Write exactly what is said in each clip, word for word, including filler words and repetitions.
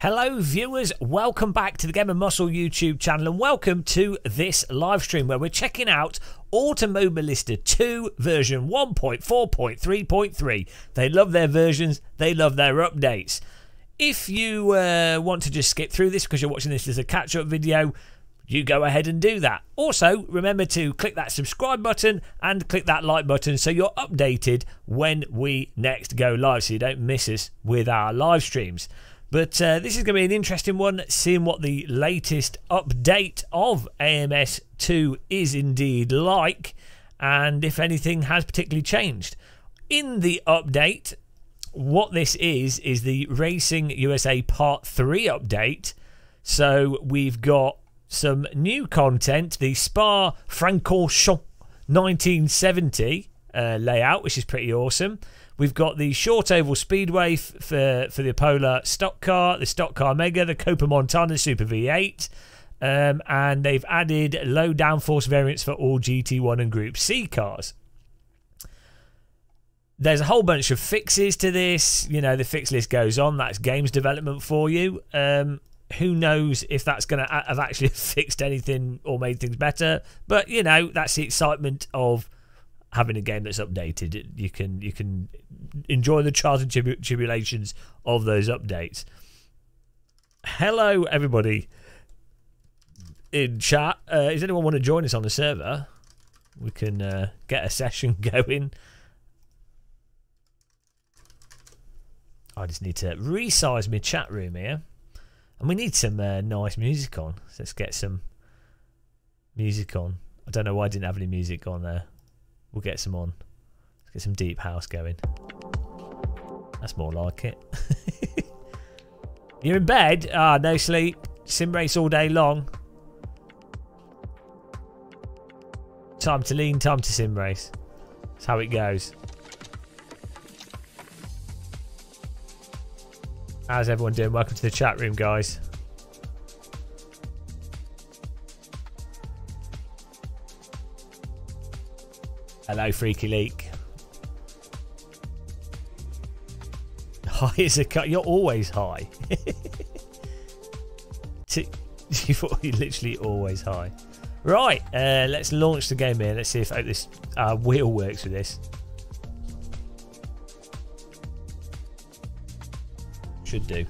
Hello viewers, welcome back to the Game of Muscle YouTube channel and welcome to this live stream where we're checking out Automobilista two version one point four point three point three. They love their versions, they love their updates. If you uh, want to just skip through this because you're watching this as a catch-up video, you go ahead and do that. Also, remember to click that subscribe button and click that like button so you're updated when we next go live so you don't miss us with our live streams. But uh, this is going to be an interesting one, seeing what the latest update of A M S two is indeed like and if anything has particularly changed. In the update, what this is, is the Racing U S A Part three update. So we've got some new content, the Spa-Francorchamps nineteen seventy uh, layout, which is pretty awesome. We've got the short oval speedway for for the Apola stock car, the stock car mega, the Copa Montana Super V eight, um, and they've added low downforce variants for all G T one and Group C cars. There's a whole bunch of fixes to this. You know, the fix list goes on. That's games development for you. Um, who knows if that's going to have actually fixed anything or made things better? But you know, that's the excitement of having a game that's updated. You can you can enjoy the trials and tribu tribulations of those updates. Hello everybody in chat. Uh, does anyone want to join us on the server? We can uh, get a session going. I just need to resize my chat room here, and we need some uh, nice music on. So let's get some music on. I don't know why I didn't have any music on there. We'll get some on. Let's get some deep house going. That's more like it. You're in bed? Ah, no sleep. Sim race all day long. Time to lean, time to sim race. That's how it goes. How's everyone doing? Welcome to the chat room, guys. Hello, Freaky Leak. High as a cut. You're always high. You're literally always high. Right, uh, let's launch the game here. Let's see if this uh, wheel works with this. Should do.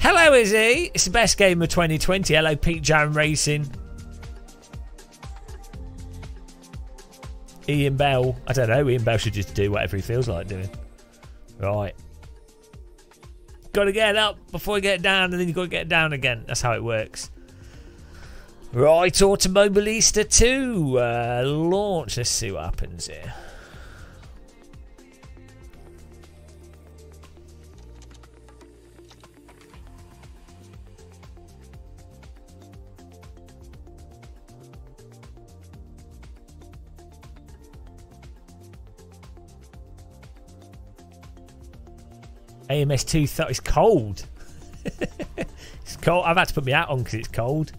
Hello, Izzy. It's the best game of twenty twenty. Hello, Pete Jam Racing. Ian Bell. I don't know. Ian Bell should just do whatever he feels like doing. Right. Got to get up before you get down, and then you've got to get down again. That's how it works. Right. Automobilista two. Uh, launch. Let's see what happens here. A M S two thought it's cold. It's cold. I've had to put my hat on because it's cold.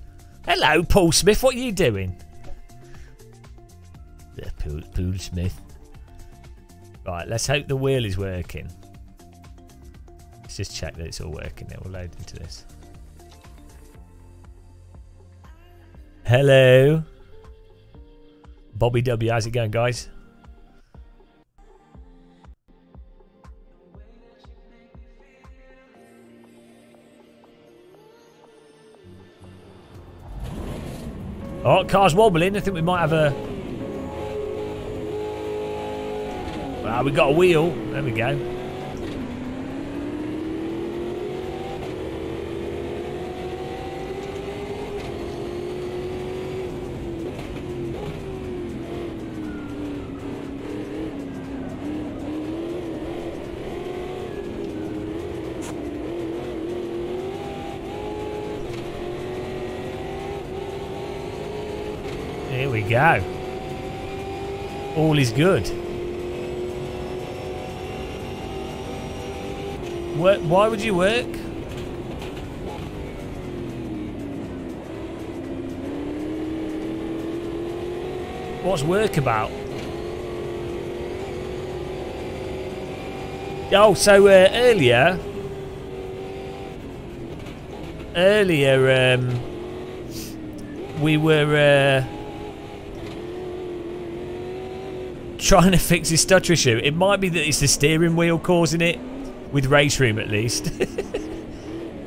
Hello, Paul Smith. What are you doing? Yeah, Paul, Paul Smith. Right, let's hope the wheel is working. Let's just check that it's all working. It will load into this. Hello. Bobby W. How's it going, guys? Oh, car's wobbling. I think we might have a... Well, we got a wheel. There we go. Go. All is good. Work, why would you work? What's work about? Oh, so uh, earlier earlier um, we were uh, trying to fix his stutter issue. It might be that it's the steering wheel causing it, with Race Room at least.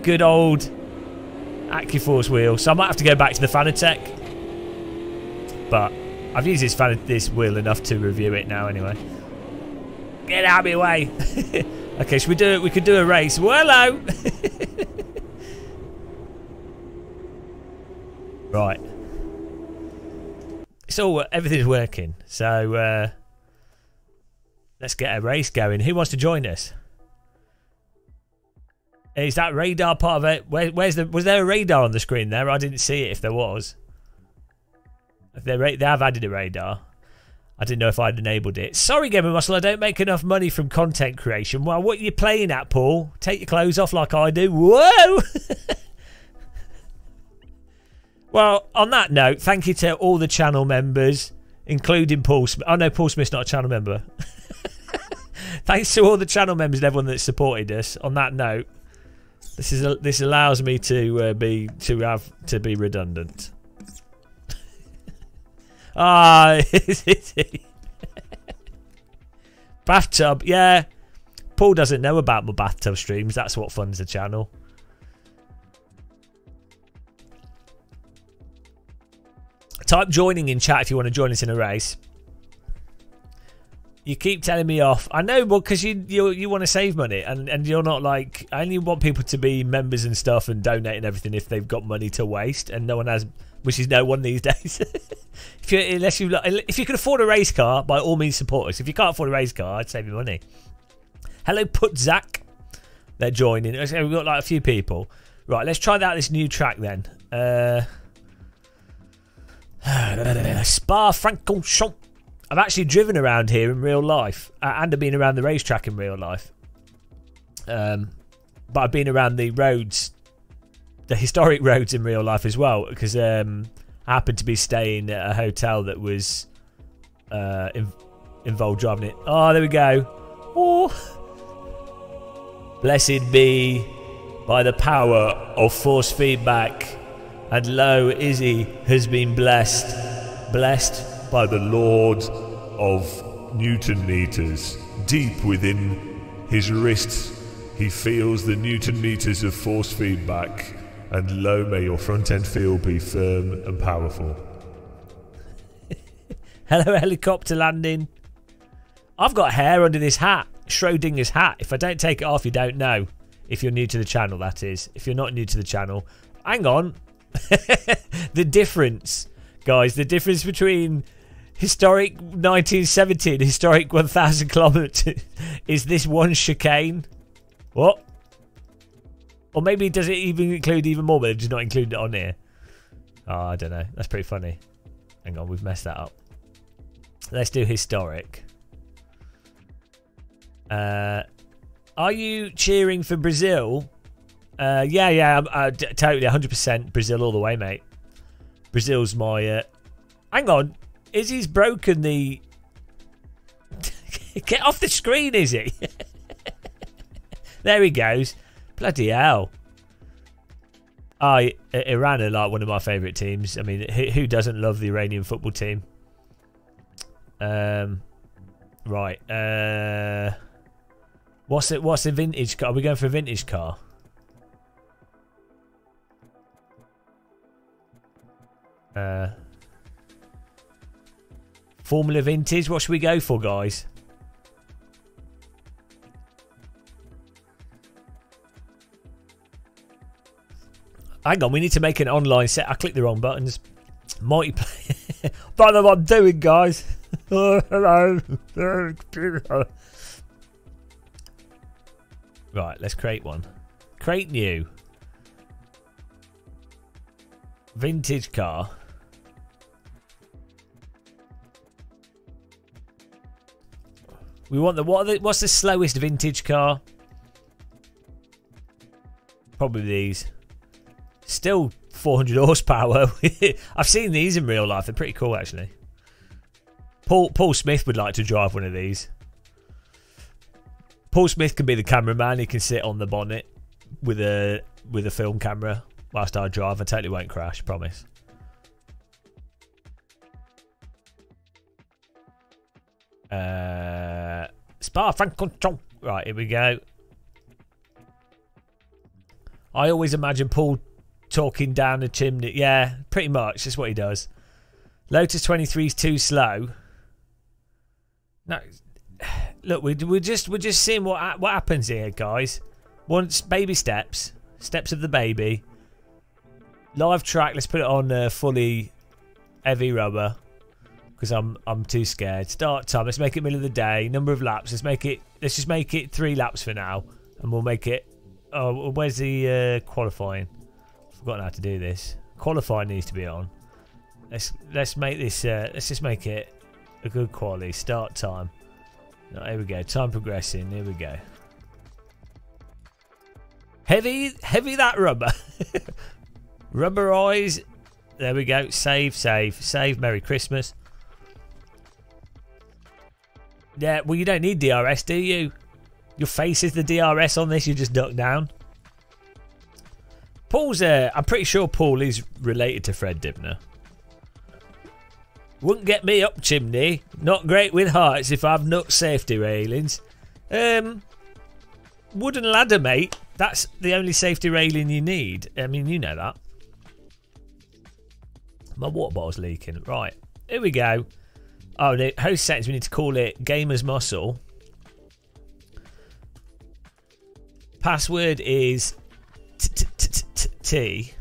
Good old AccuForce wheel. So I might have to go back to the Fanatec, but I've used this, fan this wheel enough to review it now anyway. Get out of my way. Okay, should we do it? We could do a race. Well, hello. Right. It's all, everything's working. So uh, let's get a race going. Who wants to join us? Is that radar part of it? Where, where's the? Was there a radar on the screen there? I didn't see it. If there was, if they they have added a radar. I didn't know if I'd enabled it. Sorry, Gamer Muscle, I don't make enough money from content creation. Well, what are you playing at, Paul? Take your clothes off like I do. Whoa! Well, on that note, thank you to all the channel members, including Paul Smith. Oh, no, Paul Smith's not a channel member. Thanks to all the channel members and everyone that supported us. On that note, this is a, this allows me to uh, be to have to be redundant. Ah, is it? Bathtub, yeah. Paul doesn't know about my bathtub streams. That's what funds the channel. Type joining in chat if you want to join us in a race. You keep telling me off. I know, well, because you, you you want to save money, and and you're not like, I only want people to be members and stuff and donate and everything if they've got money to waste, and no one has. Which is no one these days. If you, unless you, if you can afford a race car, by all means support us. If you can't afford a race car, I'd save you money. Hello, Put Zach. They're joining. Okay, we've got like a few people. Right, let's try out this new track then. Uh, Spa-Francorchamps. I've actually driven around here in real life, uh, and I've been around the racetrack in real life. Um, but I've been around the roads. The historic roads in real life as well, because um, I happened to be staying at a hotel that was uh, in involved driving it. Oh, there we go. Oh. Blessed be by the power of force feedback, and lo, Izzy has been blessed, blessed by the Lord of Newton meters. Deep within his wrists, he feels the Newton meters of force feedback. And lo, may your front end feel be firm and powerful. Hello, helicopter landing. I've got hair under this hat, Schrodinger's hat. If I don't take it off, you don't know. If you're new to the channel, that is. If you're not new to the channel, hang on. The difference, guys, the difference between historic nineteen seventy and historic one thousand kilometers is this one chicane. What? Or maybe does it even include even more, but they've just not included it on here. Oh, I don't know. That's pretty funny. Hang on, we've messed that up. Let's do historic. Uh, are you cheering for Brazil? Uh, yeah, yeah, I'm, I'm totally one hundred percent Brazil all the way, mate. Brazil's my... Uh... Hang on. Izzy's broken the... Get off the screen, Izzy. There he goes. Bloody hell. I, Iran are like one of my favourite teams. I mean, who, who doesn't love the Iranian football team? Um, right. Uh, what's it? What's a vintage car? Are we going for a vintage car? Uh, Formula vintage. What should we go for, guys? Hang on, we need to make an online set. I clicked the wrong buttons. Multiplayer. Don't know what I'm doing, guys. Hello. Right, let's create one. Create new. Vintage car. We want the what? Are the, what's the slowest vintage car? Probably these. Still four hundred horsepower. I've seen these in real life. They're pretty cool, actually. Paul Paul Smith would like to drive one of these. Paul Smith can be the cameraman. He can sit on the bonnet with a with a film camera whilst I drive. I totally won't crash, promise. Uh, Spa-Francorchamps. Right, here we go. I always imagine Paul talking down the chimney. Yeah, pretty much. That's what he does. Lotus twenty-three is too slow. No, look, we we just we're just seeing what what happens here, guys. Once baby steps, steps of the baby. Live track. Let's put it on uh, fully heavy rubber. Because I'm I'm too scared. Start time. Let's make it middle of the day. Number of laps. Let's make it. Let's just make it three laps for now, and we'll make it. Oh, where's the uh, qualifying? I've forgotten how to do this. Qualifying needs to be on. Let's let's make this. Uh, let's just make it a good quality start time. No, here we go. Time progressing. Here we go. Heavy, heavy that rubber. Rubber eyes. There we go. Save, save, save. Merry Christmas. Yeah, well, you don't need D R S, do you? Your face is the D R S on this. You just duck down. Paul's uh, I'm pretty sure Paul is related to Fred Dibner. Wouldn't get me up chimney. Not great with heights if I've nut safety railings. Um, wooden ladder, mate. That's the only safety railing you need. I mean, you know that. My water bottle's leaking. Right, here we go. Oh, the host settings, we need to call it Gamer's Muscle. Password is T.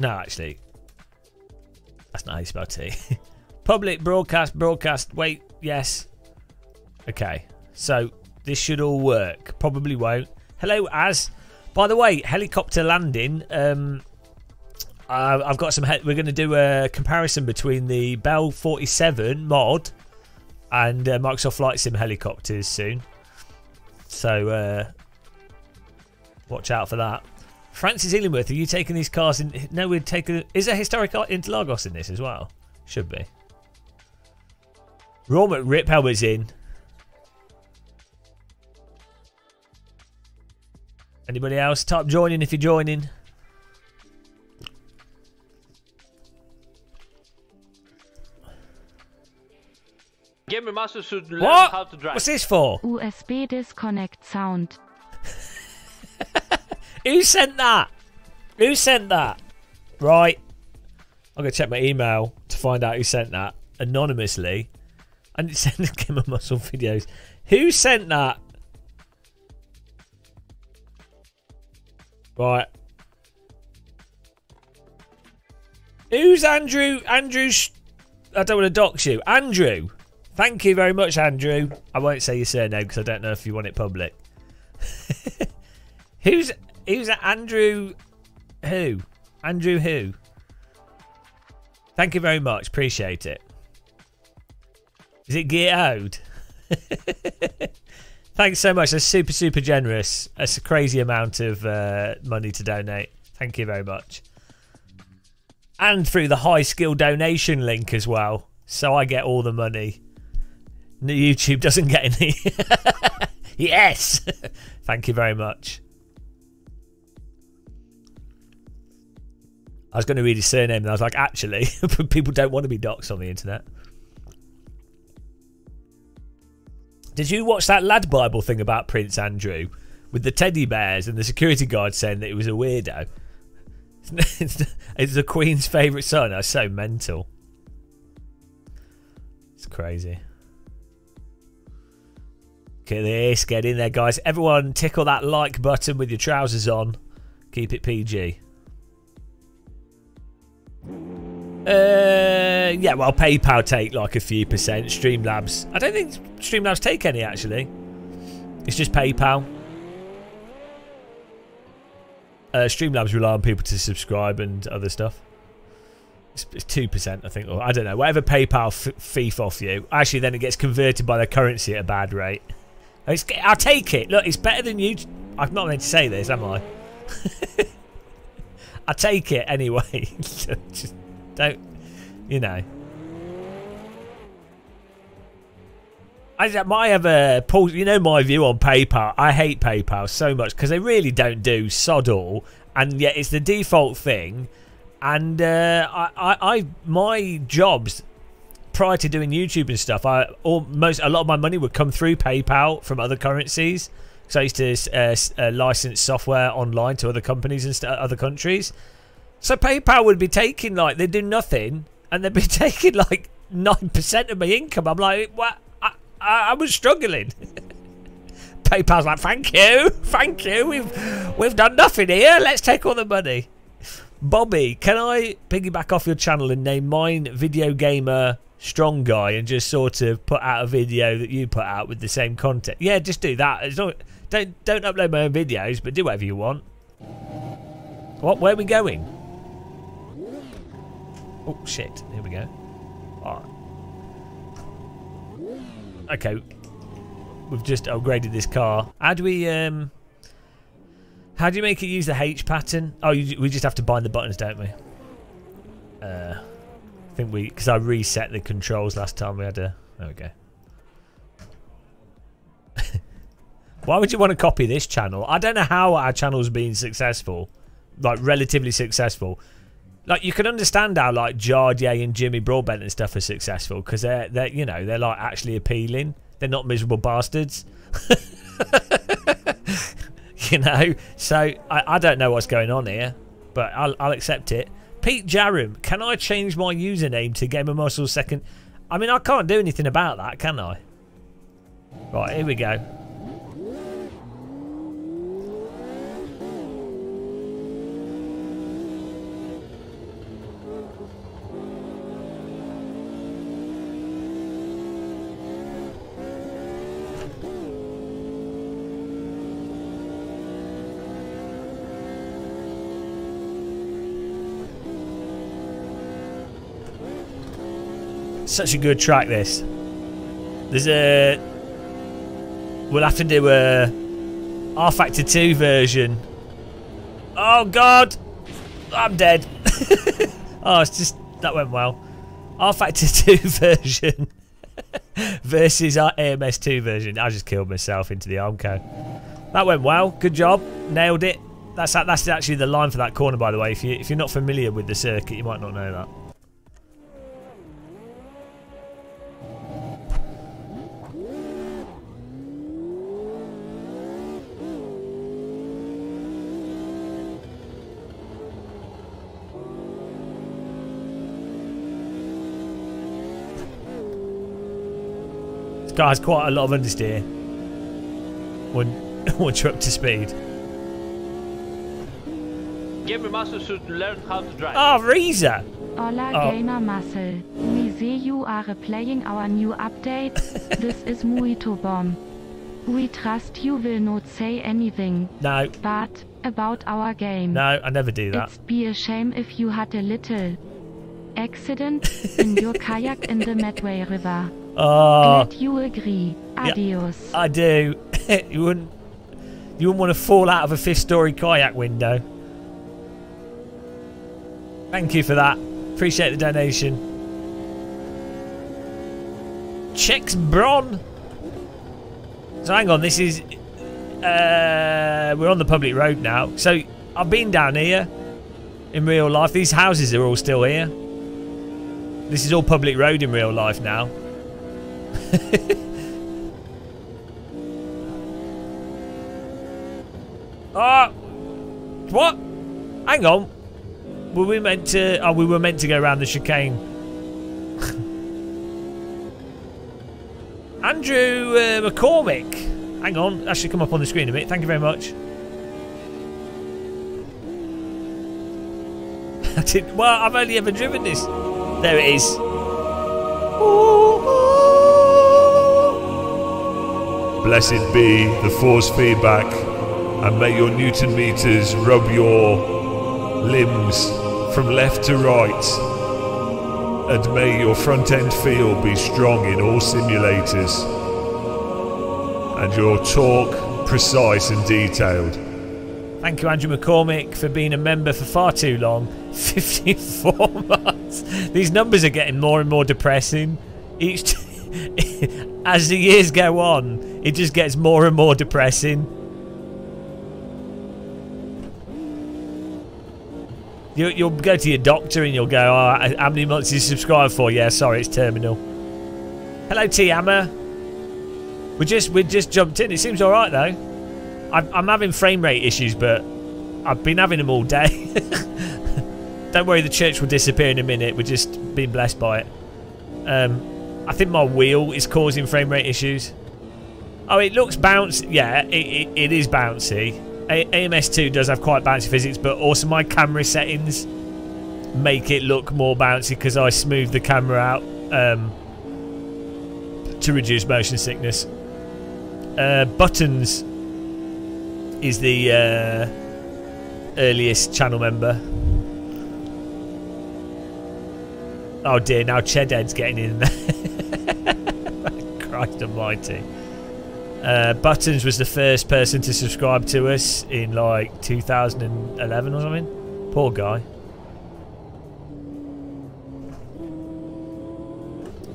No, actually, that's not how you spell T. Public broadcast, broadcast, wait, yes. Okay, so this should all work. Probably won't. Hello, Az. By the way, helicopter landing. Um, Uh, I've got some. We're going to do a comparison between the Bell forty-seven mod and uh, Microsoft Flight Sim helicopters soon. So uh, watch out for that. Francis Illingworth, are you taking these cars in? No, we're taking. Is there historic Interlagos in this as well? Should be. Raw McRipel was in. Anybody else? Type joining if you're joining. Gamer Master should learn what? How to drive. What's this for? U S B disconnect sound. Who sent that? Who sent that? Right. I'm going to check my email to find out who sent that anonymously. I didn't send the Gamer Muscle videos. Who sent that? Right. Who's Andrew? Andrew. I don't want to dox you. Andrew. Thank you very much, Andrew. I won't say your surname because I don't know if you want it public. who's who's Andrew? Who? Andrew who? Thank you very much. Appreciate it. Is it Gear Ode? Thanks so much. That's super, super generous. That's a crazy amount of uh, money to donate. Thank you very much. And through the high skill donation link as well. So I get all the money. YouTube doesn't get any. Yes. Thank you very much. I was going to read his surname and I was like, actually, people don't want to be doxxed on the internet. Did you watch that Lad Bible thing about Prince Andrew with the teddy bears and the security guard saying that he was a weirdo? It's the Queen's favourite son. That's so mental. It's crazy. Look at this, get in there guys. Everyone tickle that like button with your trousers on. Keep it P G. Uh, yeah, well PayPal take like a few percent. Streamlabs. I don't think Streamlabs take any actually. It's just PayPal. Uh, Streamlabs rely on people to subscribe and other stuff. It's two percent I think, or I don't know, whatever PayPal f thief off you. Actually then it gets converted by their currency at a bad rate. It's, I'll take it. Look, it's better than you. I'm not meant to say this, am I? I take it anyway. Just don't, you know. I, I might have a Paul, you know my view on PayPal. I hate PayPal so much because they really don't do sod all, and yet it's the default thing. And uh, I, I, I, my jobs prior to doing YouTube and stuff, I almost a lot of my money would come through PayPal from other currencies. So I used to uh, uh, license software online to other companies and st other countries. So PayPal would be taking like they do nothing, and they'd be taking like nine percent of my income. I'm like, what? I, I, I was struggling. PayPal's like, thank you, thank you. We've we've done nothing here. Let's take all the money. Bobby, can I piggyback off your channel and name mine Video Gamer Strong Guy and just sort of put out a video that you put out with the same content? Yeah, just do that. It's not, don't don't upload my own videos, but do whatever you want. What? Where are we going? Oh shit! Here we go. All right. Okay, we've just upgraded this car. How do we um? How do you make it use the H pattern? Oh, you, we just have to bind the buttons, don't we? Uh, I think we... Because I reset the controls last time we had a... There we go. Why would you want to copy this channel? I don't know how our channel's been successful. Like, relatively successful. Like, you can understand how, like, Jardier and Jimmy Broadbent and stuff are successful. Because they're, they're, you know, they're, like, actually appealing. They're not miserable bastards. You know, so I, I don't know what's going on here, but I'll, I'll accept it. Pete Jarum, can I change my username to Gamer Muscle Second? I mean, I can't do anything about that, can I? Right, here we go. Such a good track, this. There's a... We'll have to do a R Factor two version. Oh, God! I'm dead. Oh, it's just... That went well. R Factor two version versus our A M S two version. I just killed myself into the arm cone. That went well. Good job. Nailed it. That's that's actually the line for that corner, by the way. If, you, if you're not familiar with the circuit, you might not know that. Car has quite a lot of understeer when once you're up to speed. Gamer Muscle should learn how to drive. Oh, Reza! Hola, oh. Gamer Muscle. We see you are playing our new update. This is Muito Bomb. We trust you will not say anything. No. But about our game. No, I never do that. It'd be a shame if you had a little accident in your kayak in the Medway River. Oh, glad you agree. Adios. Yeah, I do. you wouldn't you wouldn't want to fall out of a fifth story kayak window. Thank you for that. Appreciate the donation. Chex Bron. So hang on, this is uh we're on the public road now. So I've been down here in real life. These houses are all still here. This is all public road in real life now. Ah, uh, what? Hang on. Were we meant to? Oh, we were meant to go around the chicane. Andrew uh, McCormick. Hang on, that should come up on the screen a bit. Thank you very much. I didn't. Well, I've only ever driven this. There it is. Ooh. Blessed be the force feedback, and may your Newton meters rub your limbs from left to right, and may your front end feel be strong in all simulators, and your torque precise and detailed. Thank you, Andrew McCormick, for being a member for far too long. fifty-four months. These numbers are getting more and more depressing each. as the years go on, it just gets more and more depressing. You, you'll go to your doctor and you'll go, oh, how many months did you subscribe for? Yeah, sorry, it's terminal. Hello, T-Hammer. We just, we just jumped in. It seems all right, though. I'm, I'm having frame rate issues, but I've been having them all day. Don't worry, the church will disappear in a minute. We're just being blessed by it. Um, I think my wheel is causing frame rate issues. Oh, it looks bouncy. Yeah, it, it, it is bouncy. A M S two does have quite bouncy physics, but also my camera settings make it look more bouncy because I smooth the camera out um, to reduce motion sickness. Uh, Buttons is the uh, earliest channel member. Oh dear, now Chedhead's getting in there. Christ almighty. Uh, Buttons was the first person to subscribe to us in like two thousand eleven or something. Poor guy.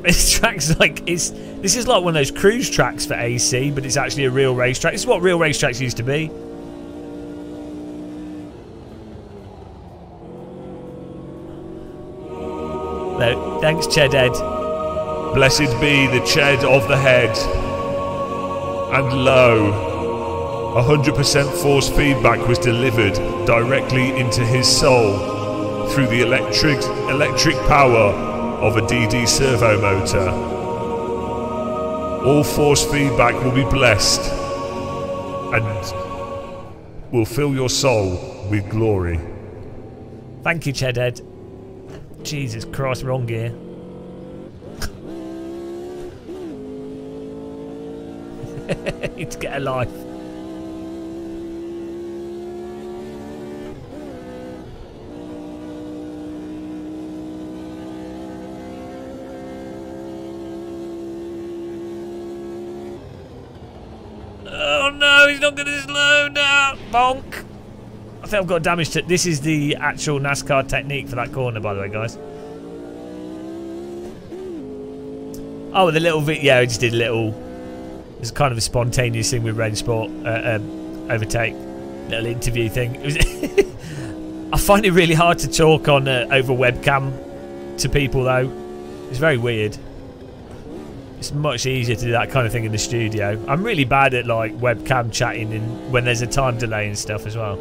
This track's like, it's, this is like one of those cruise tracks for A C, but it's actually a real racetrack. This is what real racetracks used to be. No, thanks, Chedhead. Blessed be the Ched of the head. And lo, one hundred percent force feedback was delivered directly into his soul through the electric, electric power of a D D servo motor. All force feedback will be blessed and will fill your soul with glory. Thank you, Chedhead. Jesus Christ, wrong gear. Need to get a life. Oh no, he's not going to slow down. Bonk. I think I've got damage to... This is the actual NASCAR technique for that corner, by the way, guys. Oh, the little... Vi yeah, I just did a little... It's kind of a spontaneous thing with Rain Sport. Uh, um, overtake. Little interview thing. It was I find it really hard to talk on uh, over webcam to people, though. It's very weird. It's much easier to do that kind of thing in the studio. I'm really bad at, like, webcam chatting and when there's a time delay and stuff as well.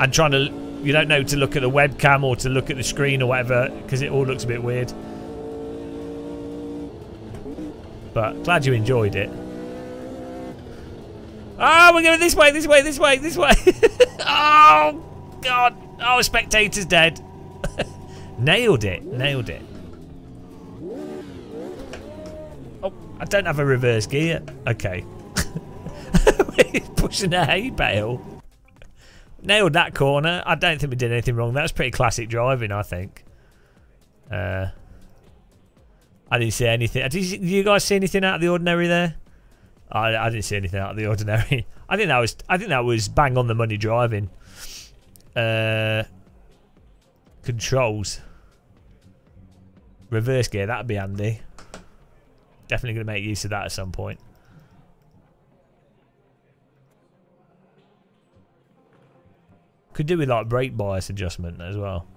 And trying to, you don't know to look at the webcam or to look at the screen or whatever, because it all looks a bit weird. But glad you enjoyed it. Oh, we're going this way, this way, this way, this way. Oh, God. Oh, spectator's dead. Nailed it, nailed it. Oh, I don't have a reverse gear. Okay. Pushing a hay bale. Nailed that corner. I don't think we did anything wrong. That was pretty classic driving, I think. Uh, I didn't see anything. Did you, did you guys see anything out of the ordinary there? I, I didn't see anything out of the ordinary. I think that was I think that was bang on the money driving. Uh, controls. Reverse gear. That'd be handy. Definitely going to make use of that at some point. Could do with like brake bias adjustment as well.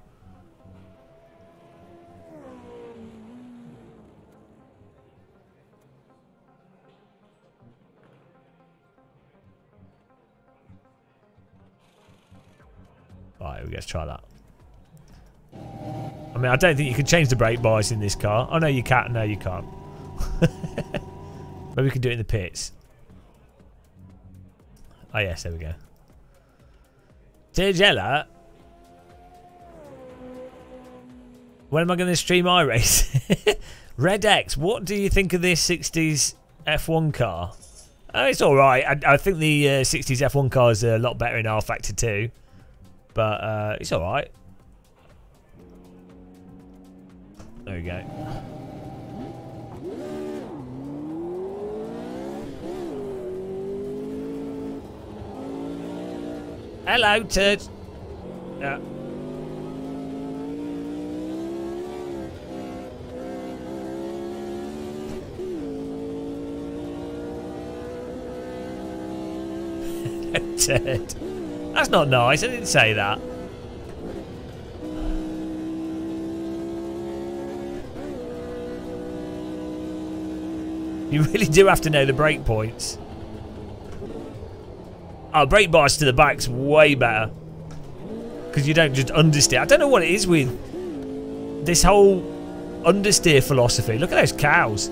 Right, let's try that. I mean, I don't think you can change the brake bias in this car. Oh no, you can't. No, you can't. Maybe we can do it in the pits. Oh yes, there we go. Tigella, when am I going to stream iRace? Red X, what do you think of this sixties F one car? Oh, it's alright. I, I think the uh, sixties F one car is a lot better in R Factor two. But uh, it's alright. There we go. Hello, turd. Yeah. Ted. That's not nice. I didn't say that. You really do have to know the brake points. Oh, brake bars to the back's way better. Because you don't just understeer. I don't know what it is with this whole understeer philosophy. Look at those cows.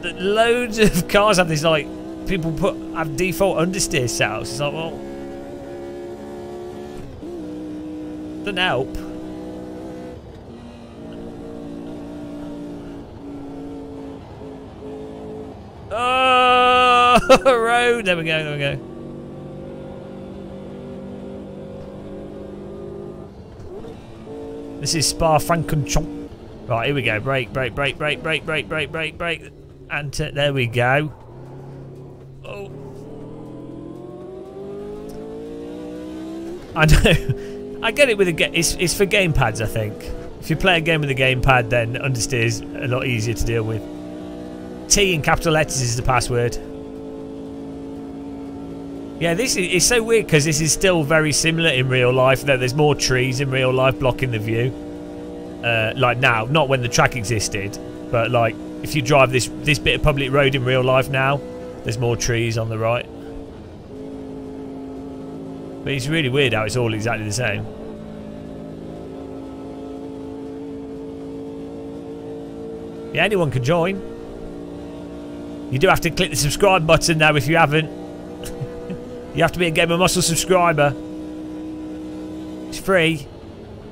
The loads of cars have these, like, people put have default understeer setups. It's like, well, doesn't help. Oh, road! There we go, there we go. This is Spa-Francorchamps. Right, here we go. Brake, brake, brake, brake, brake, brake, brake, brake, brake. And uh, there we go. Oh. I know. I get it with a game. It's, it's for gamepads, I think. If you play a game with a gamepad, then understeer is a lot easier to deal with. T in capital letters is the password. Yeah, this is it's so weird because this is still very similar in real life. Though there's more trees in real life blocking the view. Uh, like now, not when the track existed, but like if you drive this this bit of public road in real life now, there's more trees on the right. But it's really weird how it's all exactly the same. Yeah, anyone can join. You do have to click the subscribe button now if you haven't. You have to be a Game of Muscle subscriber. It's free.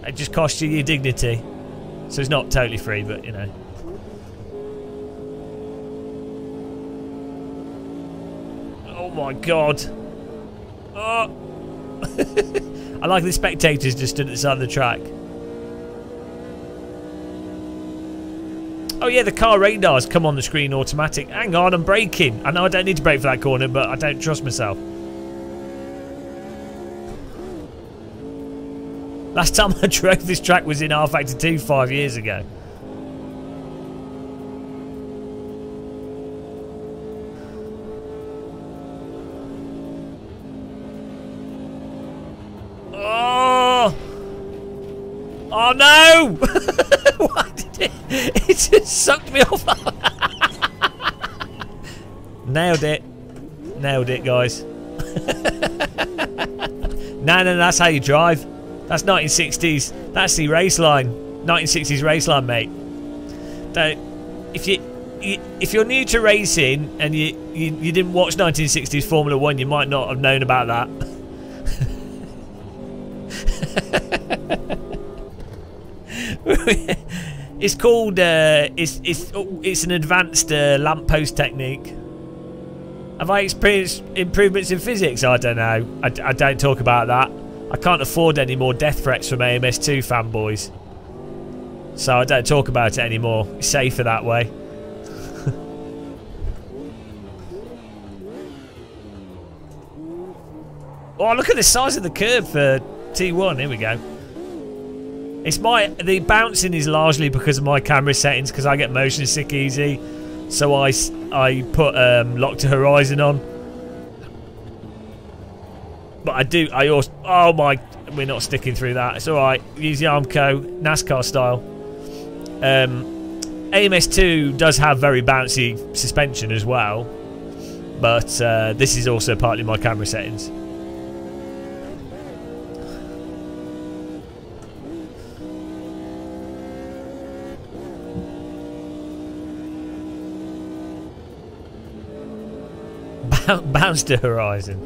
It just costs you your dignity. So it's not totally free, but you know. Oh my god. Oh. I like the spectators just stood at the side of the track. Oh yeah, the car radars come on the screen automatic. Hang on, I'm braking. I know I don't need to brake for that corner, but I don't trust myself. Last time I drove this track was in rFactor two five years ago. Oh! Oh no! Why did it... It just sucked me off. Nailed it. Nailed it, guys. No, no, that's how you drive. That's nineteen sixties. That's the race line. nineteen sixties race line, mate. Don't, if, you, you, if you're new to racing and you, you, you didn't watch nineteen sixties Formula One, you might not have known about that. It's called, uh, it's, it's, oh, it's an advanced uh, lamppost technique. Have I experienced improvements in physics? I don't know. I, I don't talk about that. I can't afford any more death threats from A M S two fanboys. So I don't talk about it anymore. It's safer that way. Oh, look at the size of the curb for T one. Here we go. It's my the bouncing is largely because of my camera settings because I get motion sick easy, so I I put um, lock to horizon on. But I do I also oh my we're not sticking through that. It's all right. Use the Armco NASCAR style. Um, A M S two does have very bouncy suspension as well, but uh, this is also partly my camera settings. Bounce to horizon.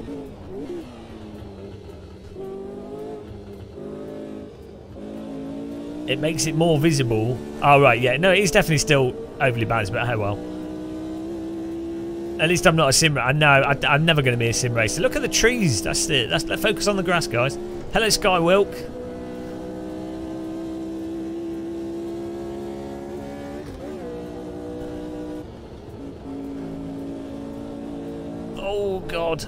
It makes it more visible. Oh, right, yeah. No, it is definitely still overly balanced, but hey, well. At least I'm not a sim racer. I know, I, I'm never going to be a sim racer. Look at the trees. That's it. That's, let's focus on the grass, guys. Hello, Sky Wilk. Oh, God.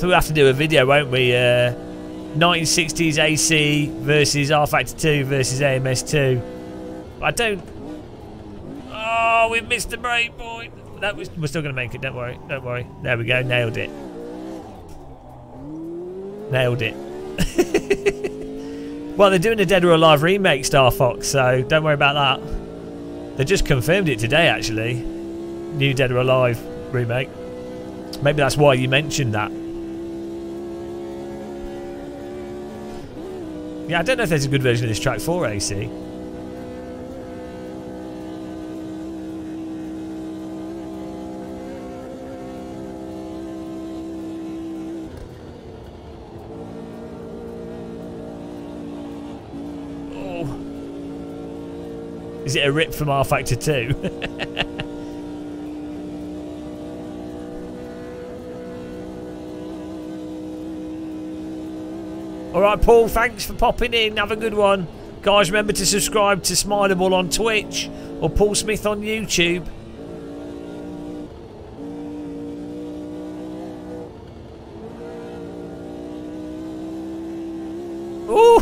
So we'll have to do a video, won't we? Uh, nineteen sixties A C versus rFactor two versus A M S two. I don't... Oh, Oh, we've missed the break point. That was, we're still going to make it, don't worry, don't worry. There we go, nailed it. Nailed it. Well, they're doing a Dead or Alive remake, Star Fox, so don't worry about that. They just confirmed it today, actually. New Dead or Alive remake. Maybe that's why you mentioned that. Yeah, I don't know if there's a good version of this track for A C. Oh. Is it a rip from rFactor two? Alright, Paul, thanks for popping in. Have a good one. Guys, remember to subscribe to Smileable on Twitch or Paul Smith on YouTube. Ooh!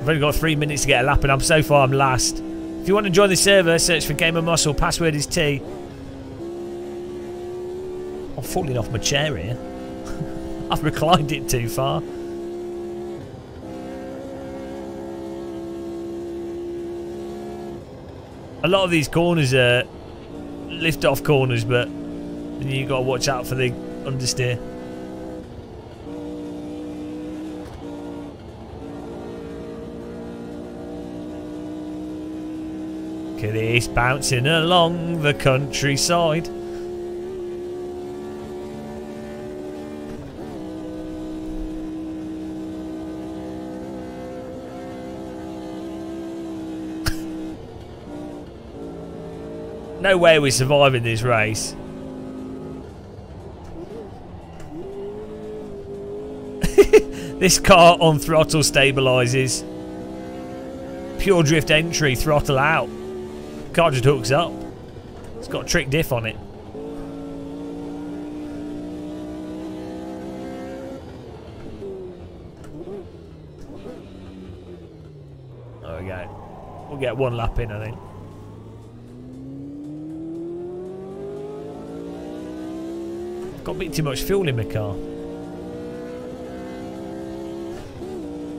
I've only got three minutes to get a lap and I'm so far I'm last. If you want to join the server, search for Gamer Muscle. Password is T. I'm falling off my chair here. I've reclined it too far. A lot of these corners are lift-off corners, but you got to watch out for the understeer. Look at this, bouncing along the countryside. No way we're surviving this race. This car on throttle stabilises. Pure drift entry, throttle out. Car just hooks up. It's got a trick diff on it. There we go. We'll get one lap in, I think. Got a bit too much fuel in my car.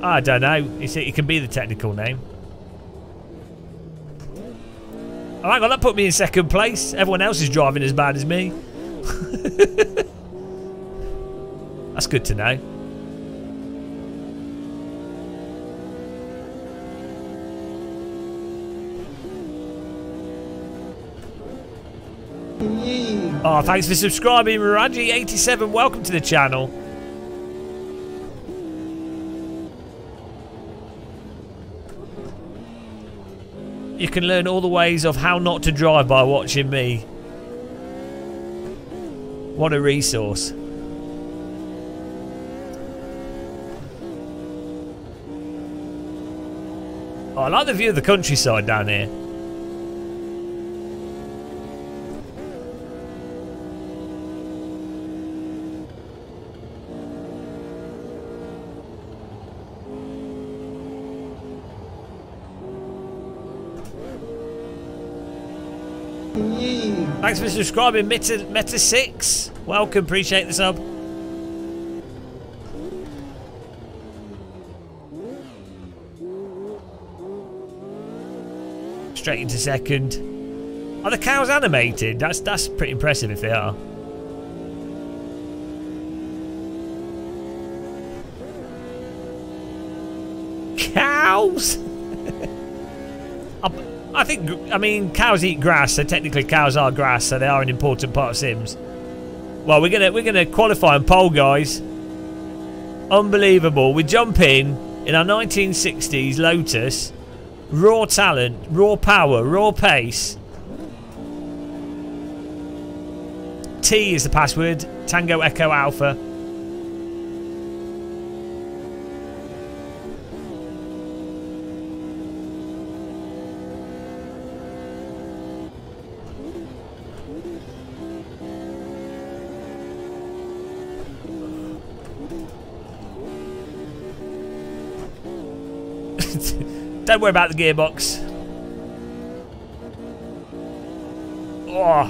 I don't know. It's, it can be the technical name. Oh, hang on, that put me in second place. Everyone else is driving as bad as me. That's good to know. Oh, thanks for subscribing, Miraji eighty-seven. Welcome to the channel. You can learn all the ways of how not to drive by watching me. What a resource. Oh, I like the view of the countryside down here. Thanks for subscribing, Meta six. Welcome, appreciate the sub. Straight into second. Are the cows animated? That's that's pretty impressive if they are. Cows? I I think, I mean, cows eat grass, so technically cows are grass, so they are an important part of Sims. Well, we're gonna we're gonna qualify and pole, guys. Unbelievable. We jump in in our nineteen sixties Lotus. Raw talent, raw power, raw pace. T is the password. Tango Echo Alpha. Don't worry about the gearbox. Oh.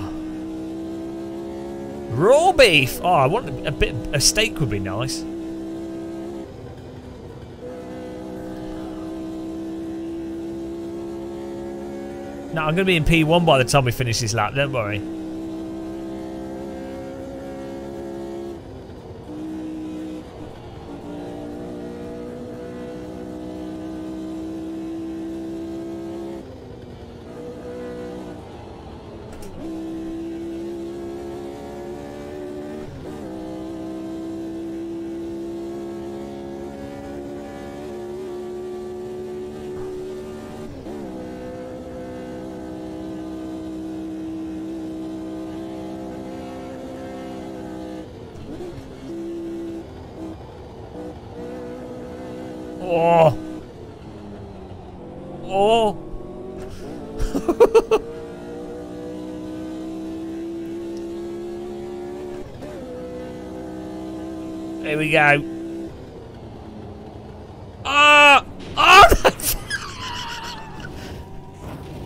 Raw beef! Oh, I want a bit. A steak would be nice. No, I'm going to be in P one by the time we finish this lap, don't worry. Oh! Oh! Here we go. Ah! Oh! Oh!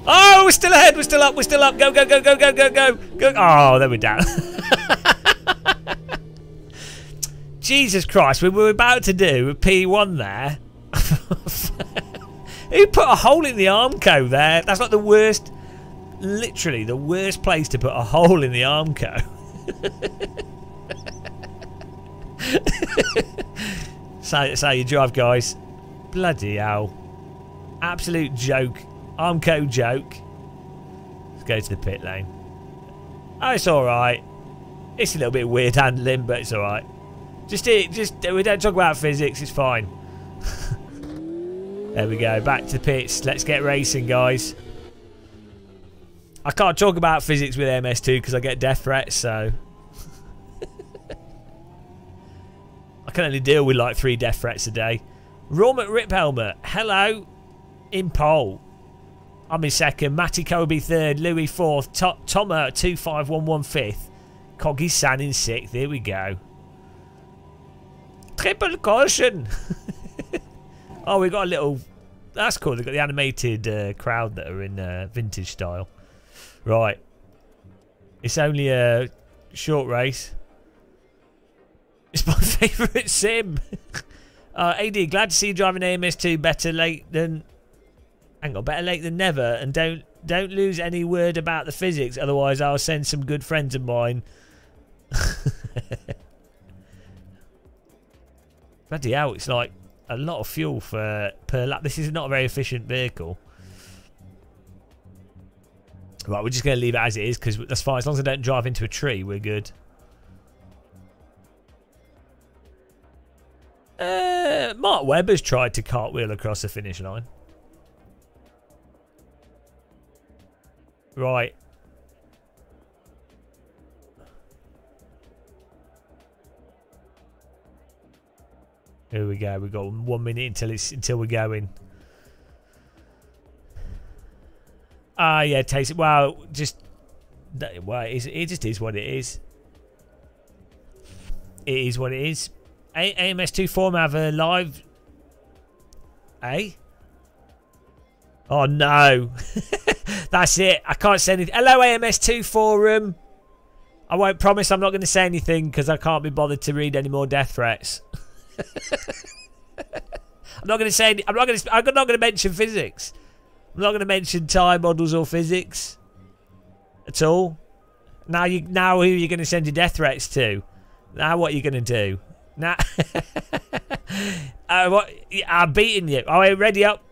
Oh! We're still ahead. We're still up. We're still up. Go! Go! Go! Go! Go! Go! Go! Go! Oh, there we're down. Jesus Christ! We were about to do a P one there. Who put a hole in the Armco there? That's like the worst, literally the worst place to put a hole in the Armco. So that's how you drive, guys. Bloody hell. Absolute joke. Armco joke. Let's go to the pit lane. Oh, it's alright. It's a little bit weird handling, but it's alright. Just, just, we don't talk about physics, it's fine. There we go, back to the pits. Let's get racing, guys. I can't talk about physics with M S two because I get death threats, so... I can only deal with like three death threats a day. Rormat Rip Helmet, hello. In pole. I'm in second. Matty Kobe third. Louis fourth. Tomer two five one one fifth. Coggy San in sixth. Here we go. Triple caution! Oh, we got a little... That's cool. They've got the animated uh, crowd that are in uh, vintage style. Right. It's only a short race. It's my favourite sim. uh, A D, glad to see you driving A M S two. Better late than... Hang on. Better late than never. And don't, don't lose any word about the physics. Otherwise, I'll send some good friends of mine. Bloody hell. It's like... a lot of fuel for per lap. This is not a very efficient vehicle. Right, we're just going to leave it as it is because that's fine. As long as I don't drive into a tree, we're good. Uh, Mark Webber's tried to cartwheel across the finish line. Right. Here we go. We've got one minute until it's until we're going. Ah, uh, yeah, taste it. Well, just that, well, it, is, it just is what it is. It is what it is. A M S two form have a live. Eh? Oh no, that's it. I can't say anything. Hello, A M S two forum. I won't promise. I'm not going to say anything because I can't be bothered to read any more death threats. I'm not going to say any, I'm not going to I'm not going to mention physics. I'm not going to mention tyre models or physics at all. Now you now who are you going to send your death threats to? Now what are you going to do? Now uh, what I'm beating you. All right, ready up.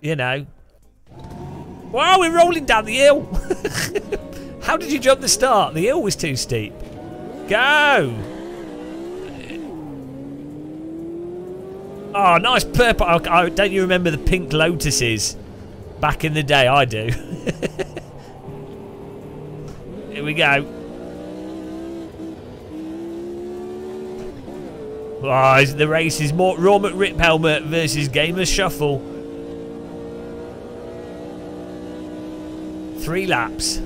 You know. Wow, we're rolling down the hill. How did you jump the start? The hill was too steep. Go! Oh, nice purple. Oh, don't you remember the pink lotuses back in the day? I do. Here we go. Oh, the race is more Rormat Rip Helmet versus Gamer Shuffle. Three laps.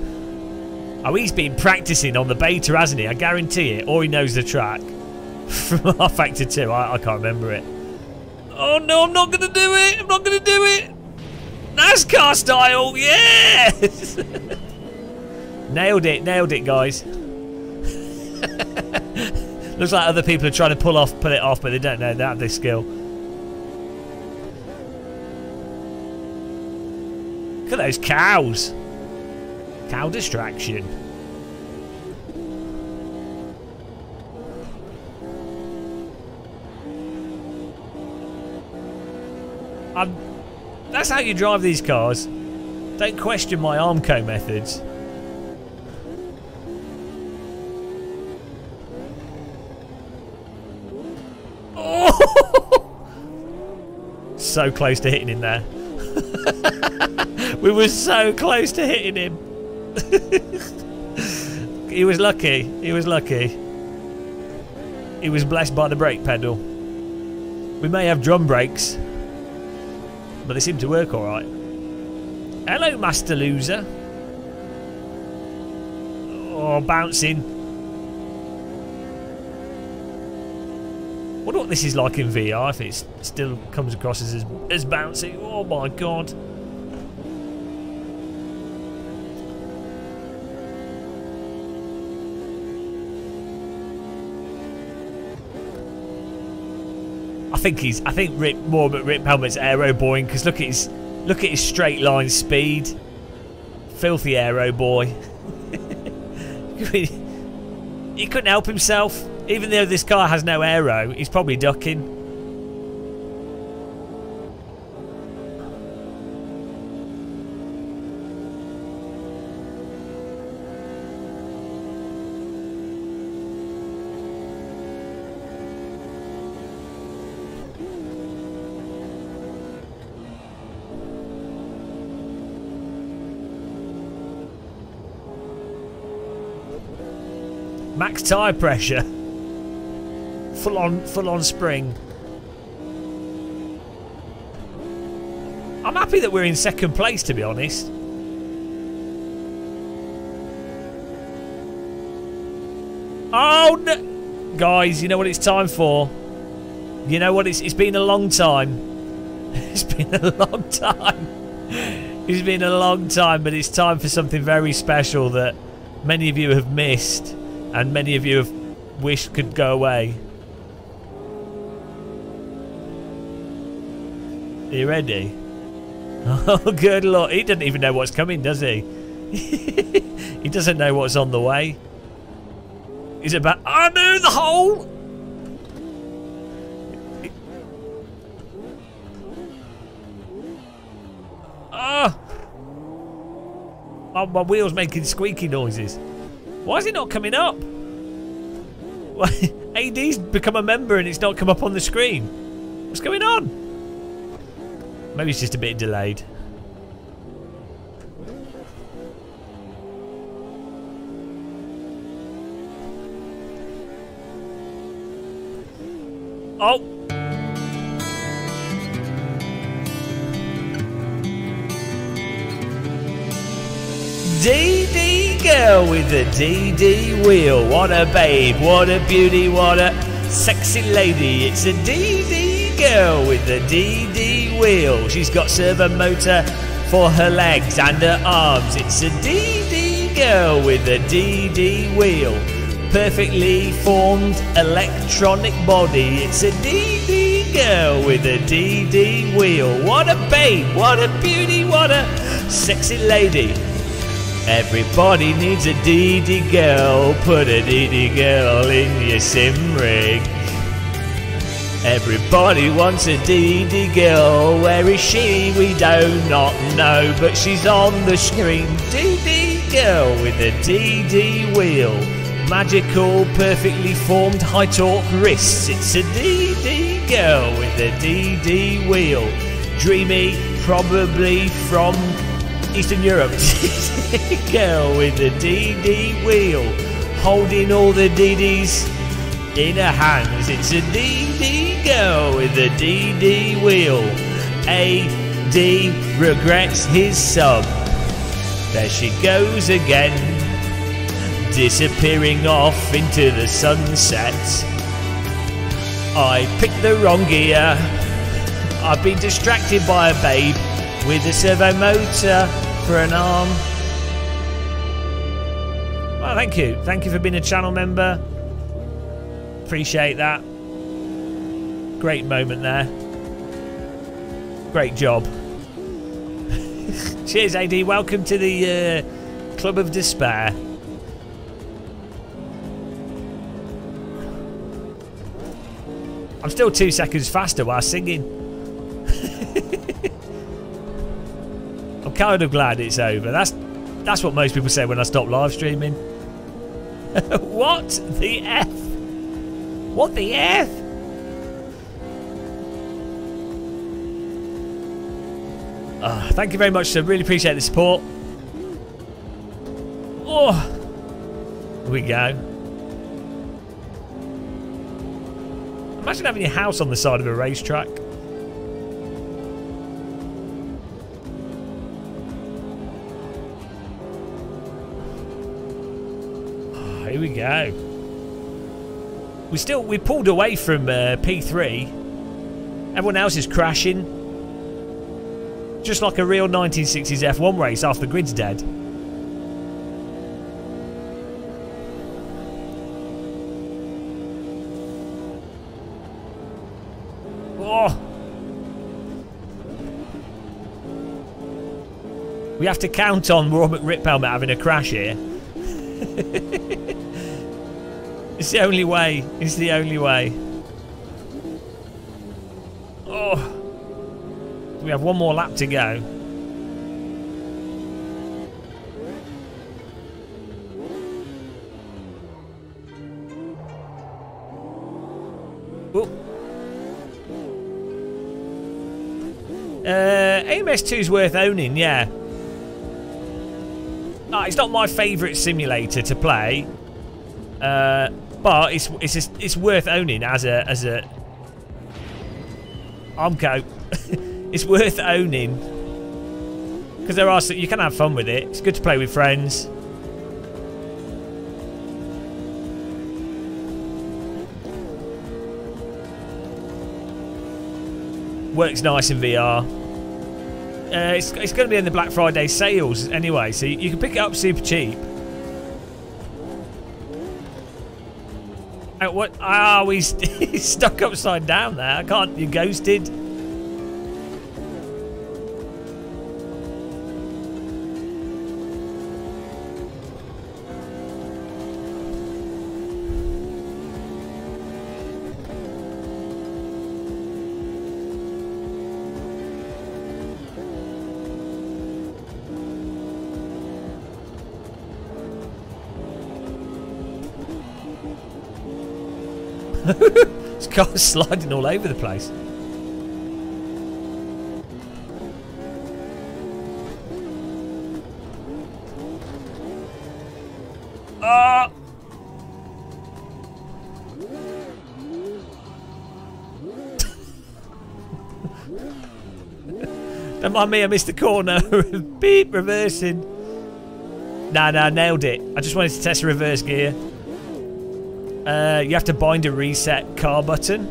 Oh, he's been practicing on the beta, hasn't he? I guarantee it. Or he knows the track. From rFactor two. I, I can't remember it. Oh, no, I'm not going to do it. I'm not going to do it. Fast car style, yes! Nailed it, nailed it, guys. Looks like other people are trying to pull off, pull it off, but they don't know that this skill. Look at those cows. Cow distraction. I'm, that's how you drive these cars. Don't question my Armco methods. So close to hitting him there. We were so close to hitting him. He was lucky. He was lucky. He was blessed by the brake pedal. We may have drum brakes, but they seem to work all right. Hello, Master Loser. Oh, bouncing. I wonder what this is like in V R, if it still comes across as, as bouncy. Oh my god. I think he's, I think Rip, more but Rip Helmet's aero boying, because look at his, look at his straight line speed. Filthy aero boy. He couldn't help himself. Even though this car has no aero, he's probably ducking. Max tire pressure. Full on, full on spring. I'm happy that we're in second place, to be honest. Oh no, guys! You know what it's time for. You know what it's. It's been a long time. It's been a long time. It's been a long time, but it's time for something very special that many of you have missed, and many of you have wished could go away. Are you ready? Oh, good lord. He doesn't even know what's coming, does he? He doesn't know what's on the way. He's about... Oh, no! The hole! Oh! Oh, my wheel's making squeaky noises. Why is it not coming up? A D's become a member and it's not come up on the screen. What's going on? Maybe it's just a bit delayed. Oh! D D girl with the D D wheel. What a babe, what a beauty, what a sexy lady. It's a D D girl with the D D wheel. She's got servo motor for her legs and her arms. It's a D D girl with a D D wheel. Perfectly formed electronic body. It's a D D girl with a D D wheel. What a babe, what a beauty, what a sexy lady. Everybody needs a D D girl. Put a D D girl in your sim rig. Everybody wants a D D girl. Where is she? We do not know, but she's on the screen. D D girl with a D D wheel. Magical, perfectly formed high torque wrists. It's a D D girl with a D D wheel. Dreamy, probably from Eastern Europe. D D girl with a D D wheel. Holding all the D Ds in her hands. It's a D D girl with a D D wheel. A D regrets his sub. There she goes again, disappearing off into the sunset. I picked the wrong gear. I've been distracted by a babe with the servo motor for an arm. Well, thank you. Thank you for being a channel member. Appreciate that. Great moment there. Great job. Cheers, A D. Welcome to the uh, Club of Despair. I'm still two seconds faster while singing. I'm kind of glad it's over. That's that's what most people say when I stop live streaming. What the F? What the F? Oh, thank you very much, sir. Really appreciate the support. Oh, here we go. Imagine having your house on the side of a racetrack. Oh, here we go. We still we pulled away from uh, P three. Everyone else is crashing. Just like a real nineteen sixties F one race, half the grid's dead. We have to count on Robert Riphelmet having a crash here. It's the only way. It's the only way. Oh. We have one more lap to go. Uh, A M S two's worth owning, yeah. No, it's not my favourite simulator to play, uh, but it's it's just, it's worth owning as a as a Armco. It's worth owning because there are you can have fun with it. It's good to play with friends. Works nice in V R. Uh, it's it's going to be in the Black Friday sales anyway, so you, you can pick it up super cheap. Uh, what? Ah, oh, he's, he's stuck upside down there. I can't. You're ghosted. This car's sliding all over the place. Ah! Don't mind me, I missed the corner. Beep, reversing. Nah, nah, nailed it. I just wanted to test reverse gear. Uh, you have to bind a reset car button.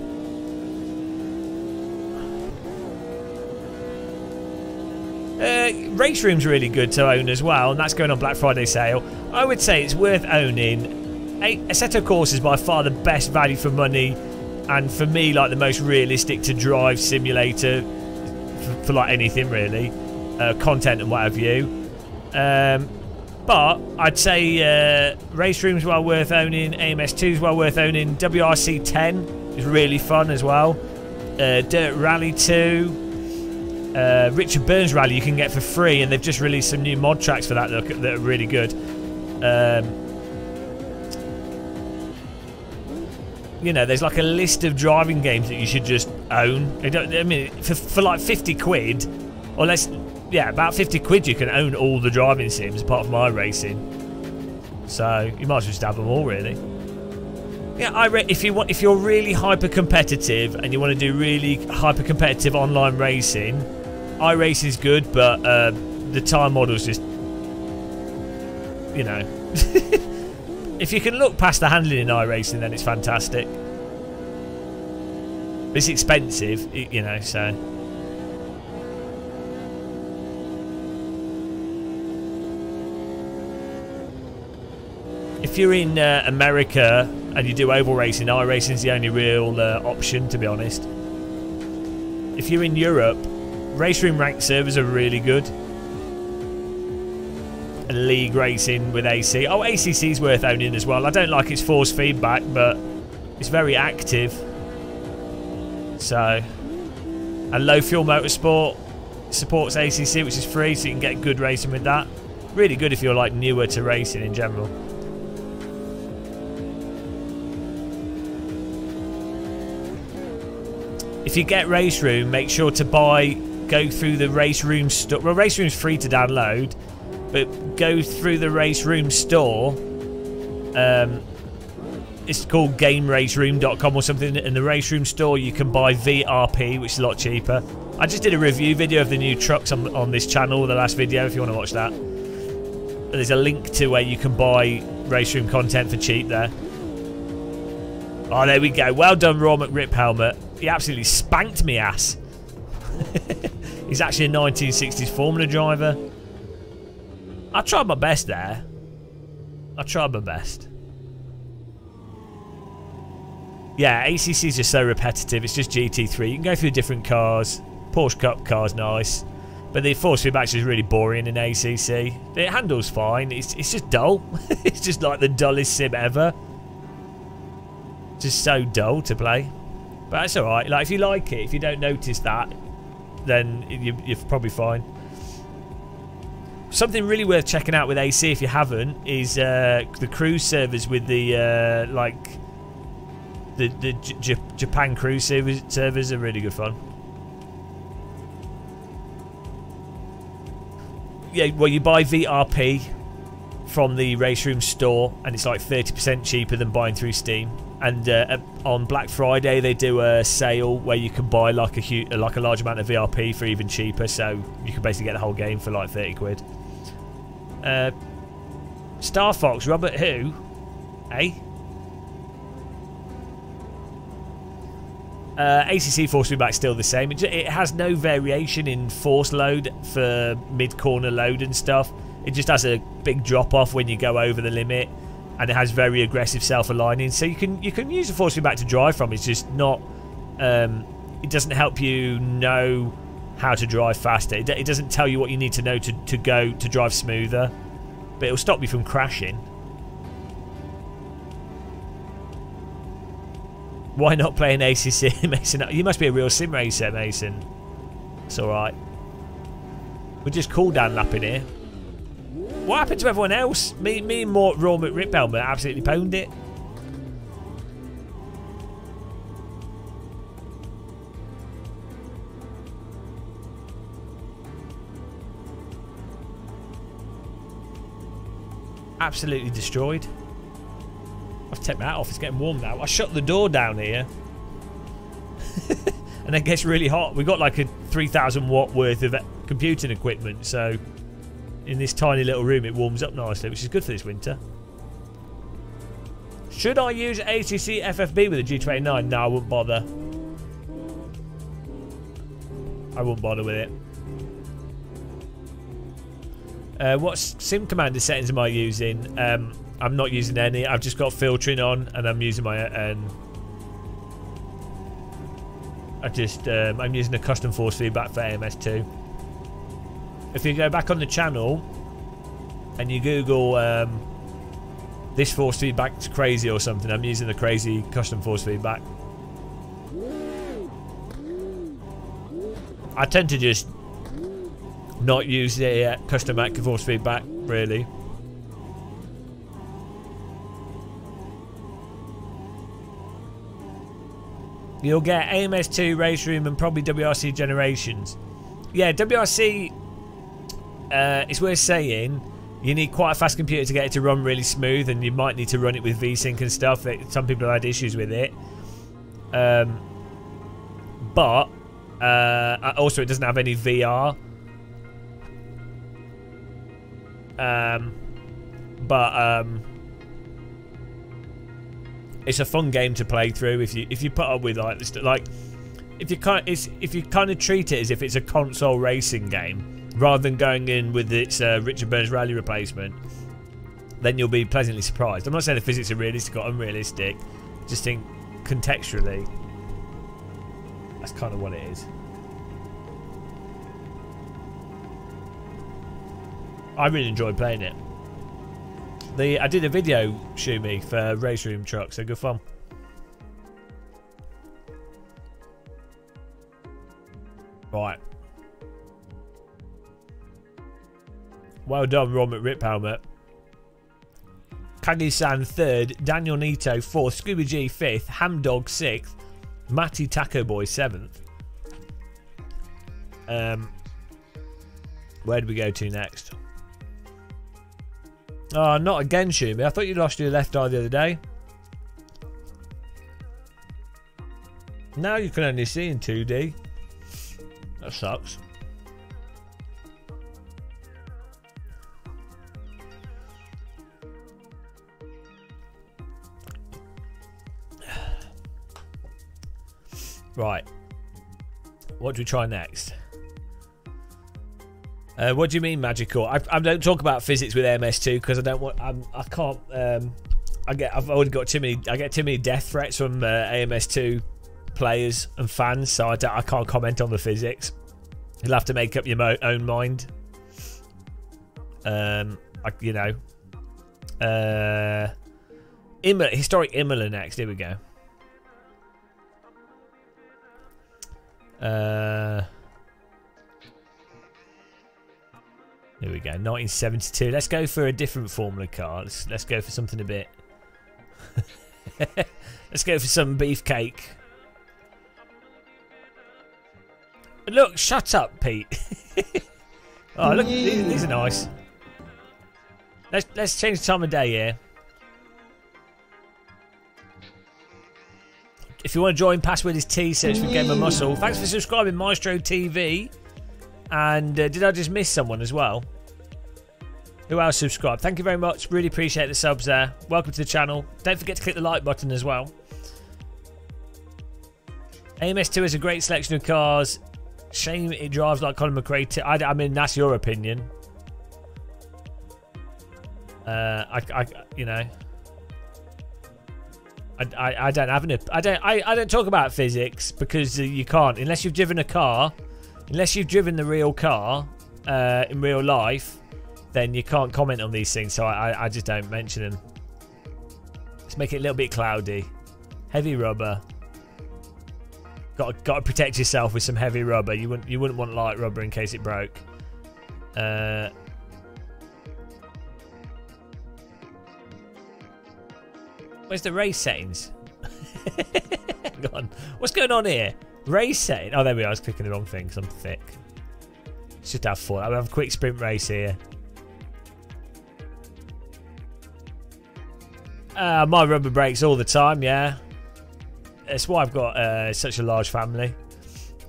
Uh, Race Room's really good to own as well, and that's going on Black Friday sale. I would say it's worth owning. Assetto Corsa is by far the best value for money, and for me, like the most realistic to drive simulator for, for like anything really, uh, content and what have you. Um, But I'd say uh, Race Room's well worth owning, A M S two's well worth owning, W R C ten is really fun as well, uh, Dirt Rally two, uh, Richard Burns Rally you can get for free, and they've just released some new mod tracks for that that are, that are really good. Um, you know, there's like a list of driving games that you should just own. I, don't, I mean, for, for like fifty quid, or less. Yeah, about fifty quid you can own all the driving sims apart from iRacing. So you might as well just have them all really. Yeah, I re if you want if you're really hyper competitive and you want to do really hyper competitive online racing, iRacing is good, but uh, the time model's just, you know. If you can look past the handling in iRacing, then it's fantastic. But it's expensive, you know, so if you're in uh, America and you do oval racing, iRacing's the only real uh, option, to be honest. If you're in Europe, Race Room ranked servers are really good. And league racing with A C. Oh, A C C's worth owning as well. I don't like its force feedback, but it's very active. So, and Low Fuel Motorsport supports A C C, which is free, so you can get good racing with that. Really good if you're like newer to racing in general. If you get Race Room, make sure to buy, go through the Race Room store. Well, Race Room's free to download, but go through the Race Room store. Um, it's called game race room dot com or something. In the Race Room store, you can buy V R P, which is a lot cheaper. I just did a review video of the new trucks on, on this channel, the last video, if you want to watch that. There's a link to where you can buy Race Room content for cheap there. Oh, there we go. Well done, Raw McRip Helmet. He absolutely spanked me ass. He's actually a nineteen sixties Formula driver. I tried my best there. I tried my best. Yeah, A C C is just so repetitive. It's just G T three. You can go through different cars. Porsche Cup car's nice. But the force feedback is really boring in A C C. It handles fine. It's, it's just dull. It's just like the dullest sim ever. Just so dull to play. But that's alright. Like, if you like it, if you don't notice that, then you, you're probably fine. Something really worth checking out with A C, if you haven't, is uh, the cruise servers with the, uh, like, the, the J Japan cruise servers, servers are really good fun. Yeah, well, you buy V R P from the Race Room store, and it's like thirty percent cheaper than buying through Steam. And uh, on Black Friday, they do a sale where you can buy like a huge, like a large amount of V R P for even cheaper. So you can basically get the whole game for like thirty quid. Uh, Star Fox, Robert who? Eh? Uh, A C C force feedback still the same. It, it has no variation in force load for mid-corner load and stuff. It just has a big drop-off when you go over the limit. And it has very aggressive self-aligning, so you can you can use the force feedback to drive from. It's just not, um, it doesn't help you know how to drive faster. It, it doesn't tell you what you need to know to, to go to drive smoother, but it'll stop you from crashing. Why not play an A C C, Mason? You must be a real sim racer, Mason. It's all right. We're just cool down lapping here. What happened to everyone else? Me, me and more Raw McRiphelmer absolutely pwned it. Absolutely destroyed. I've taken my hat off. It's getting warm now. I shut the door down here, and it gets really hot. We got like a three thousand watt worth of computing equipment, so. In this tiny little room, it warms up nicely, which is good for this winter. Should I use A C C F F B with a G twenty-nine? No, I wouldn't bother. I wouldn't bother with it. Uh, what sim commander settings am I using? Um, I'm not using any. I've just got filtering on, and I'm using my. Um, I just um, I'm using a custom force feedback for A M S two. If you go back on the channel and you Google um, this force feedback's crazy or something, I'm using the crazy custom force feedback. I tend to just not use the uh, custom AccuForce feedback, really. You'll get A M S two, Race Room, and probably W R C Generations. Yeah, W R C. Uh, it's worth saying you need quite a fast computer to get it to run really smooth, and you might need to run it with VSync and stuff. Some people have had issues with it, um, but uh, also it doesn't have any V R. Um, but um, it's a fun game to play through if you if you put up with like this, like if you kind it's if you kind of treat it as if it's a console racing game. Rather than going in with its uh, Richard Burns Rally replacement, then you'll be pleasantly surprised. I'm not saying the physics are realistic or unrealistic, just think contextually that's kind of what it is. I really enjoy playing it. The I did a video, Shumi, for Race Room trucks, so good fun. Right. Well done, Ron McRiphelmet. Kagi-san third, Daniel Nito fourth, Scooby G fifth, Hamdog sixth, Matty Taco Boy seventh. Um, where do we go to next? Oh, not again, Shumi. I thought you lost your left eye the other day. Now you can only see in two D. That sucks. Right. What do we try next? Uh, what do you mean magical? I, I don't talk about physics with M S two because I don't want. I'm, I can't. Um, I get. I've already got too many. I get too many death threats from uh, A M S two players and fans, so I, don't, I can't comment on the physics. You'll have to make up your mo own mind. Um, I, you know. Uh, Imola, historic Imola next. Here we go. Uh, here we go, nineteen seventy-two. Let's go for a different Formula car. Let's, let's go for something a bit. Let's go for some beefcake. Look, shut up, Pete. Oh, look, these, these are nice. Let's let's change the time of day here. If you want to join, password is T, search for Gamer Muscle. Thanks for subscribing, Maestro T V. And uh, did I just miss someone as well? Who else subscribed? Thank you very much. Really appreciate the subs there. Welcome to the channel. Don't forget to click the like button as well. A M S two has a great selection of cars. Shame it drives like Colin McRae. I, I mean, that's your opinion. Uh, I, I, you know. I, I don't have an I don't I, I don't talk about physics because you can't unless you've driven a car, unless you've driven the real car uh, in real life, then you can't comment on these things. So I, I just don't mention them. Let's make it a little bit cloudy, heavy rubber. Got got to protect yourself with some heavy rubber. You wouldn't you wouldn't want light rubber in case it broke. Uh, Where's the race settings? Hang on. What's going on here? Race setting. Oh, there we are. I was clicking the wrong thing because I'm thick. Let's just have fun. I'll have a quick sprint race here. Uh, my rubber breaks all the time, yeah. That's why I've got uh, such a large family.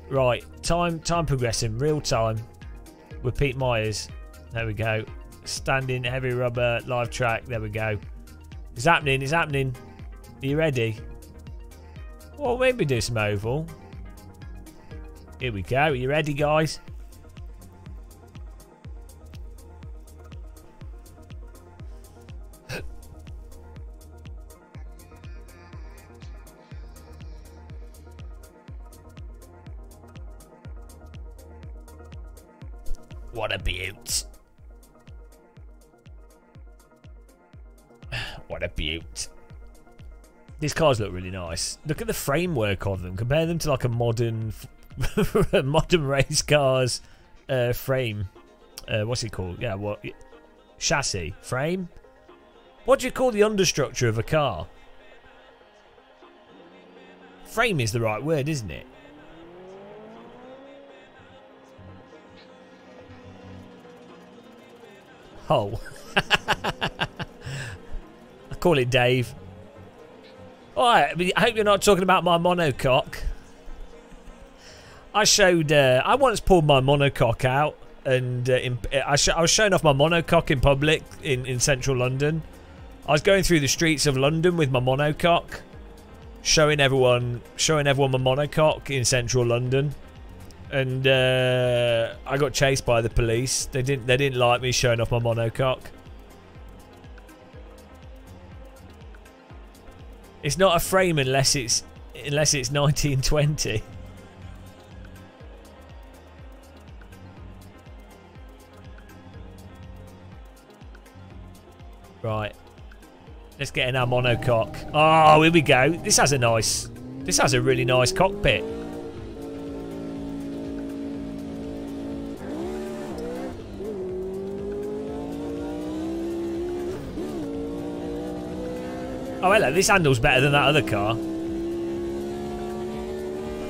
Right. Time time progressing. Real time. With Pete Myers. There we go. Standing heavy rubber. Live track. There we go. It's happening, it's happening. Are you ready? Well, maybe do some oval. Here we go. Are you ready, guys? What a beaut. What a beaut. These cars look really nice. Look at the framework of them. Compare them to like a modern modern race car's uh, frame. Uh, what's it called? Yeah, what? Chassis. Frame? What do you call the understructure of a car? Frame is the right word, isn't it? Hull. Call it Dave. Alright, I hope you're not talking about my monocoque. I showed, uh, I once pulled my monocoque out and uh, in, I, sh I was showing off my monocoque in public in, in central London. I was going through the streets of London with my monocoque, showing everyone, showing everyone my monocoque in central London. And uh, I got chased by the police. They didn't, they didn't like me showing off my monocoque. It's not a frame unless it's unless it's nineteen twenty. Right. Let's get in our monocoque. Oh, here we go. This has a nice... This has a really nice cockpit. Oh, hello. This handles better than that other car.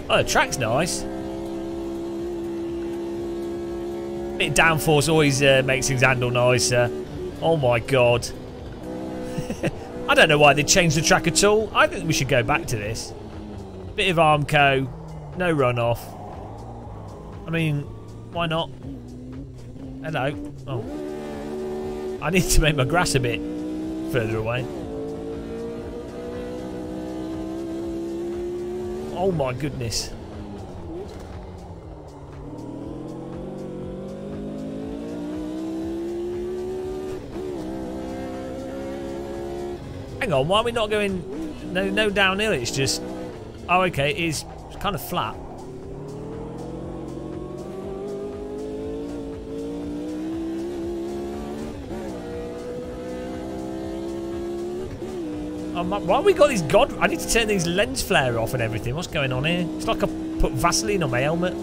Oh, the track's nice. A bit of downforce always uh, makes things handle nicer. Oh, my God. I don't know why they changed the track at all. I think we should go back to this. Bit of Armco. No runoff. I mean, why not? Hello. Oh. I need to make my grass a bit further away. Oh, my goodness. Hang on, why are we not going... No, no downhill, it's just... Oh, okay, it is kind of flat. Oh, my, why have we got these god... I need to turn these lens flare off and everything. What's going on here? It's like I put Vaseline on my helmet.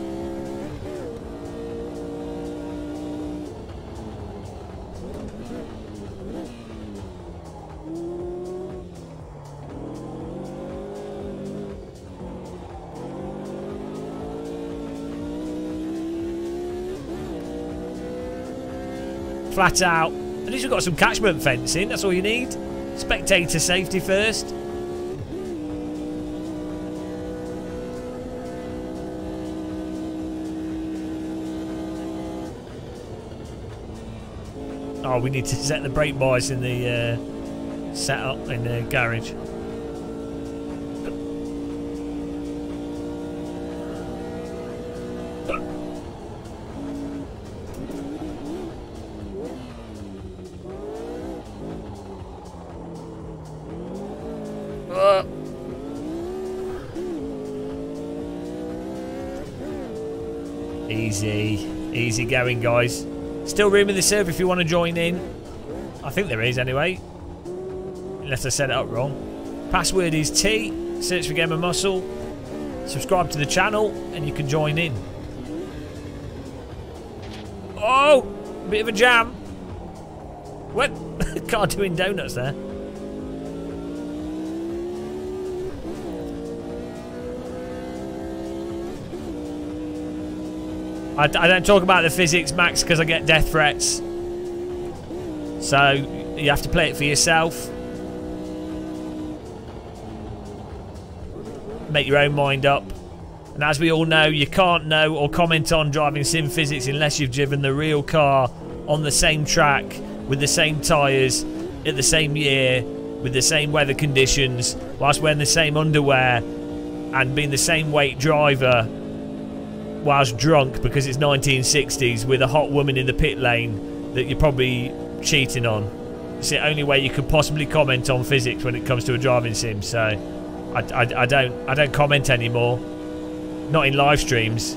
Flat out. At least we've got some catchment fencing. That's all you need. Spectator safety first. Oh, we need to set the brake bars in the uh, setup in the garage. Easy going, guys. Still room in the server if you want to join in. I think there is anyway, unless I set it up wrong. Password is T. Search for Gamer Muscle. Subscribe to the channel and you can join in. Oh, bit of a jam. What? Car doing donuts there. I, I don't talk about the physics, Max, because I get death threats. So, you have to play it for yourself. Make your own mind up. And as we all know, you can't know or comment on driving sim physics unless you've driven the real car on the same track, with the same tyres, at the same year, with the same weather conditions, whilst wearing the same underwear, and being the same weight driver, whilst drunk because it's nineteen sixties with a hot woman in the pit lane that you're probably cheating on. It's the only way you could possibly comment on physics when it comes to a driving sim. So I, I, I don't I don't comment anymore, not in live streams.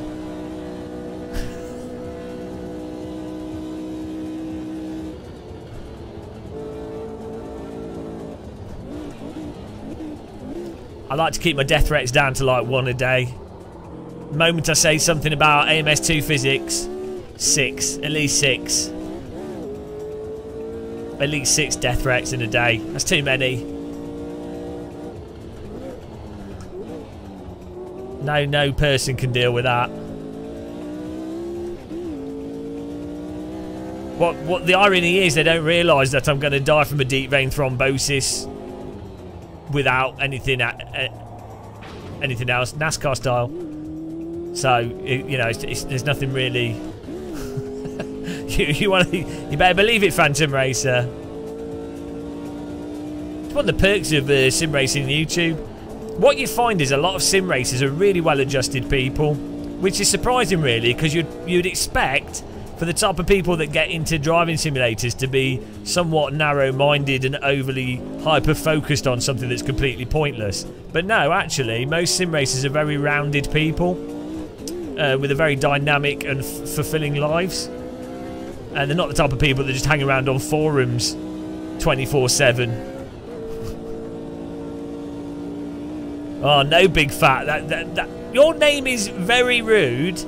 I like to keep my death rates down to like one a day. Moment I say something about A M S two physics, six, at least six. At least six death wrecks in a day. That's too many. No, no person can deal with that. What, what the irony is, they don't realise that I'm going to die from a deep vein thrombosis without anything, anything else, NASCAR style. So, you know, it's, it's, there's nothing really... you, you, wanna, you better believe it, Phantom Racer. It's one of the perks of uh, sim racing on YouTube. What you find is a lot of sim racers are really well-adjusted people, which is surprising, really, because you'd, you'd expect for the type of people that get into driving simulators to be somewhat narrow-minded and overly hyper-focused on something that's completely pointless. But no, actually, most sim racers are very rounded people uh, with a very dynamic and f fulfilling lives. And they're not the type of people that just hang around on forums twenty-four seven. Oh, no, big fat. That, that, that. Your name is very rude.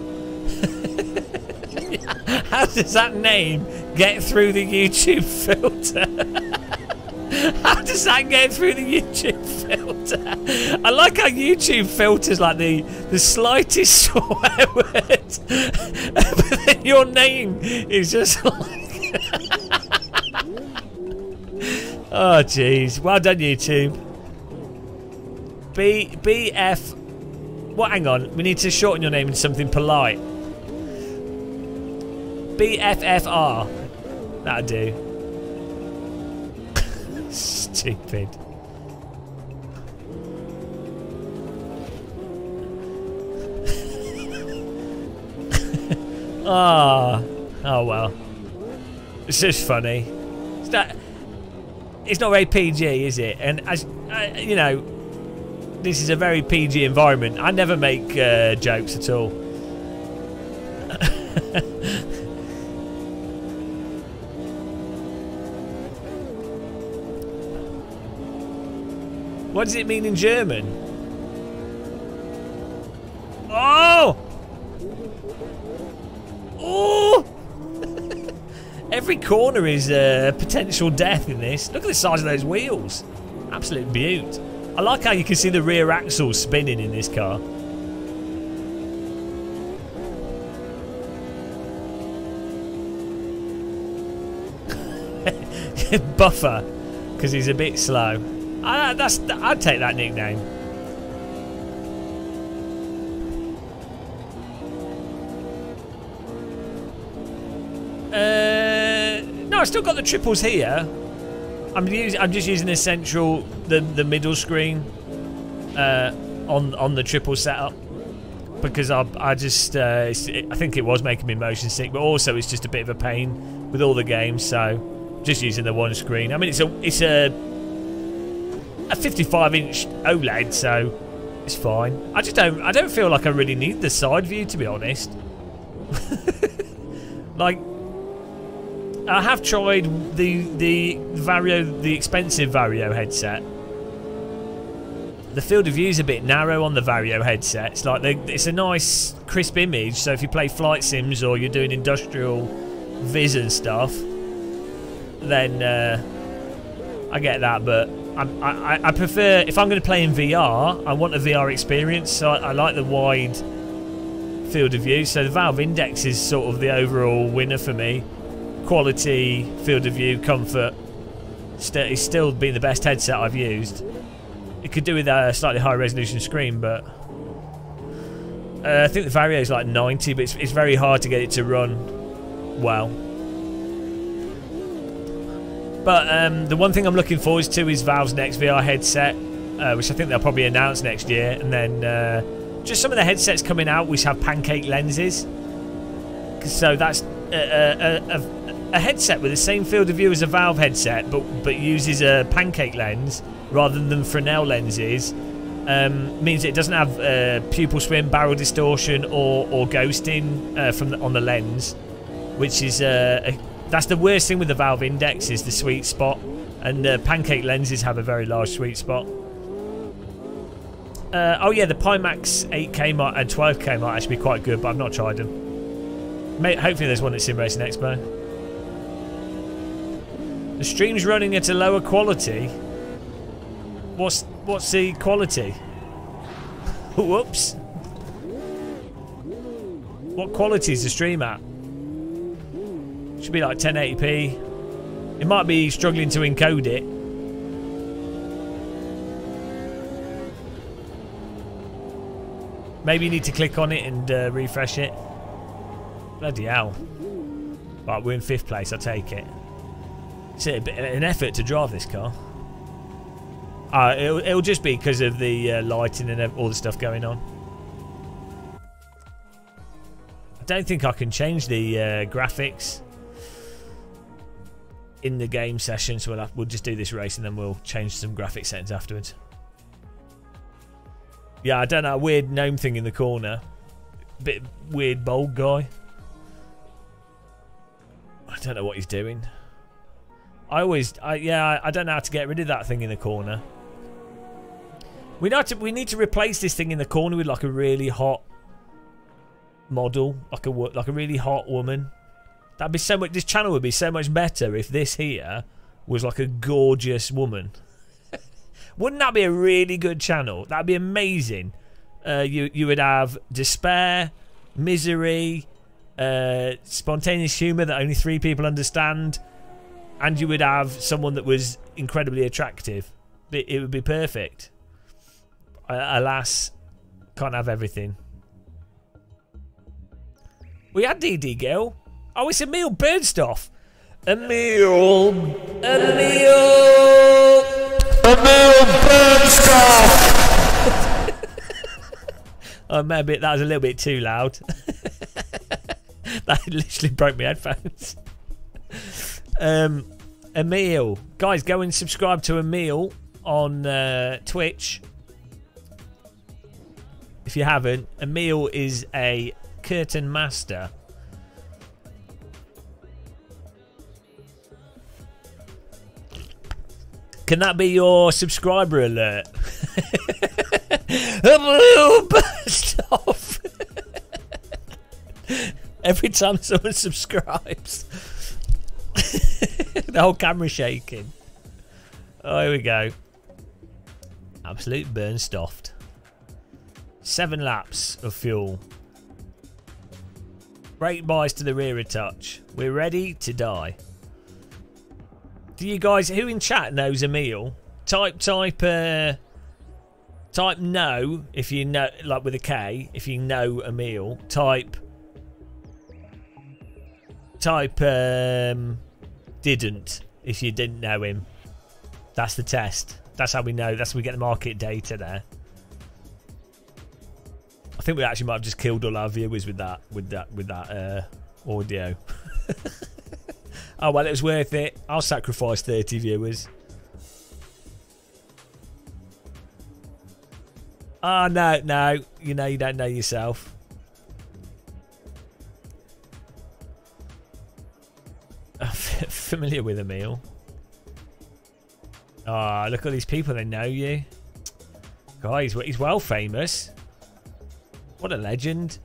How does that name get through the YouTube filter? How does that get through the YouTube filter? I like how YouTube filters like the, the slightest swear word. But then your name is just like... Oh, jeez. Well done, YouTube. B, B, F, well, hang on, we need to shorten your name into something polite. B F F R, that'll do. Stupid. Ah, oh, oh well, it's just funny. It's not, it's not very P G, is it? And as, uh, you know, this is a very P G environment. I never make uh, jokes at all. What does it mean in German? Oh! Oh! Every corner is a uh, potential death in this. Look at the size of those wheels. Absolute beaut. I like how you can see the rear axle spinning in this car. Buffer, because he's a bit slow. I, that's, I'd take that nickname. Uh, no, I've still got the triples here. I'm, use, I'm just using the central, the, the middle screen uh, on on the triple setup because I I just uh, it's, it, I think it was making me motion sick, but also it's just a bit of a pain with all the games, so just using the one screen. I mean it's a it's a a fifty-five inch OLED, so it's fine. I just don't I don't feel like I really need the side view, to be honest. Like, I have tried the the Varjo, the expensive Varjo headset. The field of view is a bit narrow on the Varjo headset. It's like they, it's a nice crisp image. So if you play flight sims or you're doing industrial viz and stuff, then uh, I get that. But I'm, I I prefer, if I'm going to play in V R, I want a V R experience. So I, I like the wide field of view. So the Valve Index is sort of the overall winner for me. Quality, field of view, comfort. St it's still been the best headset I've used. It could do with a slightly high resolution screen, but uh, I think the Varjo is like ninety, but it's, it's very hard to get it to run well. But um, the one thing I'm looking forward to is Valve's next V R headset, uh, which I think they'll probably announce next year, and then uh, just some of the headsets coming out which have pancake lenses. So that's a, a, a A headset with the same field of view as a Valve headset, but but uses a pancake lens rather than Fresnel lenses, um, means it doesn't have uh, pupil swim, barrel distortion, or or ghosting uh, from the, on the lens, which is uh, a, that's the worst thing with the Valve Index, is the sweet spot, and uh, pancake lenses have a very large sweet spot. Uh, oh yeah, the Pimax eight K might, and twelve K might actually be quite good, but I've not tried them. Mate, hopefully there's one at Sim Racing Expo. The stream's running at a lower quality. What's what's the quality? Whoops. What quality is the stream at? Should be like ten eighty p. It might be struggling to encode it. Maybe you need to click on it and uh, refresh it. Bloody hell. Right, we're in fifth place, I take it. It's a bit, an effort to drive this car. Uh, it'll, it'll just be because of the uh, lighting and all the stuff going on. I don't think I can change the uh, graphics in the game session, so we'll, have, we'll just do this race and then we'll change some graphic settings afterwards. Yeah, I don't know, weird gnome thing in the corner. Bit weird bold guy. I don't know what he's doing. I always, I, yeah, I, I don't know how to get rid of that thing in the corner. We need to, we need to replace this thing in the corner with like a really hot model, like a like a really hot woman. That'd be so much. This channel would be so much better if this here was like a gorgeous woman. Wouldn't that be a really good channel? That'd be amazing. Uh, you you would have despair, misery, uh, spontaneous humour that only three people understand, and you would have someone that was incredibly attractive. It, it would be perfect. Uh, alas, can't have everything. We had D D Girl. Oh, it's Emil Bernstorff. Emil. Emil. Emil Bernstorff. Oh, maybe that was a little bit too loud. That literally broke my headphones. Um, Emil. Guys, go and subscribe to Emil on uh, Twitch. If you haven't, Emil is a curtain master. Can that be your subscriber alert? Emil Bernstorff. Every time someone subscribes, the whole camera shaking. Oh, here we go. Absolute Bernstoffed. Seven laps of fuel. Brake buys to the rear a touch. We're ready to die. Do you guys who in chat knows Emil? Type type uh, type no if you know, like with a K, if you know Emil. Type type um, didn't if you didn't know him. That's the test. That's how we know. That's how we get the market data there. I think we actually might have just killed all our viewers with that, with that, with that uh, audio. Oh well, it was worth it. I'll sacrifice thirty viewers. Ah, oh, no, no, you know you don't know yourself. I'm familiar with Emil. Ah, oh, look at all these people. They know you, guys. He's, he's well famous. What a legend.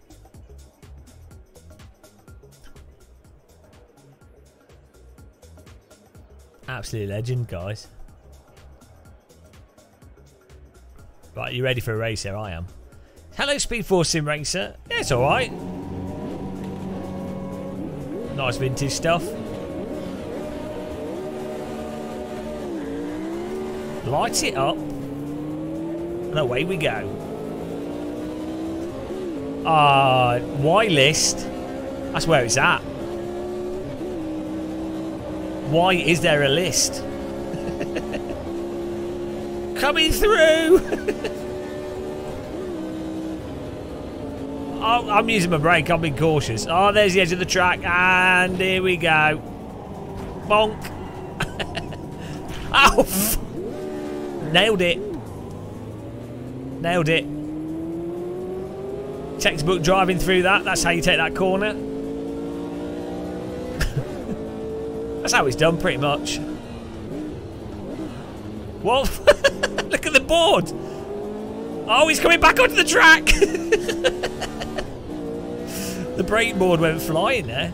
Absolute legend, guys. Right, you ready for a race? Here I am. Hello, Speedforce Sim Racer. Yeah, it's alright. Nice vintage stuff. Light it up. And away we go. Ah, uh, Y list. That's where it's at. Why is there a list? Coming through. Oh, I'm using my brake. I'm being cautious. Oh, there's the edge of the track, and here we go. Bonk. Ow! Oh, nailed it. Nailed it. Textbook driving through that. That's how you take that corner. That's how it's done, pretty much. What? Look at the board. Oh, he's coming back onto the track. The brake board went flying there.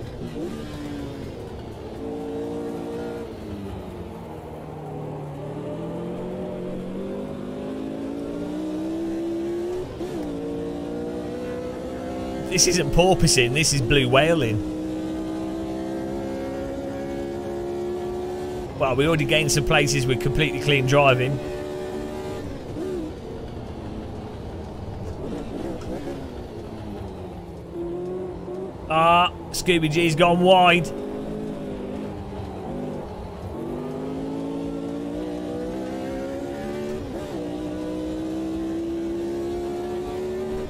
This isn't porpoising, this is blue whaling. Well, we already gained some places with completely clean driving. Ah, Scooby G's gone wide.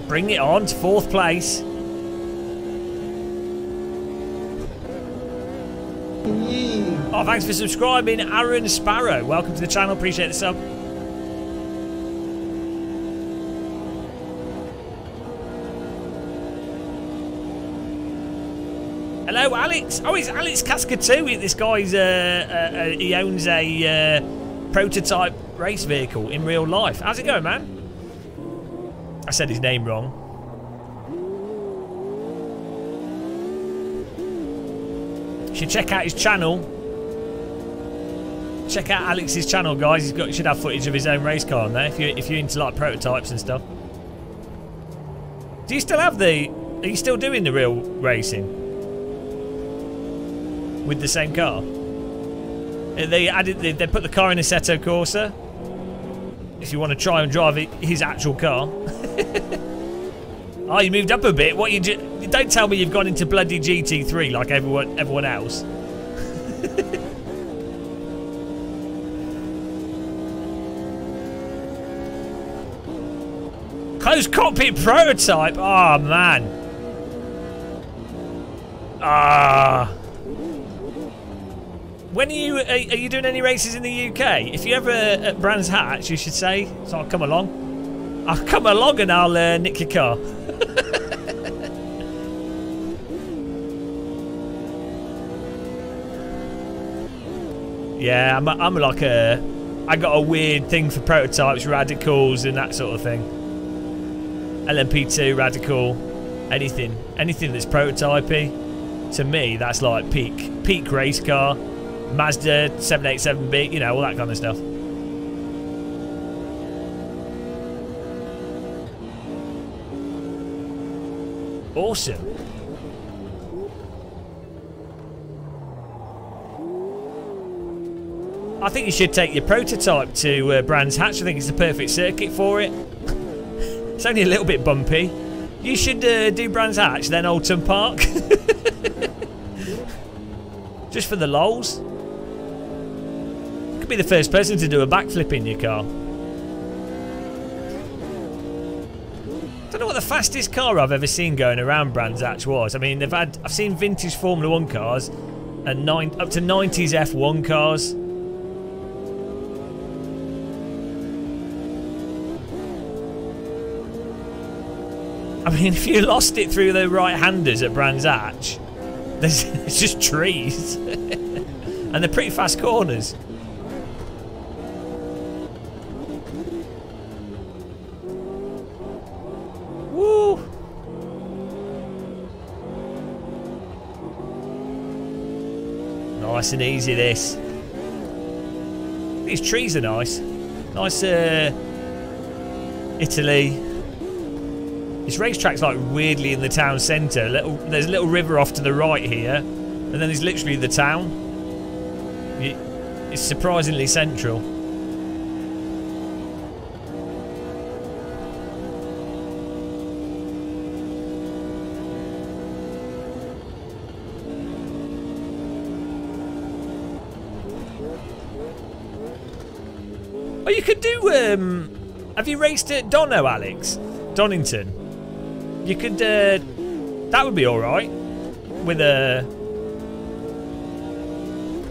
Bring it on to fourth place. Oh, thanks for subscribing, Aaron Sparrow. Welcome to the channel. Appreciate the sub. Hello, Alex. Oh, it's Alex Kasker too. This guy's uh, uh, he owns a uh, prototype race vehicle in real life. How's it going, man? I said his name wrong. Should check out his channel. Check out Alex's channel, guys. He's got, he should have footage of his own race car on there. If you if you're into like prototypes and stuff. Do you still have the? Are you still doing the real racing with the same car? They added. They, they put the car in Assetto Corsa. If you want to try and drive it, his actual car. Oh, you moved up a bit. What you do? Don't tell me you've gone into bloody G T three like everyone everyone else. Closed cockpit prototype. Oh man. Ah. When are you are, are you doing any races in the U K? If you ever at Brands Hatch, you should say, so I'll come along. I'll come along and I'll uh, nick your car. Yeah, I'm, I'm like a... I got a weird thing for prototypes, radicals and that sort of thing. L M P two, radical, anything. Anything that's prototypey. To me, that's like peak. Peak race car. Mazda, seven eighty-seven B, you know, all that kind of stuff. Awesome. I think you should take your prototype to uh, Brands Hatch. I think it's the perfect circuit for it. It's only a little bit bumpy. You should uh, do Brands Hatch, then Oldham Park. Just for the lols. Could be the first person to do a backflip in your car. I don't know what the fastest car I've ever seen going around Brands Hatch was. I mean, they've had I've seen vintage Formula One cars and nine up to nineties F one cars. I mean, if you lost it through the right-handers at Brands Hatch, there's it's just trees. And they're pretty fast corners. Woo! Nice and easy, this. These trees are nice. Nice, uh... Italy. This racetrack's like weirdly in the town centre. Little, there's a little river off to the right here, and then there's literally the town. It's surprisingly central. Oh, you could do. Um, have you raced at Donno, Alex? Donington. You could, uh, that would be all right with a,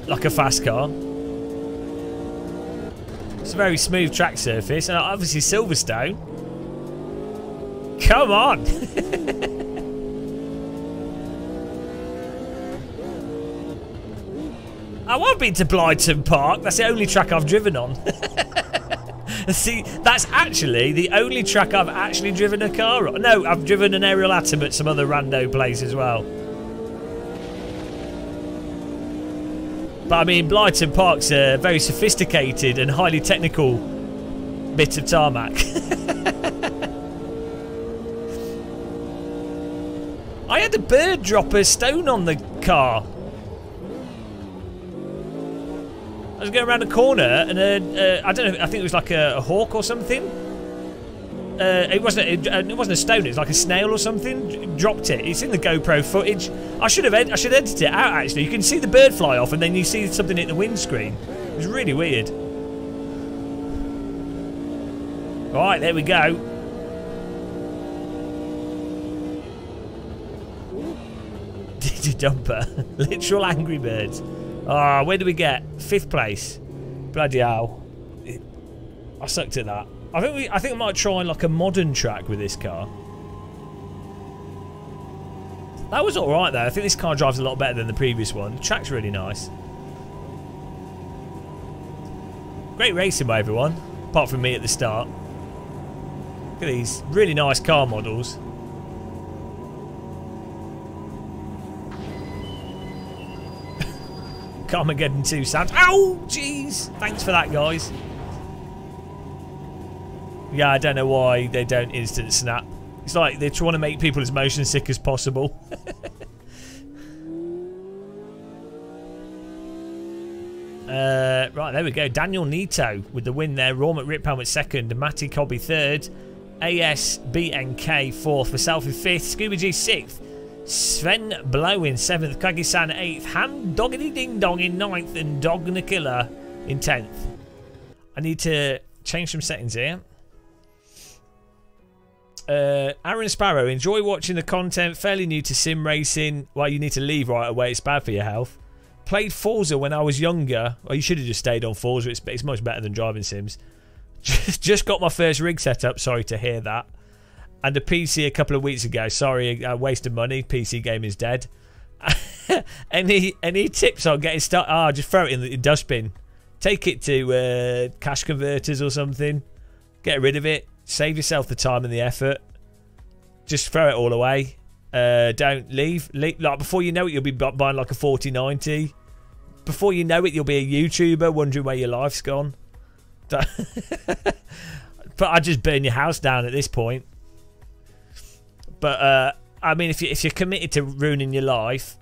like a fast car. It's a very smooth track surface, and obviously Silverstone. Come on! Oh, I've been to Blyton Park. That's the only track I've driven on. See, that's actually the only track I've actually driven a car on. No, I've driven an aerial atom at some other rando place as well. But I mean, Blyton Park's a very sophisticated and highly technical bit of tarmac. I had a bird drop a stone on the car. I was going around a corner and a, uh, I don't know, I think it was like a, a hawk or something. Uh, it wasn't it, it wasn't a stone, it was like a snail or something. Dropped it. It's in the GoPro footage. I should have ed I should edit it out actually. You can see the bird fly off and then you see something hit the windscreen. It was really weird. Right, there we go. empty dumper. Literal Angry Birds. Ah, oh, where do we get? Fifth place. Bloody hell. It, I sucked at that. I think we I think we might try like a modern track with this car. That was alright though. I think this car drives a lot better than the previous one. The track's really nice. Great racing by everyone, apart from me at the start. Look at these really nice car models. Carmageddon two sounds. Ow! Jeez! Thanks for that, guys. Yeah, I don't know why they don't instant snap. It's like they trying to make people as motion sick as possible. uh, right, there we go. Daniel Nito with the win there. Raw McRippan with second. Matty Cobby third. A S B N K fourth. For Selfie fifth. Scooby G sixth. Sven Blow in seventh. Kagisan eighth. Ham Doggity Ding Dong in ninth. And Dog Nakilla in tenth. I need to change some settings here. Uh, Aaron Sparrow, enjoy watching the content. Fairly new to sim racing. Well, you need to leave right away. It's bad for your health. Played Forza when I was younger. Well, you should have just stayed on Forza. It's, it's much better than driving sims. Just, just got my first rig set up. Sorry to hear that. And a P C a couple of weeks ago. Sorry, I wasted money. P C game is dead. any any tips on getting started? Ah, oh, just throw it in the dustbin. Take it to uh, cash converters or something. Get rid of it. Save yourself the time and the effort. Just throw it all away. Uh, don't leave. leave. Like before you know it, you'll be buying like a forty ninety. Before you know it, you'll be a YouTuber wondering where your life's gone. But I'd just burn your house down at this point. But, uh, I mean, if, you, if you're committed to ruining your life,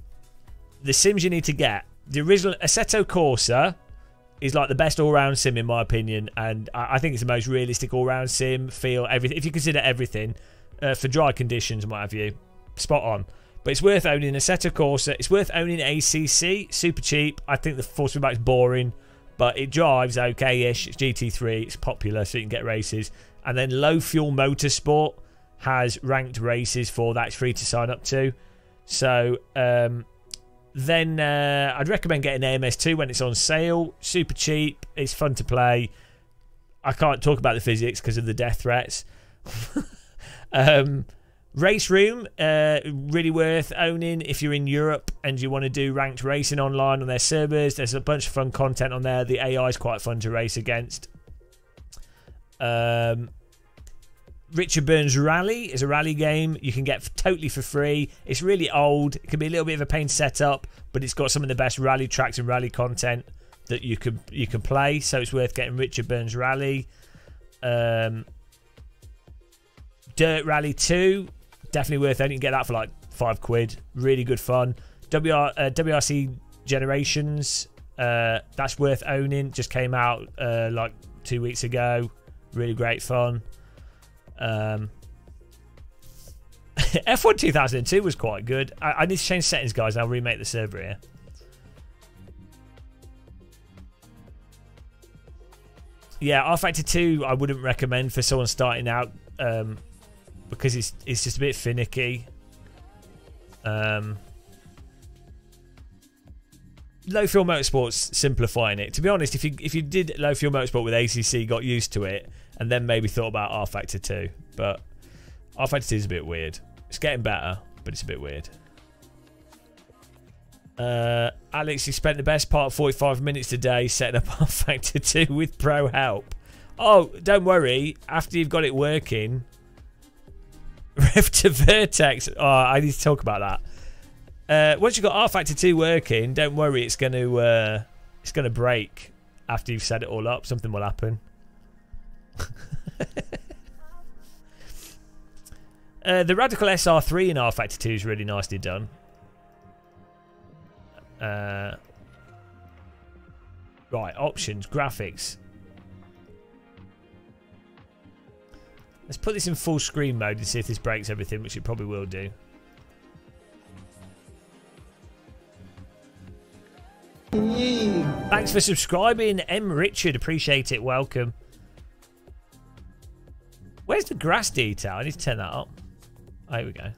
the sims you need to get. The original Assetto Corsa is like the best all-round sim, in my opinion. And I, I think it's the most realistic all-round sim, feel, everything. If you consider everything, uh, for dry conditions and what have you, spot on. But it's worth owning Assetto Corsa. It's worth owning A C C, super cheap. I think the four-speed is boring, but it drives okay-ish. It's G T three, it's popular, so you can get races. And then Low Fuel Motorsport has ranked races for that. It's free to sign up to. So um then uh, I'd recommend getting A M S two when it's on sale. Super cheap, it's fun to play. I can't talk about the physics because of the death threats. um Race Room, uh really worth owning if you're in Europe and you want to do ranked racing online on their servers. There's a bunch of fun content on there. The A I is quite fun to race against. um Richard Burns Rally is a rally game you can get totally for free. It's really old. It can be a little bit of a pain to set up, but it's got some of the best rally tracks and rally content that you can you can play. So it's worth getting Richard Burns Rally. Um, Dirt Rally two, definitely worth it. You can get that for like five quid. Really good fun. W R, uh, W R C Generations, uh, that's worth owning. Just came out uh, like two weeks ago. Really great fun. Um, F one two thousand two was quite good. I, I need to change settings, guys. I'll remake the server here. Yeah, R Factor two I wouldn't recommend for someone starting out, um, because it's it's just a bit finicky. Um, Low Fuel Motorsport's simplifying it. To be honest, if you if you did Low Fuel Motorsport with A C C, got used to it, and then maybe thought about R Factor two. But R Factor two is a bit weird. It's getting better, but it's a bit weird. Uh, Alex, you spent the best part of forty-five minutes today setting up R Factor two with pro help. Oh, don't worry. After you've got it working, Rev to Vertex. Oh, I need to talk about that. Uh, once you've got R Factor two working, don't worry. It's going to uh, it's going to break after you've set it all up. Something will happen. uh, the Radical S R three in R Factor two is really nicely done. Uh, right, options, graphics. Let's put this in full screen mode and see if this breaks everything, which it probably will do. Thanks for subscribing, M. Richard. Appreciate it. Welcome. Where's the grass detail? I need to turn that up. Oh, here we go.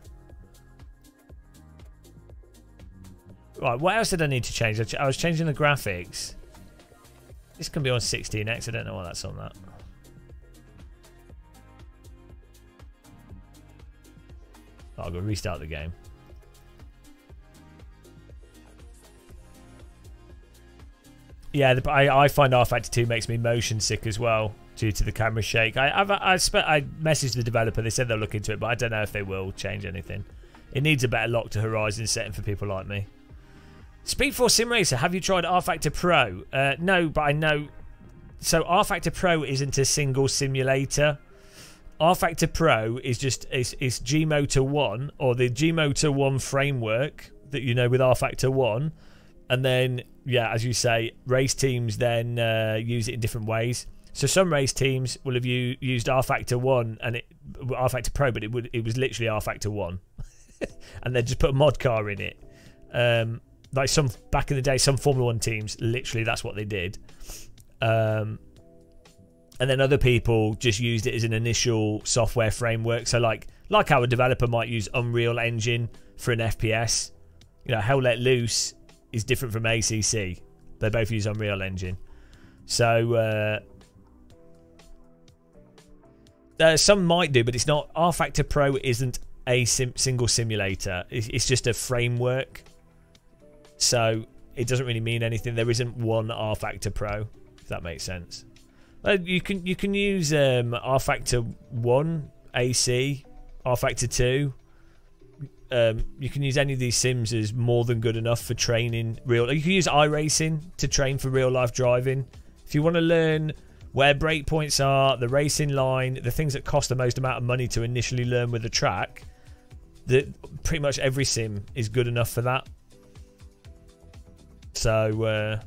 Right, what else did I need to change? I, ch I was changing the graphics. This can be on sixteen X. I don't know why that's on that. Oh, I've got to restart the game. Yeah, the, I, I find R Factor two makes me motion sick as well due to the camera shake. I I've, I, spe I messaged the developer. They said they'll look into it, but I don't know if they will change anything. It needs a better lock to horizon setting for people like me. Speedforce Sim Racer, have you tried R Factor Pro? Uh, no, but I know. So R Factor Pro isn't a single simulator. R Factor Pro is just it's, it's G Motor one or the G Motor one framework that you know with R Factor one. And then, yeah, as you say, race teams then uh, use it in different ways. So some race teams will have you used R Factor one and it R Factor Pro, but it would it was literally R Factor one, and they just put a mod car in it. Um, like some back in the day, some Formula One teams literally that's what they did. Um, and then other people just used it as an initial software framework. So like like how a developer might use Unreal Engine for an F P S. You know, Hell Let Loose is different from A C C. They both use Unreal Engine. So uh, uh, some might do, but it's not. R Factor Pro isn't a sim single simulator. It's, it's just a framework. So it doesn't really mean anything. There isn't one R Factor Pro, if that makes sense. Uh, you can you can use um, R Factor one, A C, R Factor two. Um, you can use any of these sims as more than good enough for training real. You can use iRacing to train for real life driving. If you want to learn where breakpoints are, the racing line, the things that cost the most amount of money to initially learn with the track, that pretty much every sim is good enough for that. So uh,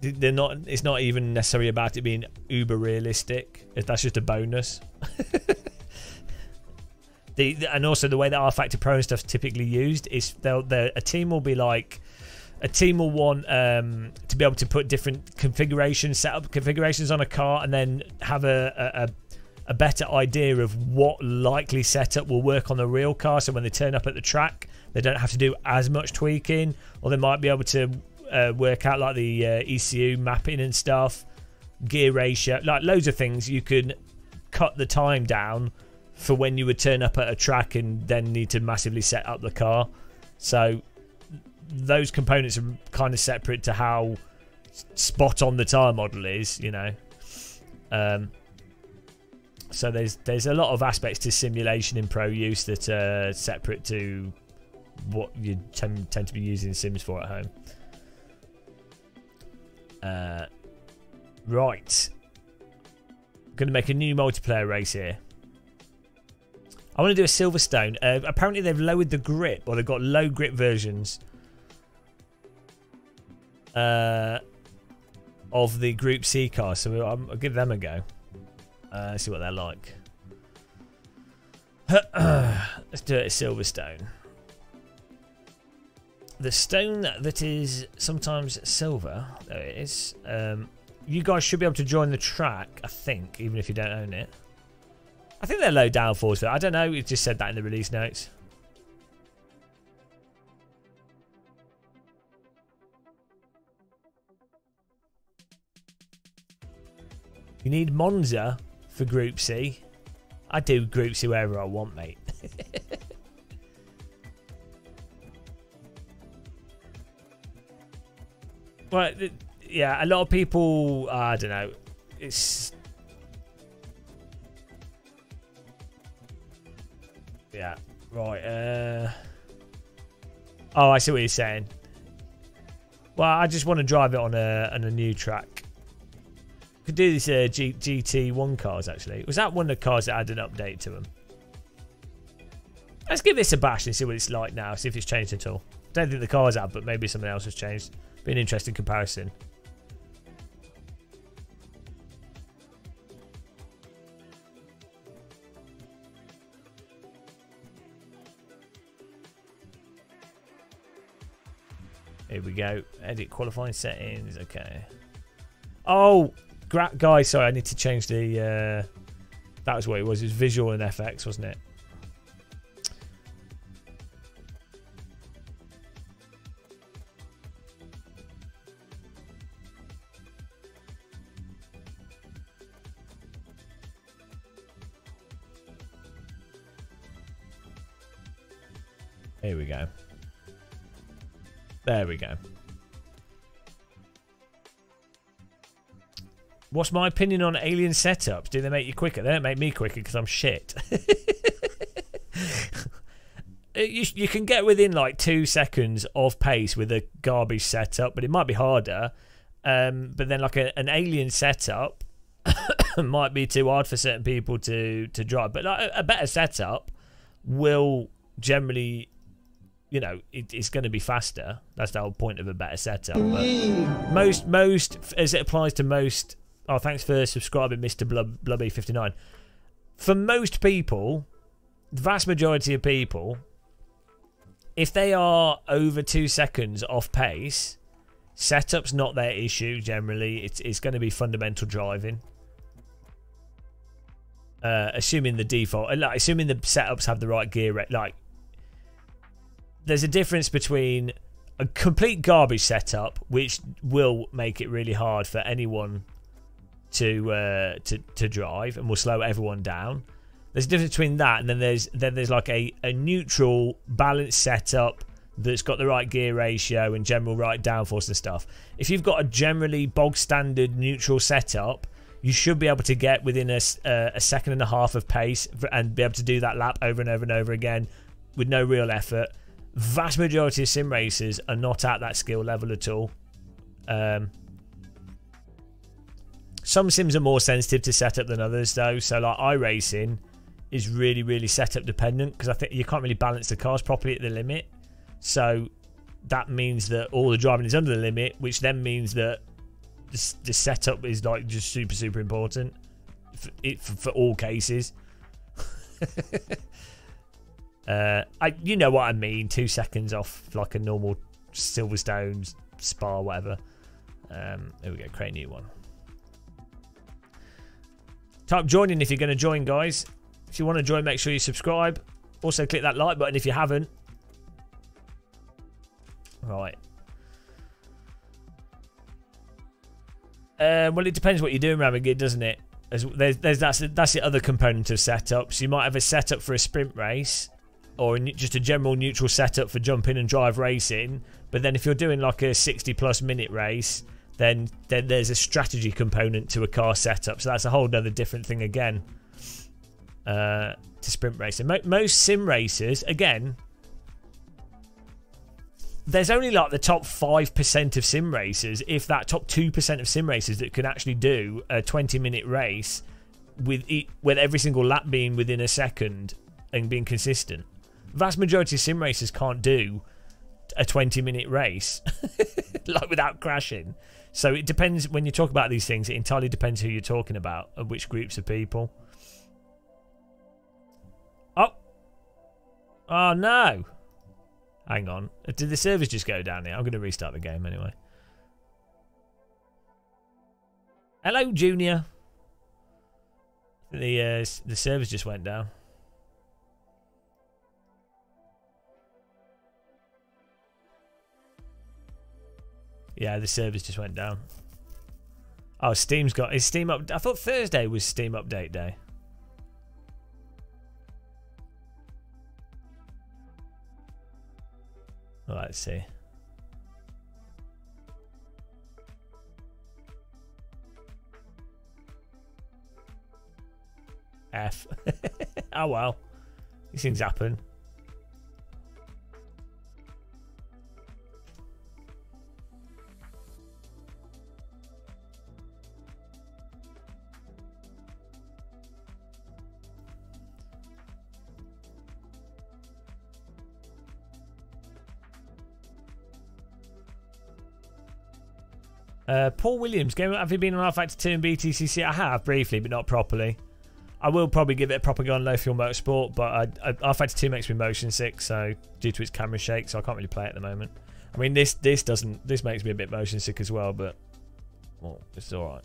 they're not. It's not even necessarily about it being uber realistic. That's just a bonus. The, the, and also the way that R Factor Pro and stuff's typically used is they'll, they'll, a team will be like, a team will want um, to be able to put different configurations, set up configurations on a car and then have a, a, a better idea of what likely setup will work on the real car. So when they turn up at the track, they don't have to do as much tweaking, or they might be able to uh, work out like the uh, E C U mapping and stuff, gear ratio, like loads of things. You can cut the time down for when you would turn up at a track and then need to massively set up the car. So those components are kind of separate to how spot on the tyre model is, you know. Um, so there's there's a lot of aspects to simulation in pro use that are separate to what you tend, tend to be using sims for at home. Uh, right. I'm going to make a new multiplayer race here. I want to do a Silverstone. Uh, apparently they've lowered the grip, or they've got low grip versions uh, of the Group C cars. So I'll give them a go. Uh, see what they're like. Let's do it at Silverstone. The stone that is sometimes silver, there it is. Um, you guys should be able to join the track, I think, even if you don't own it. I think they're low downforce, but I don't know. It just said that in the release notes. You need Monza for Group C. I do Group C wherever I want, mate. Well, yeah, a lot of people, I don't know. It's... Yeah, right. Uh... Oh, I see what you're saying. Well, I just want to drive it on a, on a new track. Could do these uh, G T one cars, actually. Was that one of the cars that had an update to them? Let's give this a bash and see what it's like now, see if it's changed at all. Don't think the cars have, but maybe something else has changed. Be an interesting comparison. Here we go. Edit qualifying settings. Okay. Oh, guys, sorry. I need to change the... Uh, that was what it was. It was visual and F X, wasn't it? Here we go. There we go. What's my opinion on alien setups? Do they make you quicker? They don't make me quicker because I'm shit. you, you can get within like two seconds of pace with a garbage setup, but it might be harder. Um, but then like a, an alien setup might be too hard for certain people to, to drive. But like a, a better setup will generally... you know, it, it's going to be faster. That's the whole point of a better setup. But most, most, as it applies to most... Oh, thanks for subscribing, Mister Blub, Blubby fifty-nine. For most people, the vast majority of people, if they are over two seconds off pace, setup's not their issue generally. It's, it's going to be fundamental driving. Uh, assuming the default... Like, assuming the setups have the right gear... Like... There's a difference between a complete garbage setup, which will make it really hard for anyone to uh, to to drive and will slow everyone down. There's a difference between that and then there's then there's like a a neutral, balanced setup that's got the right gear ratio and general right downforce and stuff. If you've got a generally bog standard neutral setup, you should be able to get within a, a second and a half of pace and be able to do that lap over and over and over again with no real effort. Vast majority of sim racers are not at that skill level at all. Um, some sims are more sensitive to setup than others, though. So, like iRacing is really, really setup dependent because I think you can't really balance the cars properly at the limit. So that means that all the driving is under the limit, which then means that the, the setup is like just super, super important for, it, for, for all cases. Uh, I, you know what I mean, two seconds off like a normal Silverstone, Spa, whatever. Um, here we go, create a new one. Type joining if you're going to join, guys. If you want to join, make sure you subscribe. Also, click that like button if you haven't. Right. Uh, well, it depends what you're doing, Ramagid, doesn't it? As, there's, there's, that's, that's the other component of setups. You might have a setup for a sprint race, or just a general neutral setup for jump in and drive racing. But then if you're doing like a sixty plus minute race, then, then there's a strategy component to a car setup. So that's a whole other different thing again uh, to sprint racing. Mo most sim racers, again, there's only like the top five percent of sim racers, if that, top two percent of sim racers that can actually do a twenty minute race with, e with every single lap being within a second and being consistent. Vast majority of sim racers can't do a twenty minute race like without crashing. So it depends when you talk about these things. It entirely depends who you're talking about and which groups of people. Oh, oh no! Hang on. Did the servers just go down here? I'm going to restart the game anyway. Hello, Junior. The uh, the servers just went down. Yeah, the servers just went down. Oh, Steam's got... Is Steam up... I thought Thursday was Steam Update Day. Well, let's see. F. Oh, well. These things happen. Uh, Paul Williams, game, have you been on rFactor two and B T C C? I have, briefly, but not properly. I will probably give it a proper go on Low Fuel Motorsport, but rFactor two makes me motion sick, so due to its camera shake, so I can't really play it at the moment. I mean, this this doesn't this makes me a bit motion sick as well, but well, it's all right.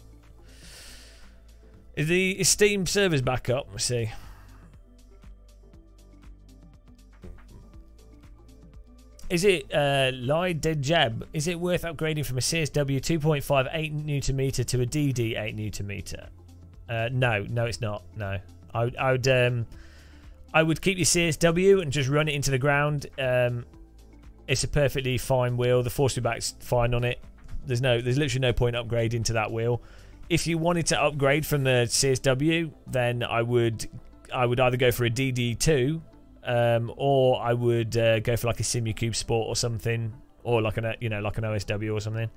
Is the is Steam servers back up? Let's see. Is it uh, Lai De Jeb? Is it worth upgrading from a C S W two point five eight newton meter to a D D eight newton meter? Uh, no, no, it's not. No, I, I would. Um, I would keep your C S W and just run it into the ground. Um, it's a perfectly fine wheel. The force feedback's fine on it. There's no, there's literally no point upgrading to that wheel. If you wanted to upgrade from the C S W, then I would, I would either go for a D D two, um, or I would uh, go for like a Simucube Sport or something, or like an, you know, like an O S W or something.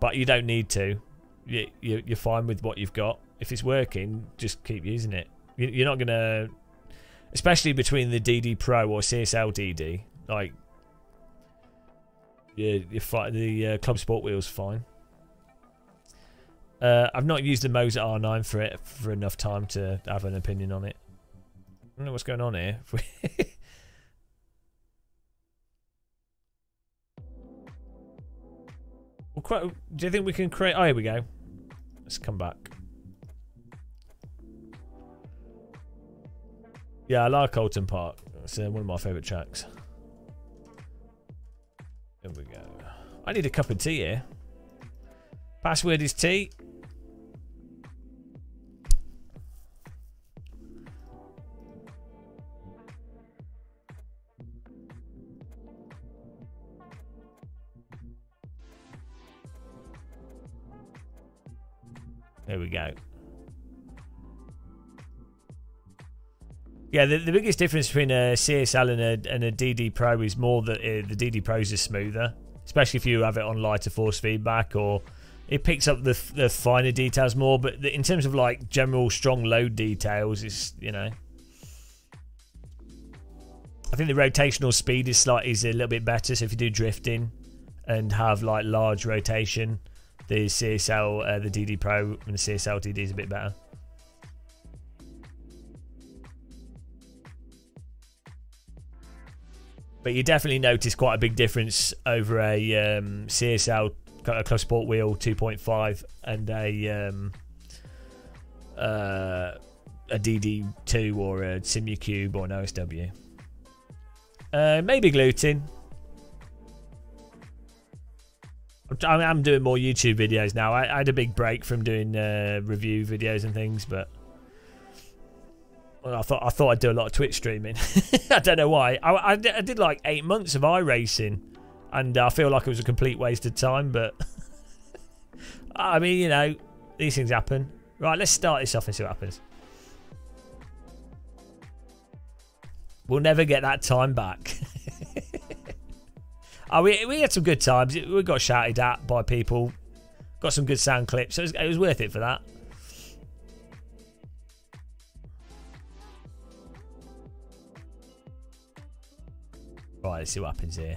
But you don't need to. You, you, you're fine with what you've got. If it's working, just keep using it. You, you're not gonna, especially between the D D Pro or C S L D D, like yeah, you're fine. The uh, Club Sport wheel's fine. Uh, I've not used the Moser R nine for it for enough time to have an opinion on it. I don't know what's going on here. Well, quite, do you think we can create... Oh, here we go. Let's come back. Yeah, I like Colton Park. It's uh, one of my favourite tracks. There we go. I need a cup of tea here. Password is tea. There we go. Yeah, the, the biggest difference between a C S L and a, and a D D Pro is more that it, the D D Pros are smoother, especially if you have it on lighter force feedback, or it picks up the, the finer details more. But the, in terms of like general strong load details, it's, you know, I think the rotational speed is slight is a little bit better. So if you do drifting and have like large rotation, the C S L, uh, the D D Pro and the C S L D D is a bit better. But you definitely notice quite a big difference over a um, C S L, a Club Sport wheel two point five, and a um, uh, a D D two or a Simucube or an O S W. Uh, maybe gluten. I'm doing more YouTube videos now. I had a big break from doing uh, review videos and things, but well, I thought I thought I'd do a lot of Twitch streaming. I don't know why. I, I did like eight months of iRacing, and I feel like it was a complete waste of time. But I mean, you know, these things happen. Right, let's start this off and see what happens. We'll never get that time back. Oh, we, we had some good times. We got shouted at by people. Got some good sound clips. So it was, it was worth it for that. Right, let's see what happens here.